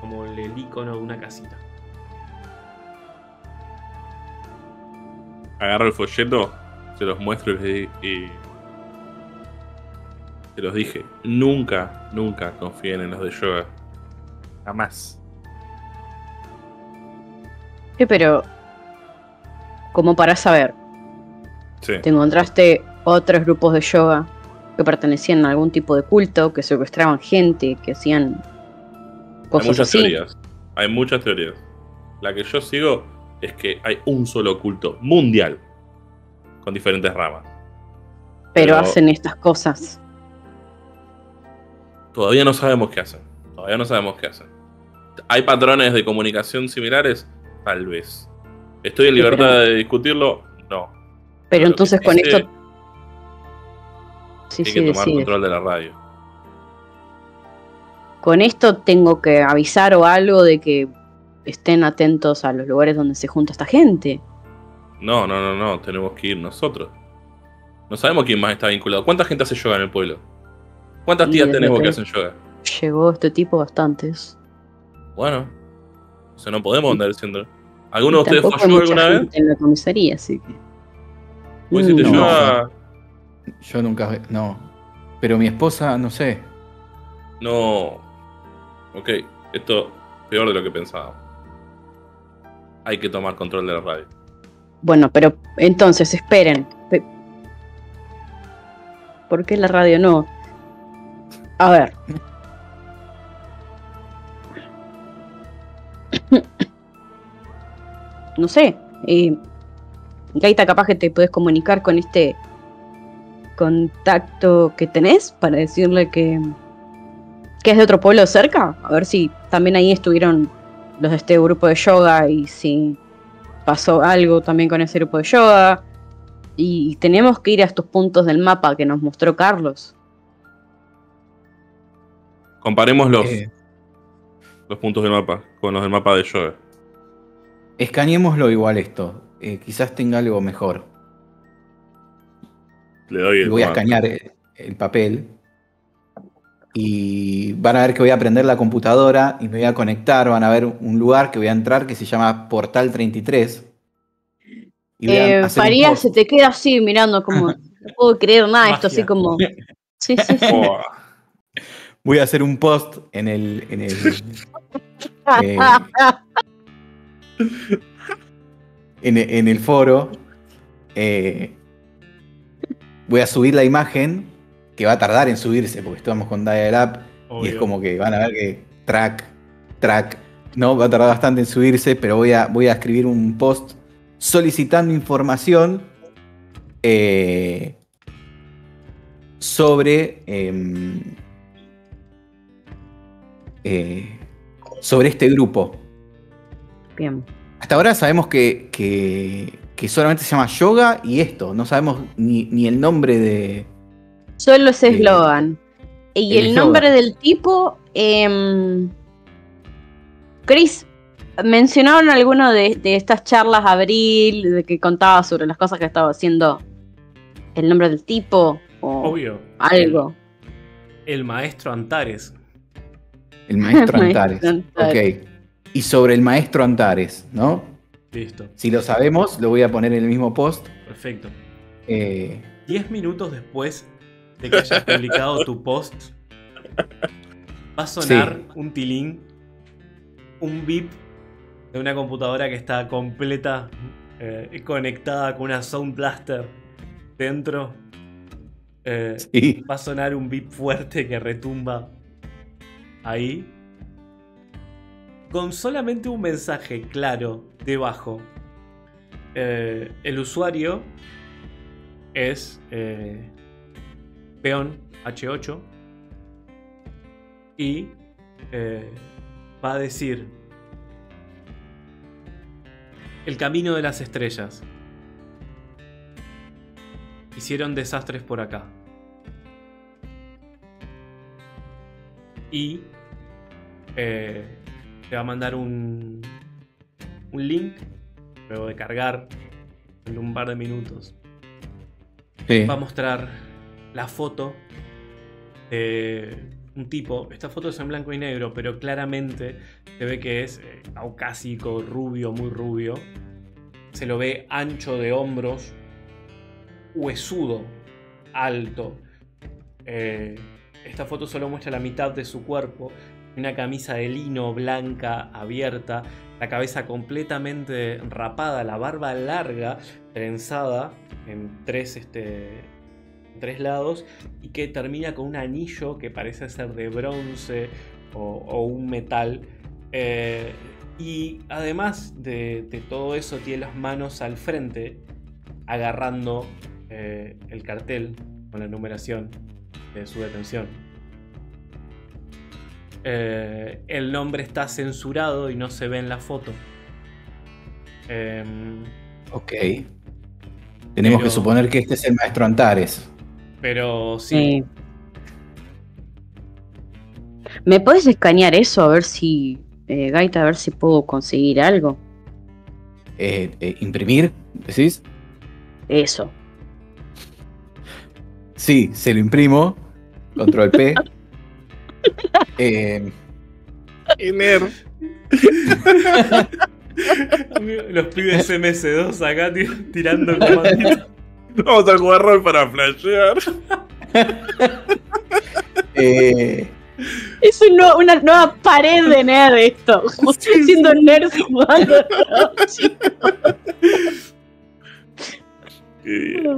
como el icono de una casita. Agarro el folleto, se los muestro y, y se los dije. Nunca, nunca confíen en los de yoga. Jamás. Sí, pero como para saber, sí. Te encontraste otros grupos de yoga que pertenecían a algún tipo de culto, que secuestraban gente, que hacían cosas. Hay muchas así. Teorías. Hay muchas teorías. La que yo sigo es que hay un solo culto mundial con diferentes ramas. Pero, Pero hacen estas cosas. Todavía no sabemos qué hacen. Todavía no sabemos qué hacen. ¿Hay patrones de comunicación similares? Tal vez. ¿Estoy en libertad Pero, de discutirlo? No. Pero, Pero entonces con esto... Sí, hay sí, que tomar decide. Control de la radio. Con esto tengo que avisar o algo de que estén atentos a los lugares donde se junta esta gente. No, no, no, no. Tenemos que ir nosotros. No sabemos quién más está vinculado. ¿Cuánta gente hace yoga en el pueblo? ¿Cuántas tías tenemos que hacen yoga? Llegó este tipo bastantes. Bueno. O sea, no podemos andar diciendo. ¿Alguno de ustedes fue yoga alguna vez? En la comisaría, así que... Pues si te yoga... Yo nunca... No. Pero mi esposa, no sé. No. Ok. Esto es peor de lo que pensaba. Hay que tomar control de la radio. Bueno, pero entonces, esperen. ¿Por qué la radio no? A ver. No sé. Eh, Gaita, capaz que te puedes comunicar con este contacto que tenés para decirle que, que es de otro pueblo cerca. A ver si también ahí estuvieron los de este grupo de yoga y si pasó algo también con ese grupo de yoga. Y tenemos que ir a estos puntos del mapa que nos mostró Carlos. Comparemos los, eh. los puntos del mapa con los del mapa de yoga. Escaneémoslo igual esto. Eh, quizás tenga algo mejor. Le doy el voy mapa. A escanear el, el papel. Y van a ver que voy a prender la computadora y me voy a conectar. Van a ver un lugar que voy a entrar que se llama Portal treinta y tres. Eh, Farías se te queda así mirando como... No puedo creer nada de esto, así como... Sí, sí, sí. Oh. Voy a hacer un post en el... En el eh, en, en el foro. Eh, voy a subir la imagen, que va a tardar en subirse porque estamos con dial-up y es como que van a ver que track, track, no, va a tardar bastante en subirse, pero voy a, voy a escribir un post solicitando información eh, sobre eh, eh, sobre este grupo. Bien. Hasta ahora sabemos que, que que solamente se llama yoga y esto, no sabemos ni, ni el nombre de... Solo ese eslogan. Y el, el nombre del tipo, eh, Chris. Mencionaron alguno de, de estas charlas, Abril, de que contaba sobre las cosas que estaba haciendo, el nombre del tipo o Obvio. algo. El, el maestro Antares. El maestro Antares. Antares. Ok. Y sobre el maestro Antares, ¿no? Listo. Si lo sabemos, lo voy a poner en el mismo post. Perfecto. Eh... Diez minutos después de que hayas publicado tu post, va a sonar sí. un tilín, un bip de una computadora que está completa, eh, conectada con una Sound Blaster dentro. Eh, sí. Va a sonar un bip fuerte que retumba ahí. Con solamente un mensaje claro debajo. Eh, el usuario es eh, Peón hache ocho y eh, va a decir: el camino de las estrellas. Hicieron desastres por acá. Y eh, te va a mandar un, un link, luego de cargar en un par de minutos. Sí. Va a mostrar la foto de un tipo. Esta foto es en blanco y negro, pero claramente se ve que es eh, caucásico, rubio, muy rubio. Se lo ve ancho de hombros, huesudo, alto. Eh, esta foto solo muestra la mitad de su cuerpo. Una camisa de lino blanca, abierta, la cabeza completamente rapada, la barba larga, trenzada en tres, este, tres lados, y que termina con un anillo que parece ser de bronce o, o un metal. Eh, y además de, de todo eso, tiene las manos al frente, agarrando eh, el cartel con la numeración de su detención. Eh, el nombre está censurado y no se ve en la foto. Eh, ok. Tenemos pero, que suponer que este es el maestro Antares. Pero sí. Eh, ¿me puedes escanear eso? A ver si... Eh, Gaita, a ver si puedo conseguir algo. Eh, eh, ¿Imprimir? ¿Decís? Eso. Sí, se lo imprimo. Control P. Eh... Los pibes eme ese dos acá tirando el comandito. Vamos a jugar rol para flashear. eh... Es una, una nueva pared de nerd esto. Como sí, estoy siendo sí. nerd jugando.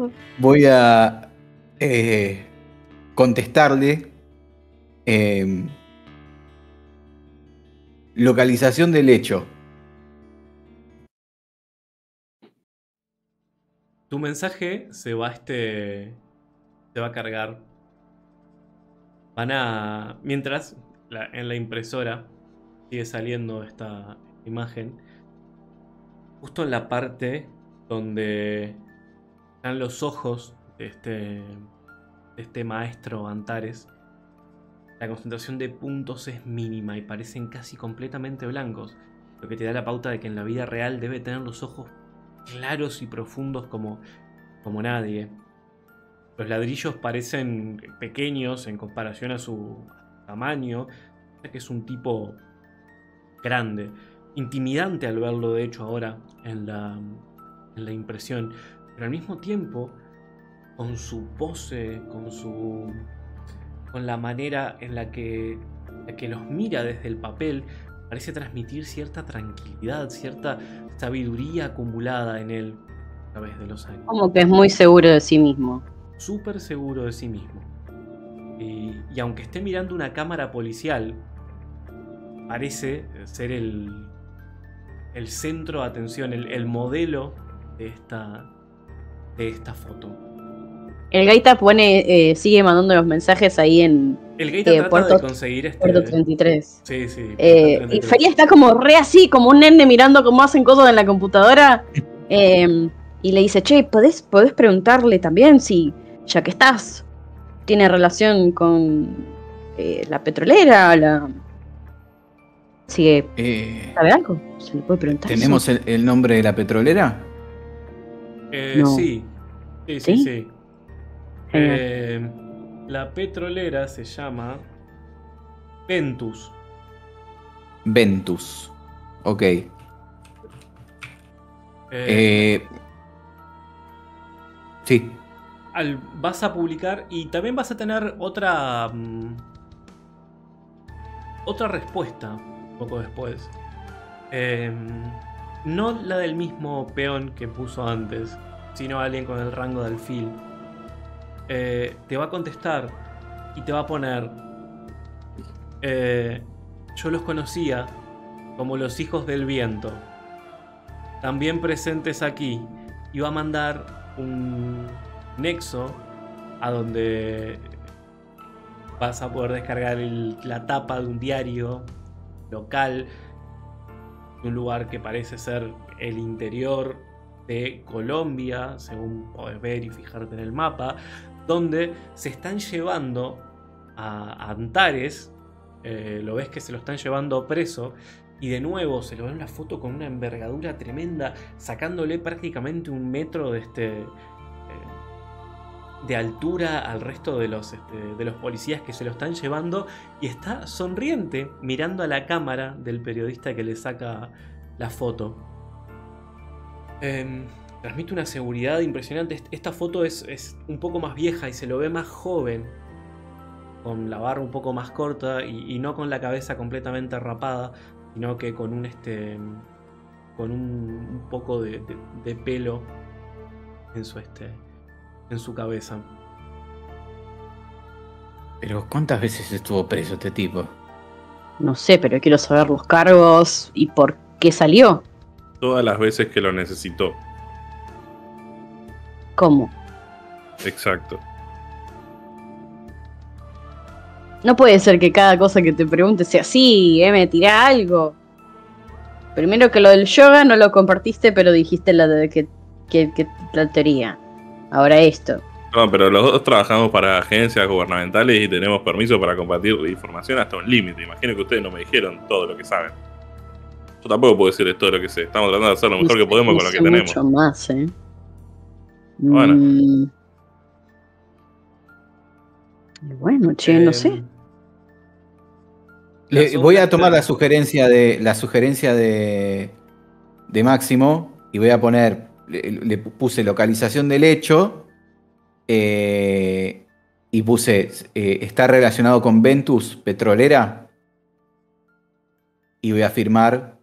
No, voy a eh, contestarle. Eh, localización del hecho. Tu mensaje se va a este. Se va a cargar. Van a. Mientras la, en la impresora sigue saliendo esta imagen. Justo en la parte donde están los ojos de este, de este maestro Antares. La concentración de puntos es mínima y parecen casi completamente blancos, lo que te da la pauta de que en la vida real debe tener los ojos claros y profundos como, como nadie. Los ladrillos parecen pequeños en comparación a su tamaño, ya que es un tipo grande, intimidante al verlo de hecho ahora en la, en la impresión, pero al mismo tiempo con su pose, con su... con la manera en la que, la que los mira desde el papel, parece transmitir cierta tranquilidad, cierta sabiduría acumulada en él a través de los años. Como que es muy seguro de sí mismo. Súper seguro de sí mismo. Y, y aunque esté mirando una cámara policial, parece ser el, el centro de atención, el, el modelo de esta, de esta foto. El Gaita pone, eh, sigue mandando los mensajes ahí en el Gaita eh, trata Puerto, de conseguir este, Puerto treinta y tres. Sí, sí. Eh, treinta y tres. Y Farías está como re así, como un nene mirando cómo hacen cosas en la computadora. Eh, y le dice: che, ¿podés, podés preguntarle también si, ya que estás, tiene relación con eh, la petrolera, la... ¿Sigue? Eh, ¿Sabe algo? ¿Se le puede preguntar? ¿Tenemos el, el nombre de la petrolera? Eh, no. Sí. Sí, sí, sí. sí. Eh, la petrolera se llama Ventus. Ventus. Ok. Eh, eh, sí. Al, vas a publicar y también vas a tener otra... Um, otra respuesta un poco después. Eh, no la del mismo peón que puso antes, sino alguien con el rango de alfil. Eh, te va a contestar y te va a poner... Eh, yo los conocía como los hijos del viento. También presentes aquí. Y va a mandar un nexo a donde vas a poder descargar el, la tapa de un diario local, de un lugar que parece ser el interior de Colombia, según podés ver y fijarte en el mapa, donde se están llevando a Antares. Eh, lo ves que se lo están llevando preso y de nuevo se lo ve en la foto con una envergadura tremenda, sacándole prácticamente un metro de este... Eh, de altura al resto de los, este, de los policías que se lo están llevando, y está sonriente mirando a la cámara del periodista que le saca la foto. Eh, transmite una seguridad impresionante. Esta foto es, es un poco más vieja y se lo ve más joven, con la barba un poco más corta y, y no con la cabeza completamente rapada, sino que con un, este, con un, un poco de, de, de pelo en su, este, en su cabeza. Pero ¿cuántas veces estuvo preso este tipo? No sé, pero quiero saber los cargos y por qué salió. Todas las veces que lo necesitó. ¿Cómo? Exacto. No puede ser que cada cosa que te pregunte sea así, ¿eh? Me tirá algo. Primero que lo del yoga no lo compartiste, pero dijiste la, de que, que, que, la teoría. Ahora esto. No, pero los dos trabajamos para agencias gubernamentales y tenemos permiso para compartir información hasta un límite. Imagino que ustedes no me dijeron todo lo que saben. Yo tampoco puedo decirles todo lo que sé. Estamos tratando de hacer lo mejor que podemos con lo que tenemos. Mucho más, ¿eh? Bueno. Mm. Bueno, che, eh... no sé. Le, voy a tomar la sugerencia de la sugerencia de, de Máximo y voy a poner, le, le puse localización del hecho eh, y puse eh, está relacionado con Ventus petrolera y voy a firmar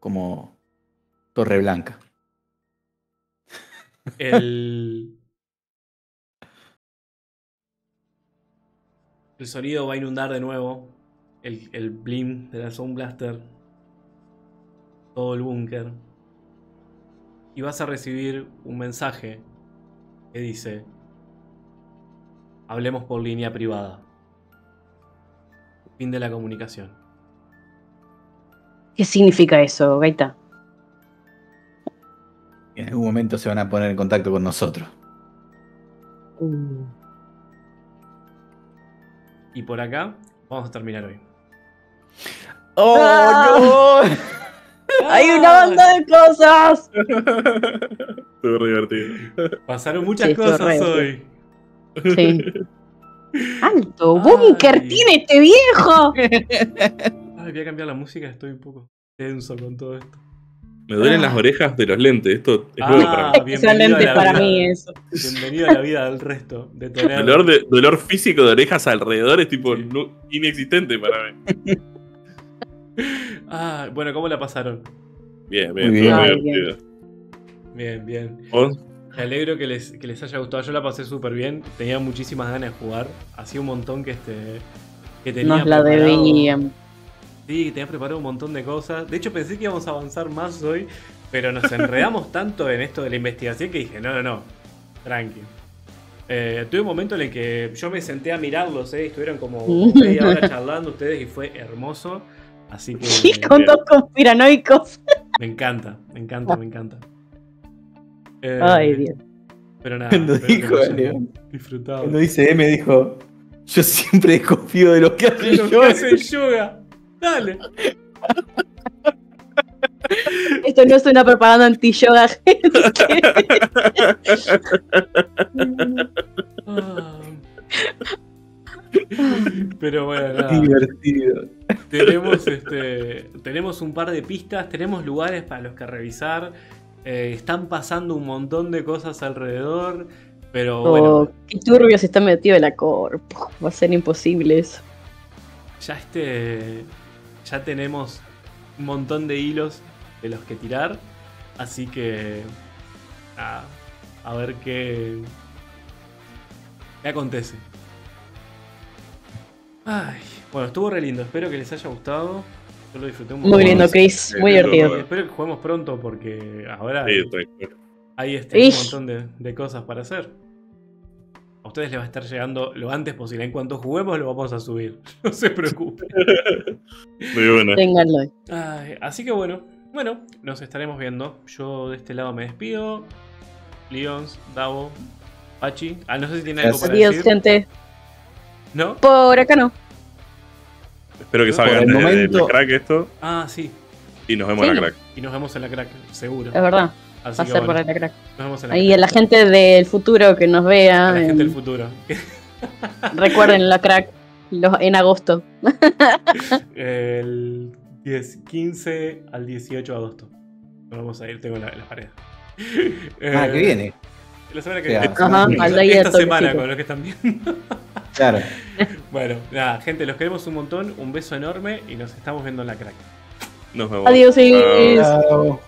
como Torre Blanca. El el sonido va a inundar de nuevo. El, el blim de la Sound Blaster, todo el búnker, y vas a recibir un mensaje que dice: hablemos por línea privada. Fin de la comunicación. ¿Qué significa eso, Gaita? En algún momento se van a poner en contacto con nosotros. Uh. Y por acá vamos a terminar hoy. ¡Oh, ¡Ah! no! ¡Hay una banda de cosas! Estuvo divertido. Pasaron muchas sí, cosas hoy. Sí. ¡Alto búnker tiene este viejo! Ay, voy a cambiar la música, estoy un poco tenso con todo esto. Me duelen ah. las orejas de los lentes. Esto es nuevo ah, para mí. Excelente para mí eso. Bienvenido a la vida del resto. De tener... dolor, de, dolor físico de orejas alrededor es tipo sí. no, inexistente para mí. Ah, bueno, ¿cómo la pasaron? Bien, bien, bien. Muy divertido. Bien, bien. ¿Vos? Me alegro que les, que les haya gustado. Yo la pasé súper bien. Tenía muchísimas ganas de jugar. Hacía un montón que, este, que tenía. Nos la debían. Sí, te has preparado un montón de cosas. De hecho, pensé que íbamos a avanzar más hoy, pero nos enredamos tanto en esto de la investigación que dije, no, no, no, tranqui. Eh, tuve un momento en el que yo me senté a mirarlos, ¿eh? Estuvieron como media hora charlando ustedes y fue hermoso. Así que... Sí, con dos conspiranoicos. Me encanta, me encanta, me encanta. Eh, Ay, Dios. Pero nada. Cuando dijo, León, disfrutado. Cuando dice M, dijo... Yo siempre confío de lo que hace el yoga. Hace yoga. Dale. Esto no es una propaganda anti-yoga, gente. Pero bueno, nada. Divertido. Tenemos, este, tenemos un par de pistas, tenemos lugares para los que revisar. Eh, están pasando un montón de cosas alrededor. Pero oh, bueno. Qué turbio se está metido en la corpo. Va a ser imposible eso. Ya este. Ya tenemos un montón de hilos de los que tirar. Así que. A, a ver qué. ¿Qué acontece? Ay, bueno, estuvo re lindo. Espero que les haya gustado. Yo lo disfruté un montón. Muy lindo, Chris. Muy divertido. Espero que juguemos pronto porque ahora sí, hay este, un montón de, de cosas para hacer. A ustedes les va a estar llegando lo antes posible. En cuanto juguemos lo vamos a subir. No se preocupen. Muy bueno. Ténganlo. Ay, así que bueno, bueno, nos estaremos viendo. Yo de este lado me despido. Lions, Davo, Bachi. Ah, no sé si tiene algo para decir. Adiós, gente. ¿No? Por acá no. Espero que salgan de, momento... de la crack esto. Ah, sí. Y nos vemos sí. en la crack. Y nos vemos en la crack, seguro. Es verdad. Así pasar bueno, por la crack. Nos vemos en la Ahí crack. A la gente del futuro que nos vea. A la en... gente del futuro. Recuerden la crack los, en agosto. El diez, quince al dieciocho de agosto. Nos vamos a ir, tengo la, la pared. Ah, eh, que viene. La semana que viene. Ajá, esta, esta semana con los que están viendo. Claro. Bueno, nada, gente, los queremos un montón. Un beso enorme y nos estamos viendo en la crack. Nos vemos. Adiós. Adiós. Adiós.